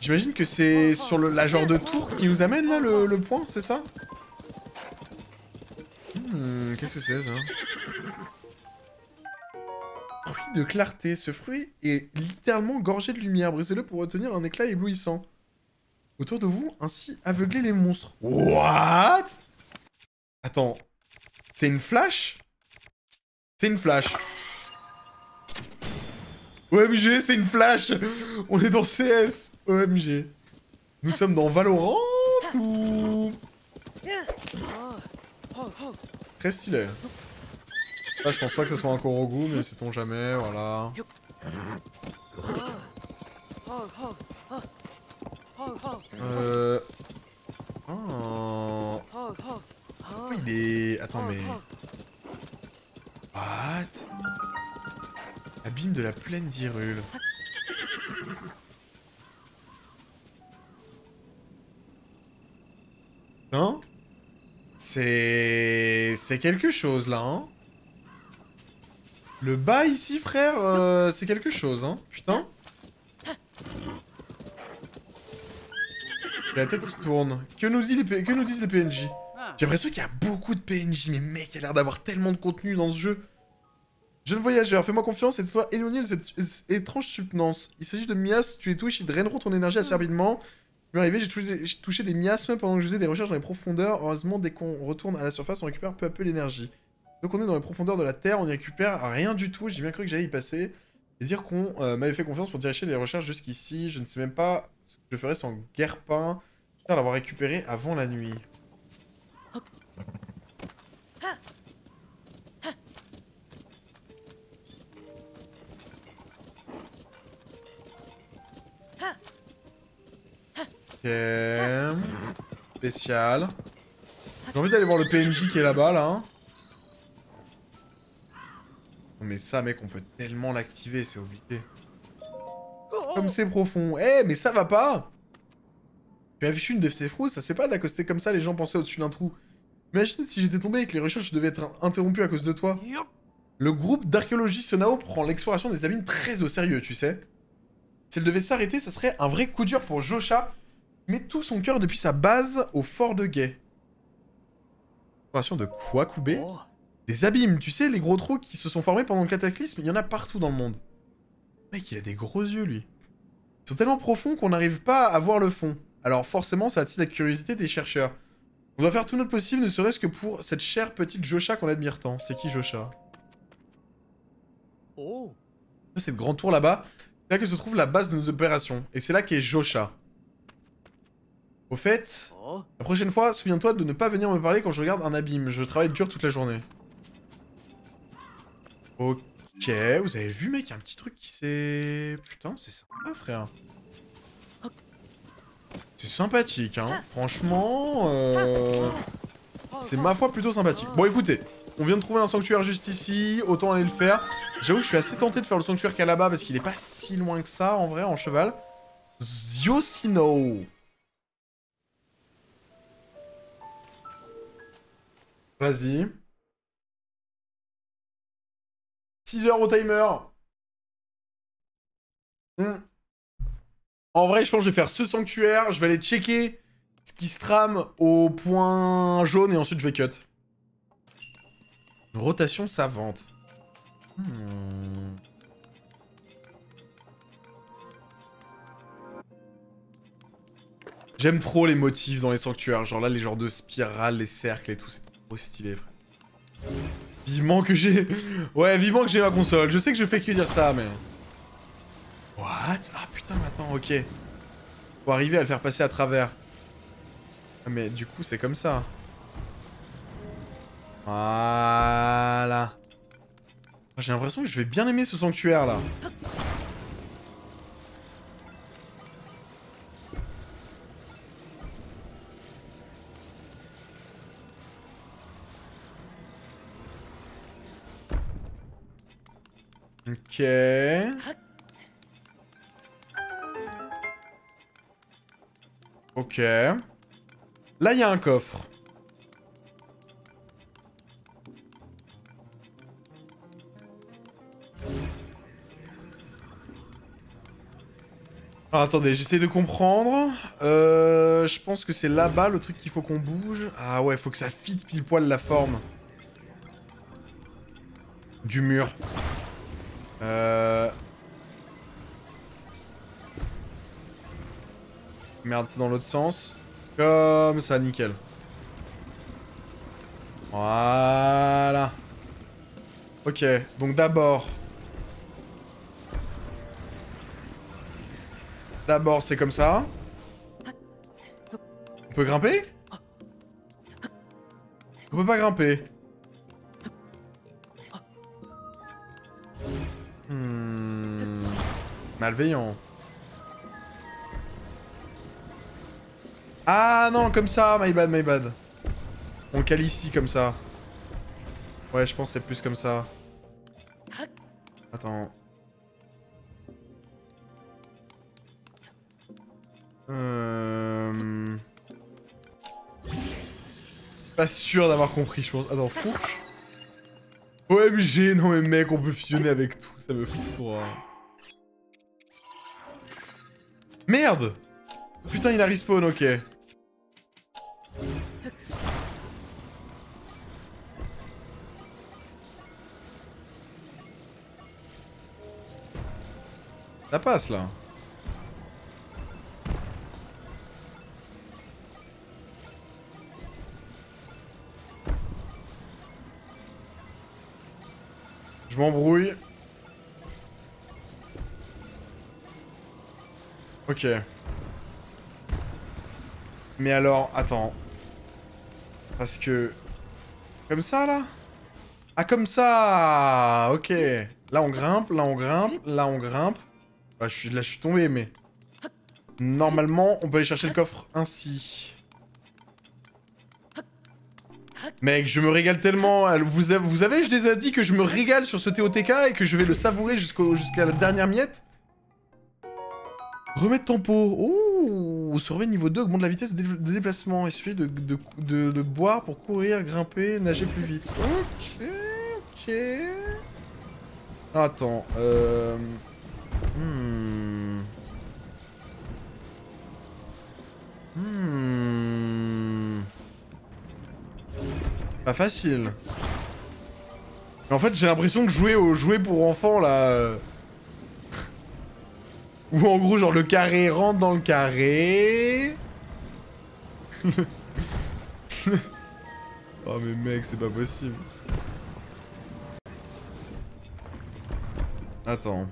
J'imagine que c'est sur la genre de tour qui nous amène, là, le point, c'est ça? Qu'est-ce que c'est, ça? Fruit de clarté. Ce fruit est littéralement gorgé de lumière. Brisez-le pour obtenir un éclat éblouissant. Autour de vous, ainsi aveugler les monstres. What? Attends. C'est une flash? C'est une flash. OMG, c'est une flash. On est dans CS. OMG. Nous sommes dans Valorant ou... Très stylé. Là, je pense pas que ce soit un Korogu, mais sait-on jamais, voilà. Oh. Pourquoi il est... Attends mais... What? Abîme de la plaine d'Hyrule. Hein? C'est quelque chose là, hein? Le bas ici, frère, c'est quelque chose, hein? Putain! La tête qui tourne. Que nous disent les PNJ? J'ai l'impression qu'il y a beaucoup de PNJ, mais mec, il a l'air d'avoir tellement de contenu dans ce jeu. Jeune voyageur, fais-moi confiance et toi éloigné de cette étrange substance. Il s'agit de miasmes, tu les touches, ils draineront ton énergie assez rapidement. Je suis arrivé, j'ai touché des miasmes pendant que je faisais des recherches dans les profondeurs. Heureusement, dès qu'on retourne à la surface, on récupère peu à peu l'énergie. Donc on est dans les profondeurs de la Terre, on n'y récupère rien du tout. J'ai bien cru que j'allais y passer. Et dire qu'on m'avait fait confiance pour diriger les recherches jusqu'ici. Je ne sais même pas ce que je ferais sans Guerpin. J'espère l'avoir récupéré avant la nuit. Ok. Spécial. J'ai envie d'aller voir le PNJ qui est là-bas, là. Mais ça, mec, on peut tellement l'activer, c'est obligé. Comme c'est profond. Eh, mais ça va pas! Tu as affiché une de ces frous, ça se fait pas d'accoster comme ça les gens pensaient au-dessus d'un trou. Imagine si j'étais tombé et que les recherches devaient être interrompues à cause de toi. Le groupe d'archéologie Sonao prend l'exploration des abîmes très au sérieux, tu sais. Si elle devait s'arrêter, ce serait un vrai coup dur pour Josha, qui met tout son cœur depuis sa base au fort de Guay. Exploration de quoi, Koubé? Des abîmes, tu sais, les gros trous qui se sont formés pendant le cataclysme, il y en a partout dans le monde. Mec, il a des gros yeux, lui. Ils sont tellement profonds qu'on n'arrive pas à voir le fond. Alors forcément, ça attire la curiosité des chercheurs. On doit faire tout notre possible, ne serait-ce que pour cette chère petite Josha qu'on admire tant. C'est qui, Josha? Oh. Cette grande tour là-bas, c'est là que se trouve la base de nos opérations. Et c'est là qu'est Josha. Au fait, la prochaine fois, souviens-toi de ne pas venir me parler quand je regarde un abîme. Je travaille dur toute la journée. Ok, vous avez vu, mec, il y a un petit truc qui s'est... Putain, c'est sympa, frère. C'est sympathique, hein. Franchement, c'est ma foi plutôt sympathique. Bon, écoutez, on vient de trouver un sanctuaire juste ici, autant aller le faire. J'avoue que je suis assez tenté de faire le sanctuaire qu'il y a là-bas, parce qu'il est pas si loin que ça, en vrai, en cheval. Ziosino. Vas-y. 6 heures au timer. En vrai, je pense que je vais faire ce sanctuaire. Je vais aller checker ce qui se trame au point jaune et ensuite je vais cut. Une rotation savante. J'aime trop les motifs dans les sanctuaires. Genre là, les genres de spirales, les cercles et tout. C'est trop stylé, frère. Vivement que j'ai... Ouais, vivement que j'ai ma console. Je sais que je fais que dire ça, mais... What? Ah putain, attends, ok. Faut arriver à le faire passer à travers. Mais du coup, c'est comme ça. Voilà. J'ai l'impression que je vais bien aimer ce sanctuaire, là. Ok. Ok. Là, il y a un coffre. Alors, attendez, j'essaie de comprendre. Je pense que c'est là-bas le truc qu'il faut qu'on bouge. Ah ouais, faut que ça fit pile poil la forme du mur. Merde, c'est dans l'autre sens. Comme ça, nickel. Voilà. Ok, donc d'abord... D'abord, c'est comme ça. On peut grimper? On peut pas grimper. Malveillant. Ah non, comme ça, my bad, my bad. On cale ici, comme ça. Ouais, je pense que c'est plus comme ça. Attends. Pas sûr d'avoir compris, je pense. Attends, fourche. OMG, non mais mec, on peut fusionner avec tout, ça me fout pour... Merde! Putain, il a respawn, ok. Ça passe, là. Je m'embrouille. Ok. Mais alors, attends. Parce que... Comme ça, là? Ah, comme ça! Ok. Là, on grimpe, là, on grimpe, là, on grimpe. Bah, là, je suis tombé, mais... Normalement, on peut aller chercher le coffre ainsi. Mec, je me régale tellement. Vous avez, je les ai dit que je me régale sur ce TOTK et que je vais le savourer jusqu'à la dernière miette. Remettre tempo. Oh, surveille niveau 2, augmente la vitesse de déplacement. Il suffit de boire pour courir, grimper, nager plus vite. Ok, ok. Attends, Pas facile. Mais en fait, j'ai l'impression que jouer au jouet pour enfants, là... Ou en gros, genre, le carré rentre dans le carré... Oh, mais mec, c'est pas possible. Attends...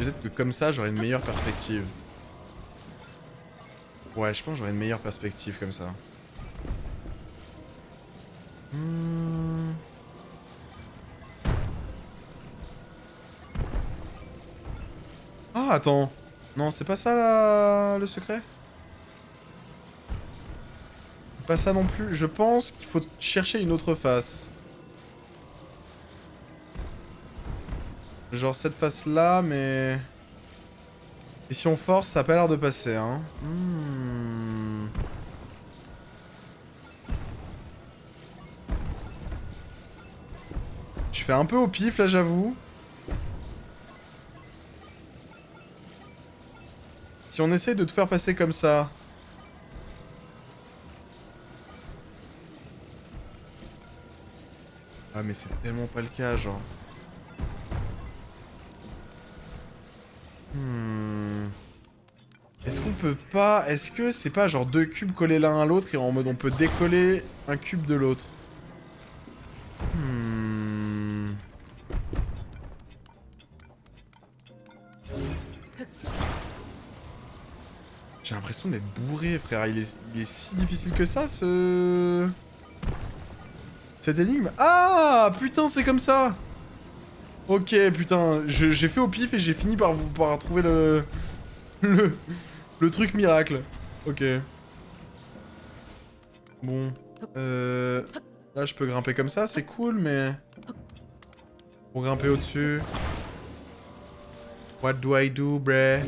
Peut-être que comme ça, j'aurais une meilleure perspective. Ouais, je pense que j'aurais une meilleure perspective comme ça. Ah, attends. Non, c'est pas ça, là, le secret? Pas ça non plus. Je pense qu'il faut chercher une autre face. Genre cette face-là, mais... Et si on force, ça a pas l'air de passer, hein. Je fais un peu au pif, là, j'avoue. Si on essaye de tout faire passer comme ça... Ah, mais c'est tellement pas le cas, genre... Est-ce qu'on peut pas... Est-ce que c'est pas genre deux cubes collés l'un à l'autre et en mode on peut décoller un cube de l'autre? J'ai l'impression d'être bourré, frère. Il est si difficile que ça, ce... Cette énigme. Ah putain, c'est comme ça. Ok, putain, j'ai fait au pif et j'ai fini par trouver le truc miracle. Ok. Bon. Là, je peux grimper comme ça, c'est cool, mais... Pour grimper au-dessus... What do I do, bruh?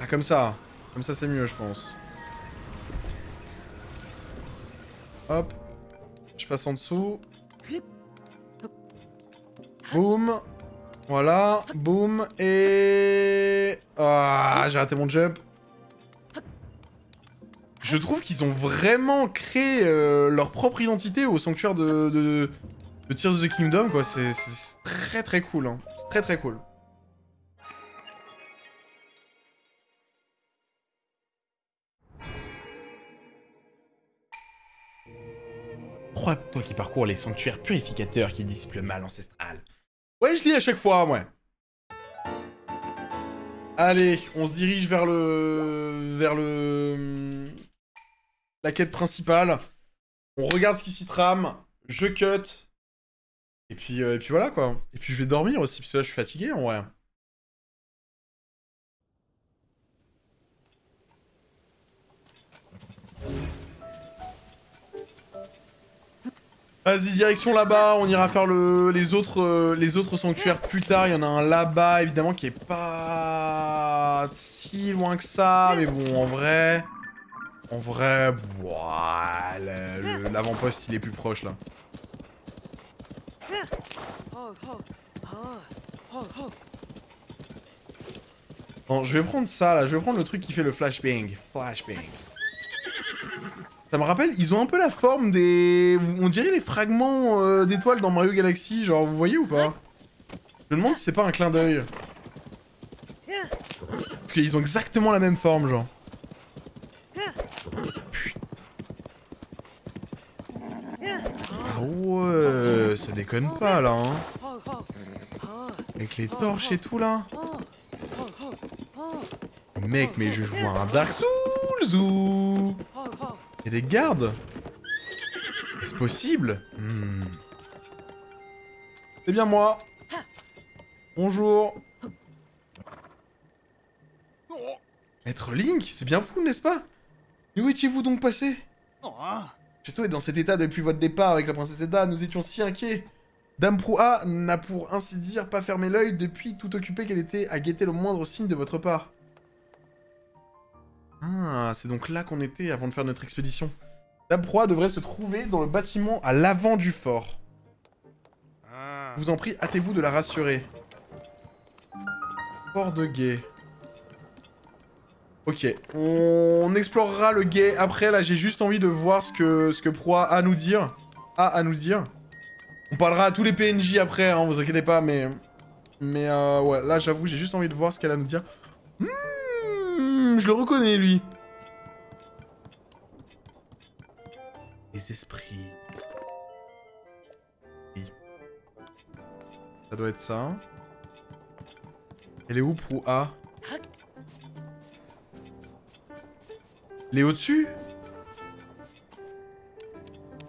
Ah, comme ça. Comme ça, c'est mieux, je pense. Hop, je passe en dessous. Boum. Voilà, boum, et... Ah, j'ai raté mon jump. Je trouve qu'ils ont vraiment créé leur propre identité au sanctuaire de Tears of the Kingdom, quoi. C'est très très cool, hein. C'est très très cool. Toi qui parcours les sanctuaires purificateurs qui dissipent le mal ancestral. Ouais, je lis à chaque fois, ouais. Allez, on se dirige vers la quête principale. On regarde ce qui s'y trame, je cut. Et puis voilà quoi. Et puis je vais dormir aussi, parce que là je suis fatigué en vrai. Vas-y, direction là-bas, on ira faire les autres sanctuaires plus tard. Il y en a un là-bas, évidemment, qui est pas si loin que ça. Mais bon, en vrai, ouah, l'avant-poste, il est plus proche, là. Bon, je vais prendre ça, là. Je vais prendre le truc qui fait le flashbang. Ça me rappelle, ils ont un peu la forme des... On dirait les fragments d'étoiles dans Mario Galaxy, genre, vous voyez ou pas? Je me demande si c'est pas un clin d'œil. Parce qu'ils ont exactement la même forme, genre. Putain. Ah ouais, ça déconne pas, là, hein. Avec les torches et tout, là. Mec, mais je joue à un Dark Souls ou... Y'a des gardes? Est-ce possible? C'est bien moi. Bonjour. Maître Link, c'est bien vous, n'est-ce pas? Mais où étiez-vous donc passé? Château est dans cet état depuis votre départ avec la princesse Zelda. Nous étions si inquiets. Dame Prua n'a pour ainsi dire pas fermé l'œil depuis, tout occupée qu'elle était à guetter le moindre signe de votre part. Ah, c'est donc là qu'on était avant de faire notre expédition. La proie devrait se trouver dans le bâtiment à l'avant du fort. Je vous en prie, hâtez-vous de la rassurer. Fort de guet. Ok, on explorera le guet après. Là, j'ai juste envie de voir ce que proie a à nous dire. On parlera à tous les PNJ après, hein, vous inquiétez pas, mais... ouais, là, j'avoue, j'ai juste envie de voir ce qu'elle a à nous dire. Je le reconnais, lui. Les esprits. Oui. Ça doit être ça. Elle est où, Prua? Elle est au-dessus?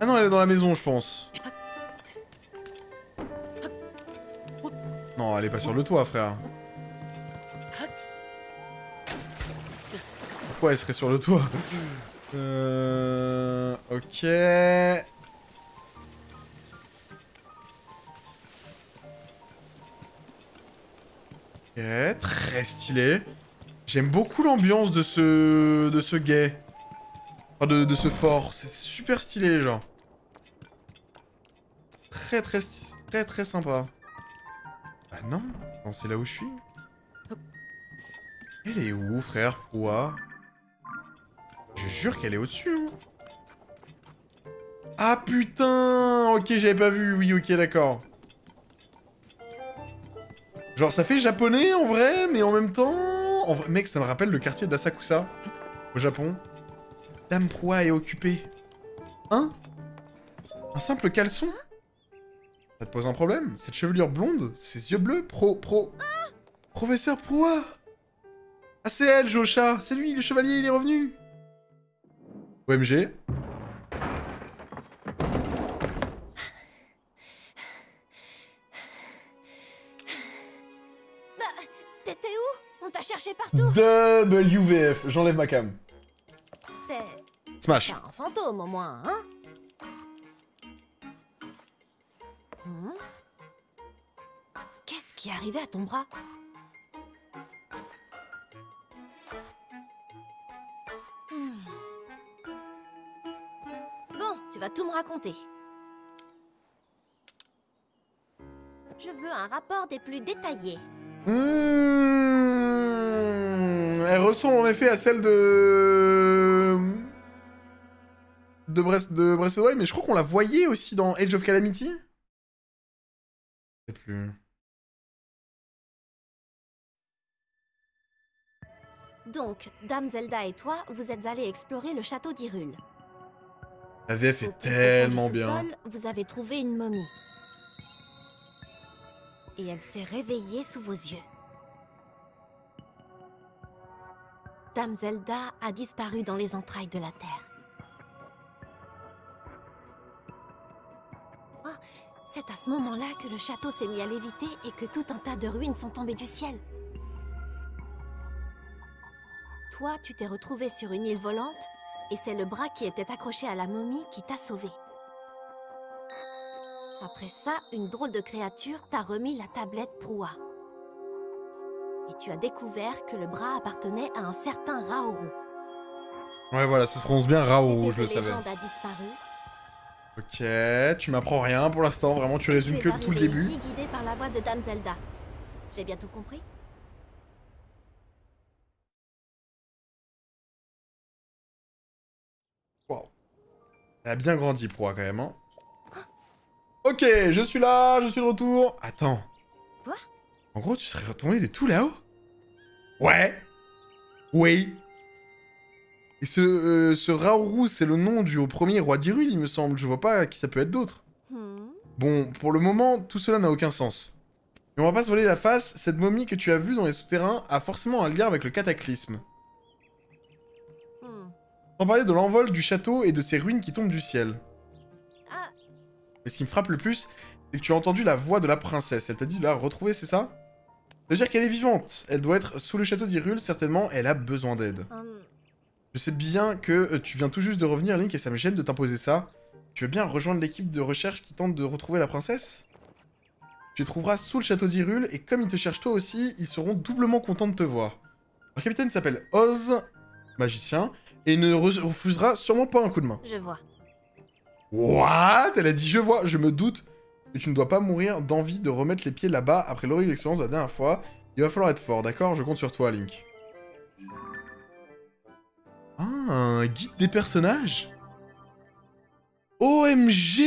Ah non, elle est dans la maison, je pense. Non, elle est pas sur le toit, frère. Pourquoi elle serait sur le toit? Ok. Ok, très stylé. J'aime beaucoup l'ambiance de ce guet. Enfin, de ce fort. C'est super stylé, genre. Très sympa. Ah non, c'est là où je suis. Elle est où, frère? Ouah. Je jure qu'elle est au-dessus, hein. Ah putain! Ok, j'avais pas vu, oui, ok, d'accord. Genre, ça fait japonais en vrai, mais en même temps... En vrai, mec, ça me rappelle le quartier d'Asakusa, au Japon. Dame Prua est occupée. Hein? Un simple caleçon? Ça te pose un problème? Cette chevelure blonde, ses yeux bleus, Professeur Prua! Ah, c'est elle, Josha! C'est lui, le chevalier, il est revenu! OMG. Bah, t'étais où? On t'a cherché partout. WVF, j'enlève ma cam. Smash. T'es un fantôme au moins, hein? Qu'est-ce qui est arrivé à ton bras? Tu vas tout me raconter. Je veux un rapport des plus détaillés. Elle ressemble en effet à celle de Breath of the Wild, mais je crois qu'on la voyait aussi dans Age of Calamity. Je sais plus. Donc, Dame Zelda et toi, vous êtes allés explorer le château d'Hyrule. La VF est tellement bien. Vous avez trouvé une momie. Et elle s'est réveillée sous vos yeux. Dame Zelda a disparu dans les entrailles de la Terre. C'est à ce moment-là que le château s'est mis à léviter et que tout un tas de ruines sont tombées du ciel. Toi, tu t'es retrouvé sur une île volante et c'est le bras qui était accroché à la momie qui t'a sauvé. Après ça, une drôle de créature t'a remis la tablette Prua. Et tu as découvert que le bras appartenait à un certain Rauru. Ouais, voilà, ça se prononce bien Rauru, je le savais. A disparu. Ok, tu m'apprends rien pour l'instant, vraiment tu résumes que tout le début. Je suis guidé par la voix de Dame Zelda. J'ai bien tout compris? Wow. Elle a bien grandi, Prua, quand même. Hein. Ok, je suis là, je suis de retour. Attends. Quoi? En gros, tu serais retourné de tout là-haut? Ouais. Oui. Et ce Rauru, c'est le nom du premier roi d'Hyrule, il me semble. Je vois pas qui ça peut être d'autre. Bon, pour le moment, tout cela n'a aucun sens. Mais on va pas se voler la face, cette momie que tu as vue dans les souterrains a forcément un lien avec le cataclysme. Sans parler de l'envol du château et de ses ruines qui tombent du ciel. Mais ce qui me frappe le plus, c'est que tu as entendu la voix de la princesse. Elle t'a dit de la retrouver, c'est ça? Ça veut dire qu'elle est vivante. Elle doit être sous le château d'Hyrule, certainement, elle a besoin d'aide. Je sais bien que tu viens tout juste de revenir, Link, et ça me gêne de t'imposer ça. Tu veux bien rejoindre l'équipe de recherche qui tente de retrouver la princesse? Tu les trouveras sous le château d'Hyrule, et comme ils te cherchent toi aussi, ils seront doublement contents de te voir. Leur capitaine s'appelle Oz, magicien, et il ne refusera sûrement pas un coup de main. Je vois. What? Elle a dit je vois. Je me doute que tu ne dois pas mourir d'envie de remettre les pieds là-bas après l'horrible expérience de la dernière fois. Il va falloir être fort, d'accord? Je compte sur toi, Link. Ah, un guide des personnages? OMG!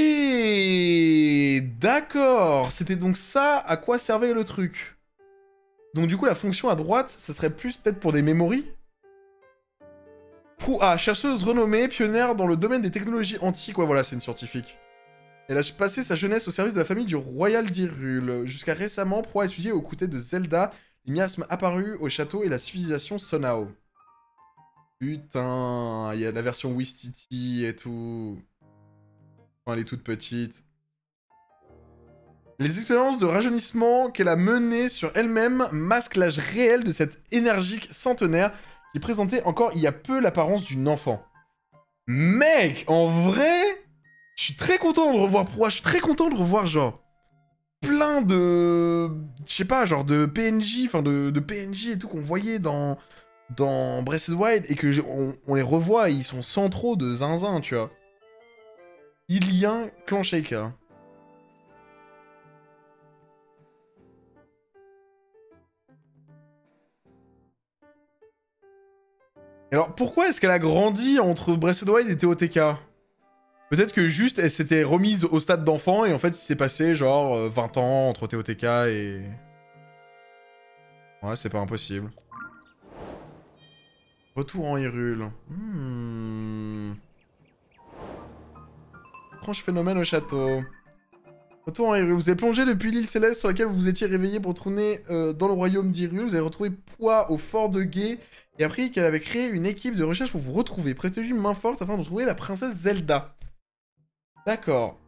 D'accord! C'était donc ça à quoi servait le truc. Donc du coup, la fonction à droite, ça serait plus peut-être pour des mémories? Prua, chercheuse renommée, pionnière dans le domaine des technologies antiques. Ouais, voilà, c'est une scientifique. Elle a passé sa jeunesse au service de la famille du Royal d'Hyrule. Jusqu'à récemment, Prua étudiait aux côtés de Zelda, les miasmes apparus au château et la civilisation Sonao. Putain, il y a la version Wistiti et tout. Enfin, elle est toute petite. Les expériences de rajeunissement qu'elle a menées sur elle-même masquent l'âge réel de cette énergique centenaire qui présentait encore il y a peu l'apparence d'une enfant. Mec, en vrai, je suis très content de revoir Prua, je suis très content de revoir genre plein de, je sais pas, genre de PNJ, enfin de PNJ et tout qu'on voyait dans Breath of the Wild et que on les revoit et ils sont centraux de zinzin, tu vois. Il y a un clan shaker. Alors, pourquoi est-ce qu'elle a grandi entre Breath of the Wild et TOTK? Peut-être que juste, elle s'était remise au stade d'enfant, et en fait, il s'est passé, genre, 20 ans entre TOTK et... Ouais, c'est pas impossible. Retour en Hyrule. Étrange phénomène au château. Retour en Hyrule. Vous avez plongé depuis l'île céleste sur laquelle vous vous étiez réveillé pour tourner dans le royaume d'Hyrule. Vous avez retrouvé Prua au fort de Gué. Et appris qu'elle avait créé une équipe de recherche pour vous retrouver. Prêtez-lui main forte afin de retrouver la princesse Zelda. D'accord.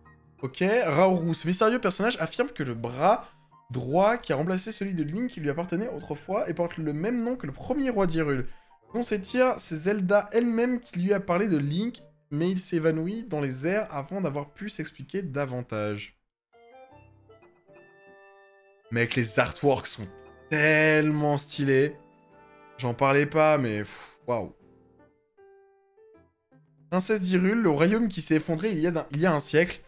Ok. Rauru, ce mystérieux personnage affirme que le bras droit qui a remplacé celui de Link qui lui appartenait autrefois et porte le même nom que le premier roi d'Hyrule. On s'étire, c'est Zelda elle-même qui lui a parlé de Link, mais il s'évanouit dans les airs avant d'avoir pu s'expliquer davantage. Mec, les artworks sont tellement stylés. J'en parlais pas, mais... Waouh. Princesse d'Hyrule, le royaume qui s'est effondré il y a un siècle.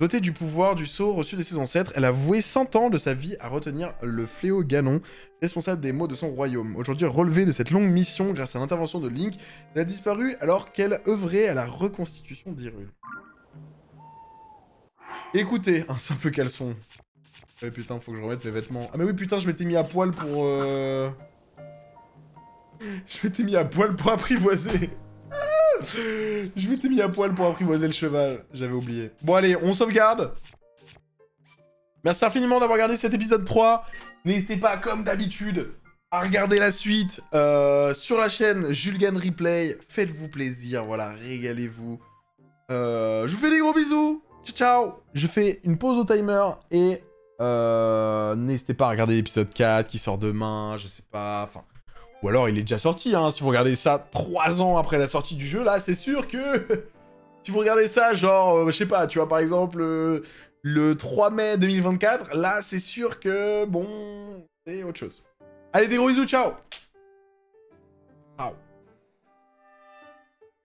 Dotée du pouvoir du sceau reçu de ses ancêtres, elle a voué 100 ans de sa vie à retenir le fléau Ganon, responsable des maux de son royaume. Aujourd'hui relevée de cette longue mission grâce à l'intervention de Link, elle a disparu alors qu'elle œuvrait à la reconstitution d'Hyrule. Écoutez, un simple caleçon. Ouais, putain, faut que je remette mes vêtements. Ah mais oui, putain, je m'étais mis à poil pour... Je m'étais mis à poil pour apprivoiser. Je m'étais mis à poil pour apprivoiser le cheval. J'avais oublié. Bon, allez, on sauvegarde. Merci infiniment d'avoir regardé cet épisode 3. N'hésitez pas, comme d'habitude, à regarder la suite sur la chaîne Julgane Replay. Faites-vous plaisir, voilà, régalez-vous. Je vous fais des gros bisous. Ciao, ciao. Je fais une pause au timer et n'hésitez pas à regarder l'épisode 4 qui sort demain, je sais pas, enfin... Ou alors il est déjà sorti, hein, si vous regardez ça 3 ans après la sortie du jeu, là, c'est sûr que... si vous regardez ça, genre, je sais pas, tu vois, par exemple, le 3 mai 2024, là, c'est sûr que, bon, c'est autre chose. Allez, des gros bisous, ciao. Ciao.